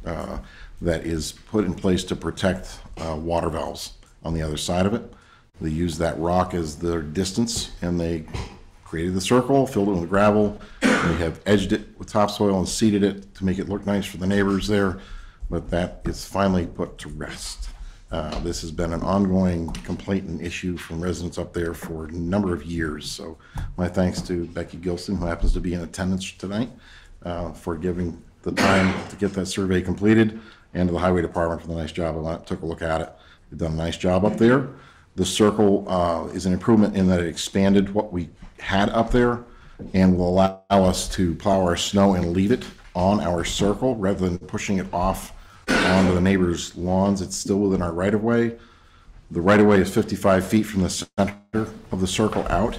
uh, that is put in place to protect uh, water valves on the other side of it. They used that rock as their distance, and they created the circle, filled it with gravel. They have edged it with topsoil and seeded it to make it look nice for the neighbors there. But that is finally put to rest. Uh, this has been an ongoing complaint and issue from residents up there for a number of years. So my thanks to Becky Gilson, who happens to be in attendance tonight, uh, for giving the time to get that survey completed, and to the highway department for the nice job. I took a look at it. They've done a nice job up there. The circle uh, is an improvement in that it expanded what we had up there and will allow us to plow our snow and leave it on our circle rather than pushing it off onto the neighbors' lawns. It's still within our right-of-way. The right-of-way is fifty-five feet from the center of the circle out.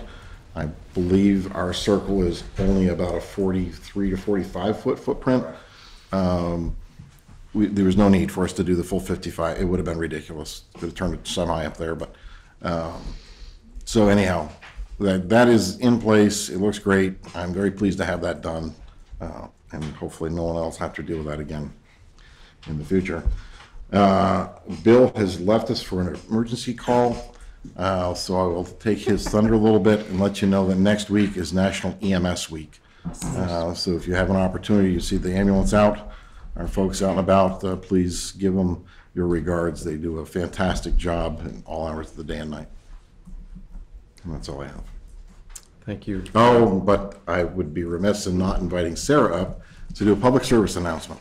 I believe our circle is only about a forty-three to forty-five foot footprint. Um, we, there was no need for us to do the full fifty-five. It would have been ridiculous to turn it semi up there, but Um, so anyhow, that, that is in place. It looks great. I'm very pleased to have that done, uh, and hopefully no one else have to deal with that again in the future. Uh, Bill has left us for an emergency call. Uh, so I will take his thunder a little bit and let you know that next week is National E M S Week. Uh, so if you have an opportunity to see the ambulance out, our folks out and about, uh, please give them your regards. They do a fantastic job in all hours of the day and night. And that's all I have. Thank you. Oh, but I would be remiss in not inviting Sarah up to do a public service announcement.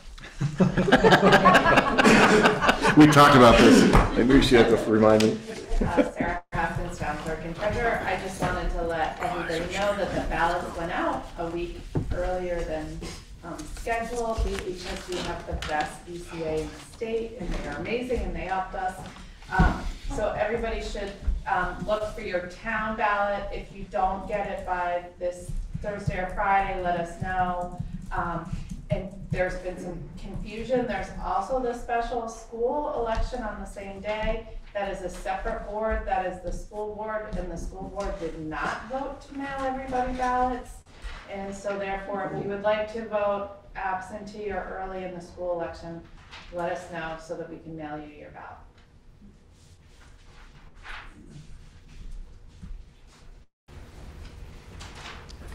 We talked about this. Maybe she had to remind me. Uh, Sarah Hopkins, town clerk and treasurer. I just wanted to let everybody know that the ballots went out a week earlier than um, scheduled because we have the best B C A in the state, and they are amazing, and they helped us. Um, so everybody should um, look for your town ballot. If you don't get it by this Thursday or Friday, let us know. Um, and there's been some confusion. There's also the special school election on the same day. That is a separate board. That is the school board, and the school board did not vote to mail everybody ballots. And so therefore, if you would like to vote absentee or early in the school election, let us know so that we can mail you your ballot.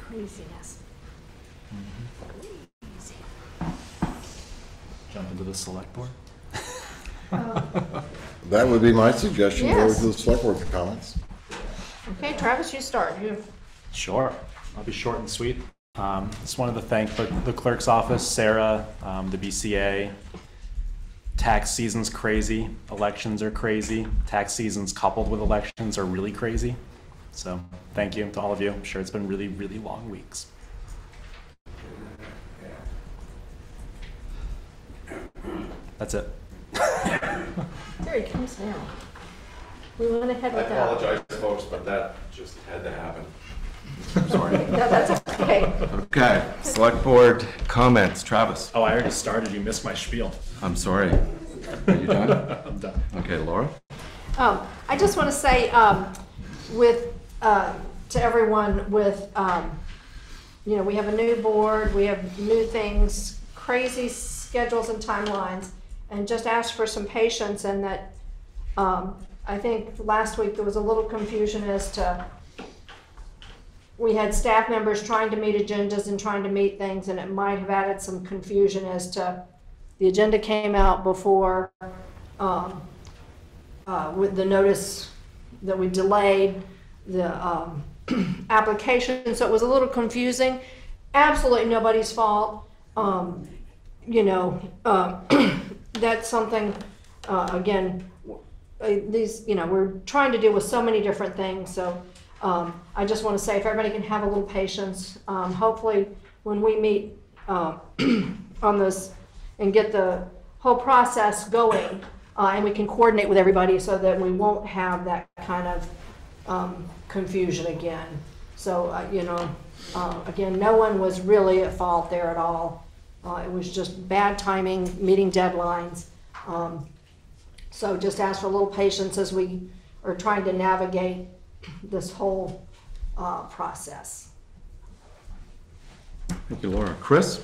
Craziness. Mm-hmm. Crazy. Jump into the select board? Oh. That would be my suggestion. Yes. Go over to the select board for comments. Okay, Travis, you start. You have... Sure. I'll be short and sweet. Um, just wanted to thank the, the clerk's office, Sarah, um, the B C A. Tax season's crazy. Elections are crazy. Tax seasons coupled with elections are really crazy. So thank you to all of you. I'm sure it's been really, really long weeks. That's it. There he comes now. We went ahead with that. I apologize, folks, but that just had to happen. I'm sorry. No, that's okay. Okay. Select board comments. Travis. Oh, I already started. You missed my spiel. I'm sorry. Are you done? I'm done. Okay, Laura. Um, I just want to say um, with uh, to everyone with, um, you know, we have a new board. We have new things, crazy schedules and timelines. And just ask for some patience, and that um, I think last week there was a little confusion as to we had staff members trying to meet agendas and trying to meet things, and it might have added some confusion as to the agenda came out before um, uh, with the notice that we delayed the um, application, so it was a little confusing. Absolutely nobody's fault. Um, you know, uh, that's something, uh, again, these, you know, we're trying to deal with so many different things. So um, I just want to say if everybody can have a little patience, um, hopefully when we meet uh, on this and get the whole process going uh, and we can coordinate with everybody so that we won't have that kind of um, confusion again. So, uh, you know, uh, again, no one was really at fault there at all. Uh, it was just bad timing, meeting deadlines. Um, so just ask for a little patience as we are trying to navigate this whole uh, process. Thank you, Laura. Chris?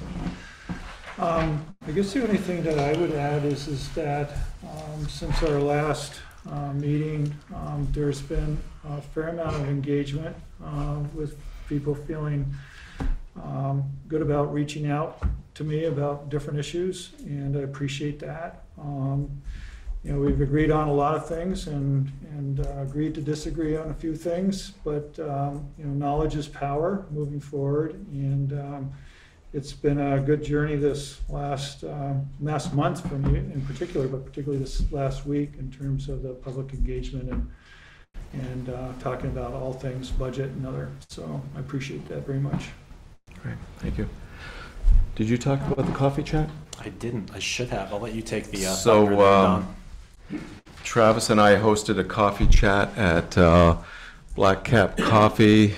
Um, I guess the only thing that I would add is, is that um, since our last uh, meeting, um, there's been a fair amount of engagement uh, with people feeling um, good about reaching out to me about different issues, and I appreciate that. Um, you know, we've agreed on a lot of things, and and uh, agreed to disagree on a few things, but um, you know, knowledge is power moving forward, and um, it's been a good journey this last uh, last month for me in particular, but particularly this last week in terms of the public engagement and and uh, talking about all things budget and other. So I appreciate that very much. Great, thank you. Did you talk about the coffee chat? I didn't. I should have. I'll let you take the... Uh, so, um, Travis and I hosted a coffee chat at uh, Black Cap Coffee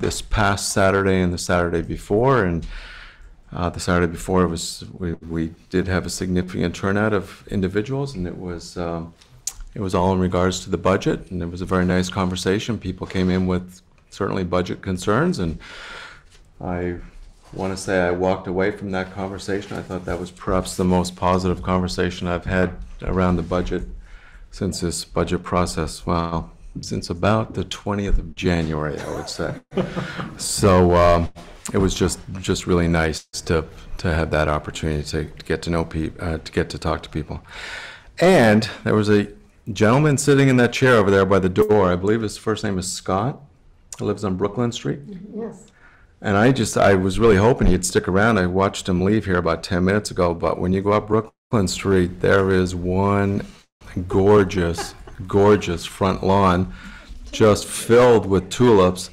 this past Saturday and the Saturday before. And uh, the Saturday before, it was we, we did have a significant turnout of individuals, and it was, um, it was all in regards to the budget. And it was a very nice conversation. People came in with certainly budget concerns, and I... I want to say I walked away from that conversation. I thought that was perhaps the most positive conversation I've had around the budget since this budget process. Well, since about the twentieth of January, I would say. So um, it was just just really nice to to have that opportunity to, to get to know people, uh, to get to talk to people. And there was a gentleman sitting in that chair over there by the door. I believe his first name is Scott. He lives on Brooklyn Street. Yes. And I just, I was really hoping he'd stick around. I watched him leave here about ten minutes ago, but when you go up Brooklyn Street, there is one gorgeous, gorgeous front lawn just filled with tulips.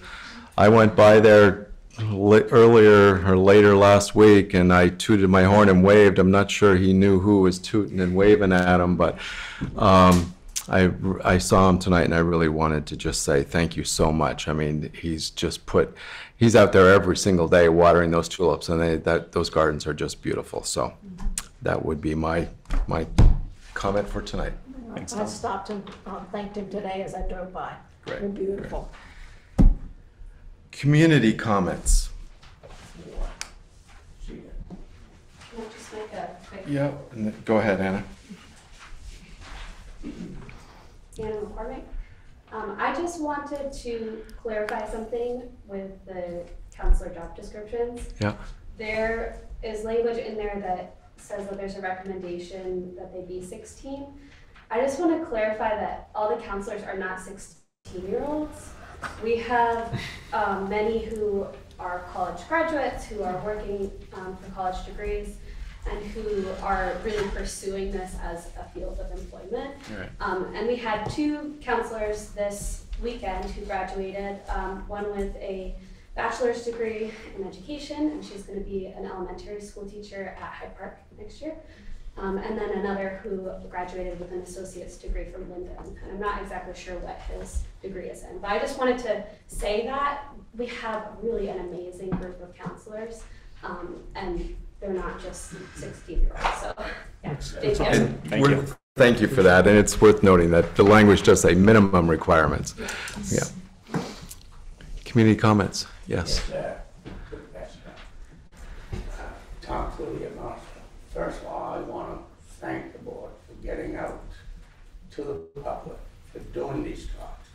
I went by there earlier or later last week and I tooted my horn and waved. I'm not sure he knew who was tooting and waving at him, but um, I, I saw him tonight and I really wanted to just say thank you so much. I mean, he's just put, he's out there every single day watering those tulips, and they, that, those gardens are just beautiful. So that would be my, my comment for tonight. Thanks, I stopped and uh, thanked him today as I drove by. Great. They're beautiful. Great. Community comments. We'll just make a quick... Yeah, go ahead, Anna. Anna McCormick. Um, I just wanted to clarify something with the counselor job descriptions. Yeah. There is language in there that says that there's a recommendation that they be sixteen. I just want to clarify that all the counselors are not sixteen-year-olds. We have um, many who are college graduates, who are working um, for college degrees, and who are really pursuing this as a field of employment. Right. Um, and we had two counselors this weekend who graduated, um, one with a bachelor's degree in education, and she's going to be an elementary school teacher at Hyde Park next year. Um, and then another who graduated with an associate's degree from Linden. And I'm not exactly sure what his degree is in, but I just wanted to say that we have really an amazing group of counselors, um, and they're not just sixteen-year-olds. So, yeah. Thank you. Thank you. Thank you for that. And it's worth noting that the language does say minimum requirements. Yes. Yeah. Community comments. Yes. yes uh, uh, Tom Cloutier, Marshall. First of all, I want to thank the board for getting out to the public, for doing these talks,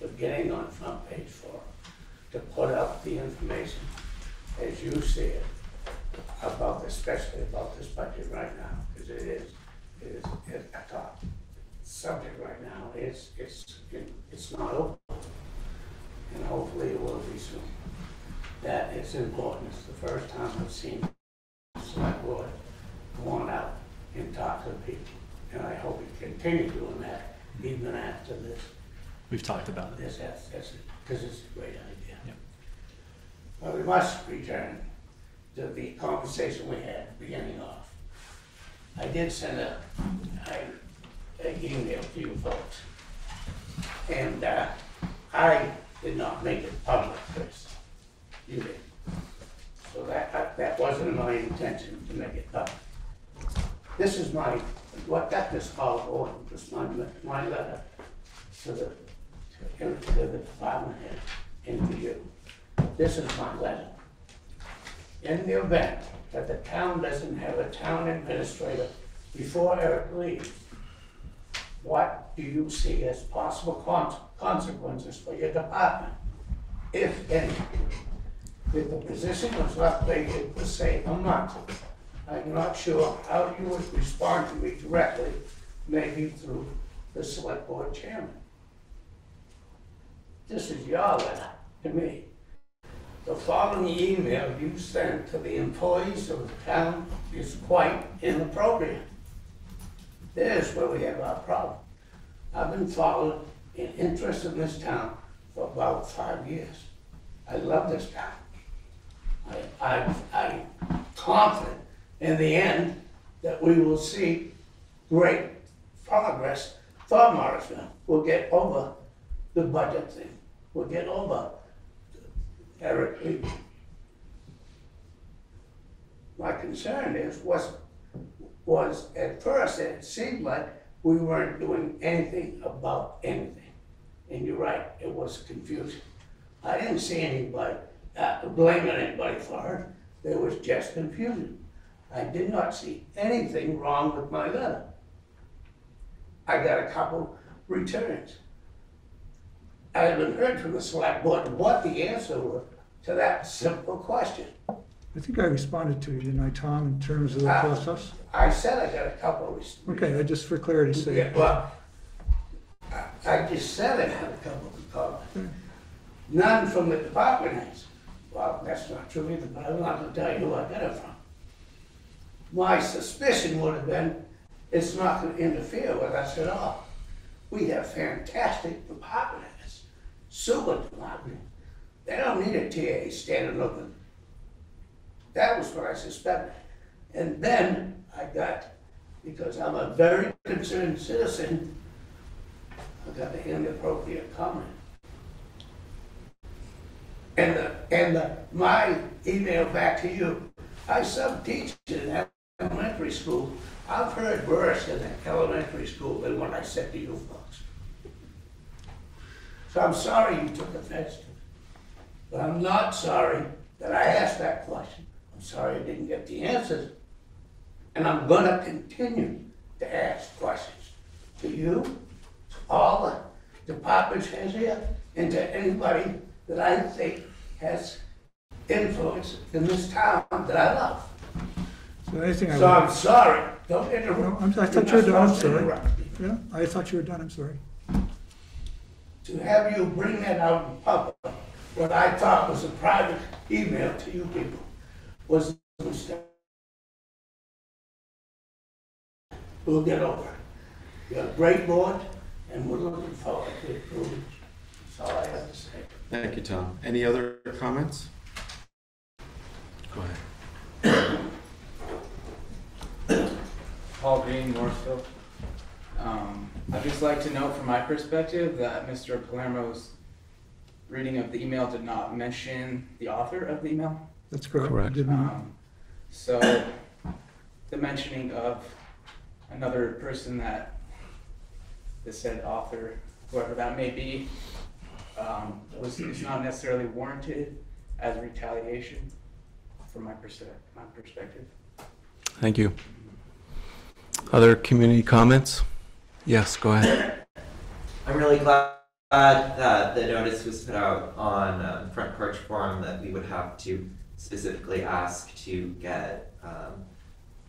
for getting on front page for them, to put up the information as you see it about this, especially about this budget right now, because it is it is it, a top subject right now. It's it's it, it's not over, and hopefully it will be soon. That is important. It's the first time I've seen select board go on out and talk to people, and I hope we continue doing that even after this. We've talked about this, that's because it's a great idea. Yep. Well, we must return to the conversation we had at the beginning of. I did send a, I, an email to you folks, and uh, I did not make it public first. You did. So that uh, that wasn't my intention to make it public. This is my, what got this all going was my, my letter to the, to the department head and to you. This is my letter. In the event that the town doesn't have a town administrator before Eric leaves, what do you see as possible con consequences for your department, if any? If the position was left vacant for, say, a month, I'm not sure how you would respond to me directly, maybe through the select board chairman. This is your letter to me. The following email you sent to the employees of the town is quite inappropriate. There's where we have our problem. I've been followed in interest in this town for about five years. I love this town. I, I, I'm confident in the end that we will see great progress for Morristown. We'll get over the budget thing. We'll get over Eric Lee. My concern is, was, was at first it seemed like we weren't doing anything about anything. And you're right, it was confusing. I didn't see anybody uh, blaming anybody for it. There was just confusion. I did not see anything wrong with my letter. I got a couple returns. I haven't heard from the select board what the answer was to that simple question. I think I responded to you, didn't I, Tom, in terms of the uh, process? I said I got a couple of responses. Okay, I just for clarity's sake. Yeah, well, I just said I had a couple of comments. Okay. None from the department heads. Well, that's not true either, but I'm not going to tell you who I got it from. My suspicion would have been it's not going to interfere with us at all. We have fantastic department heads, super department. They don't need a T A standing over them. That was what I suspected. And then I got, because I'm a very concerned citizen, I got the inappropriate comment. And the, and the, my email back to you, I sub-teach in elementary school. I've heard worse in elementary school than what I said to you folks. So I'm sorry you took offense to it. But I'm not sorry that I asked that question. I'm sorry I didn't get the answers. And I'm going to continue to ask questions to you, to all the department heads here, and to anybody that I think has influence in this town that I love. So, I so I I'm sorry. Don't interrupt. No, I'm, I thought you were done. I'm sorry. Yeah, I thought you were done. I'm sorry. To have you bring that out in public, what I thought was a private email to you people, was a mistake. We'll get over it. You're a great board, and we're looking forward to improving. That's all I have to say. Thank you, Tom. Any other comments? Go ahead. Paul Green, Morrisville. Um, I'd just like to note from my perspective that Mister Palermo's reading of the email did not mention the author of the email. That's correct. correct. Um, so the mentioning of another person that the said author, whoever that may be, um, was is not necessarily warranted as retaliation from my, pers my perspective. Thank you. Other community comments? Yes, go ahead. I'm really glad that the notice was put out on um, Front Porch Forum that we would have to specifically ask to get um,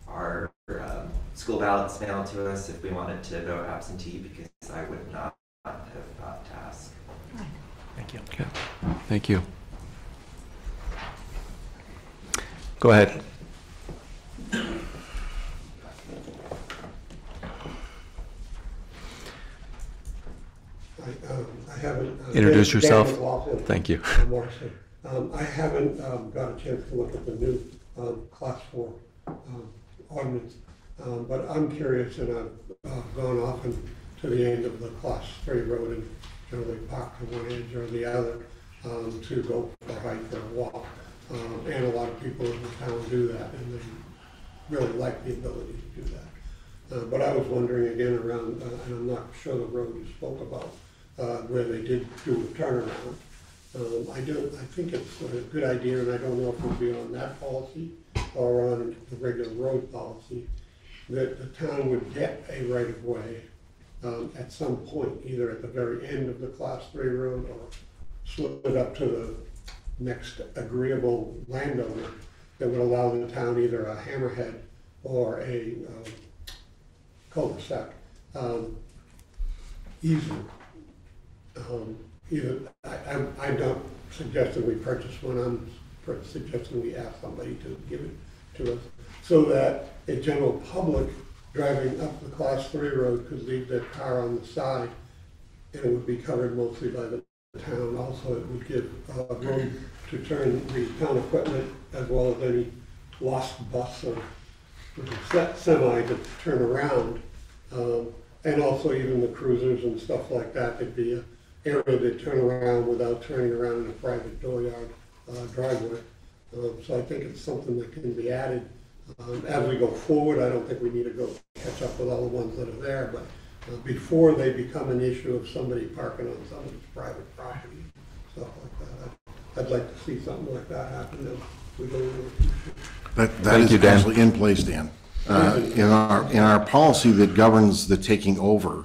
our um, school ballots mailed to us if we wanted to vote absentee, because I would not have thought to ask. Thank you. Okay. Thank you. Go ahead. I, um, I haven't, uh, Introduce Dan, yourself. Dan Thank you. Um, I haven't um, got a chance to look at the new um, class four um, ordinance, um, but I'm curious, and I've uh, gone often to the end of the class three road and generally park to one edge or the other um, to go for a hike or a walk. Um, and a lot of people in the town do that, and they really like the ability to do that. Uh, but I was wondering again around, uh, and I'm not sure the road you spoke about, Uh, where they did do a turnaround. Um, I don't. I think it's a good idea, and I don't know if it would be on that policy or on the regular road policy, that the town would get a right of way um, at some point, either at the very end of the class three road or slip it up to the next agreeable landowner that would allow the town either a hammerhead or a um, cul-de-sac um, easement. Um, either, I, I, I'm not suggesting we purchase one, I'm suggesting we ask somebody to give it to us, so that a general public driving up the class three road could leave their car on the side, and it would be covered mostly by the town. Also, it would give uh, room to turn the town equipment, as well as any lost bus or semi to turn around, um, and also even the cruisers and stuff like that. It'd be a area to turn around without turning around in a private dooryard uh, driveway. Um, so I think it's something that can be added um, as we go forward. I don't think we need to go catch up with all the ones that are there, but uh, before they become an issue of somebody parking on somebody's private property, stuff like that. I'd, I'd like to see something like that happen as we go into the future. That, that is actually in place, Dan. Uh, in our in our policy that governs the taking over,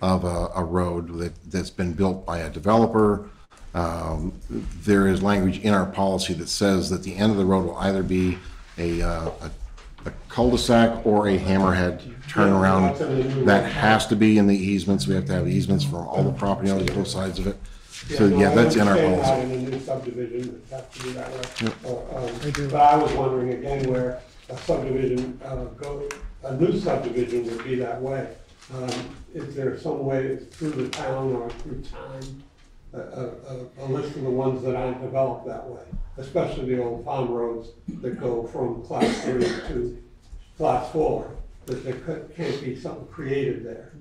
of a, a road that, that's been built by a developer. Um, there is language in our policy that says that the end of the road will either be a, uh, a, a cul-de-sac or a hammerhead turnaround. That has to be in the easements. We have to have easements for all the property owners, both sides of it. So yeah, no, yeah that's in our policy. Not in a new subdivision, it has to be that way. Yep. Uh, um, but I was wondering again where a subdivision uh, go, a new subdivision would be that way. Um, is there some way through the town or through time a, a, a list of the ones that aren't developed that way, especially the old farm roads that go from class three to class four? That there could, can't be something created there.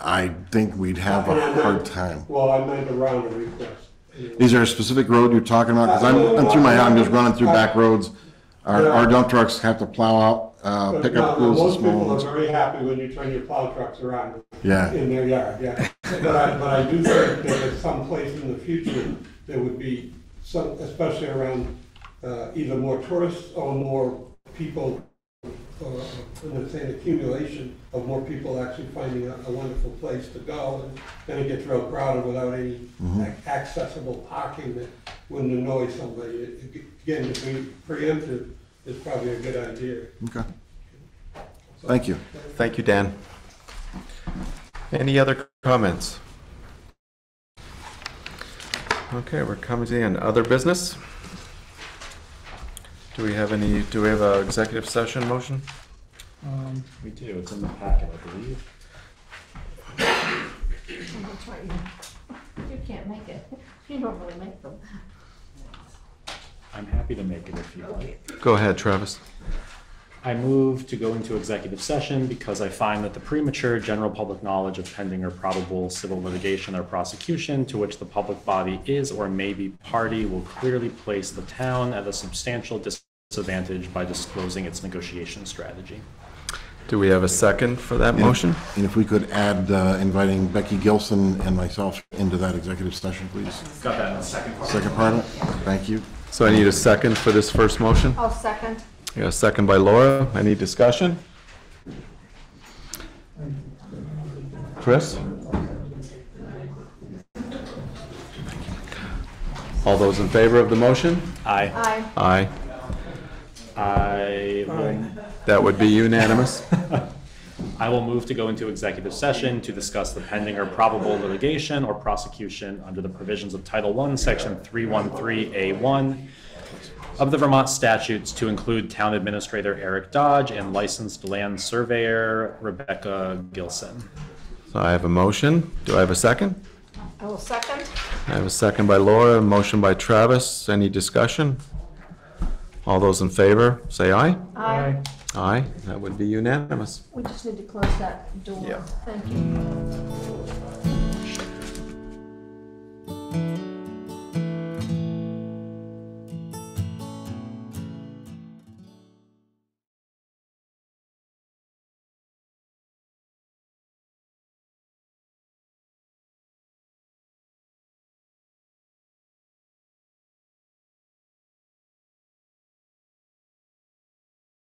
I think we'd have a hard time. Well, I meant around the request. Is there a specific road you're talking about? Because I'm, I'm through my head, I'm just running through back roads. Our, our dump trucks have to plow out, uh, pick up pools and small ones. Most people are very happy when you turn your plow trucks around yeah. in their yard, yeah. But I, but I do think that there's some place in the future there would be, some, especially around uh, either more tourists or more people, or let's say an accumulation of more people actually finding a, a wonderful place to go, and then it gets real crowded without any mm-hmm. ac accessible parking that wouldn't annoy somebody. It, it, again, if we preemptive, it's probably a good idea. Okay. So, thank you. Thank you, Dan. Any other comments? Okay, we're coming to the end. Other business. Do we have any, do we have an executive session motion? Um, we do, it's in the packet, I believe. That's right. You can't make it. You don't really make them. I'm happy to make it if you okay. like. Go ahead, Travis. I move to go into executive session because I find that the premature general public knowledge of pending or probable civil litigation or prosecution to which the public body is or may be party will clearly place the town at a substantial disadvantage by disclosing its negotiation strategy. Do we have a second for that yeah. motion? And if we could add uh, inviting Becky Gilson and myself into that executive session, please. Got that in the second part. Second part of it. Thank you. So I need a second for this first motion. I'll second. I got a second by Laura. Any discussion? Chris? All those in favor of the motion? Aye. Aye. Aye. I will, that would be unanimous. I will move to go into executive session to discuss the pending or probable litigation or prosecution under the provisions of Title one, Section three one three A one. Of the Vermont statutes to include Town Administrator Eric Dodge and Licensed Land Surveyor Rebecca Gilson. So I have a motion. Do I have a second? I will second. I have a second by Laura, a motion by Travis. Any discussion? All those in favor say aye. Aye. Aye. That would be unanimous. We just need to close that door. Yeah. Thank you.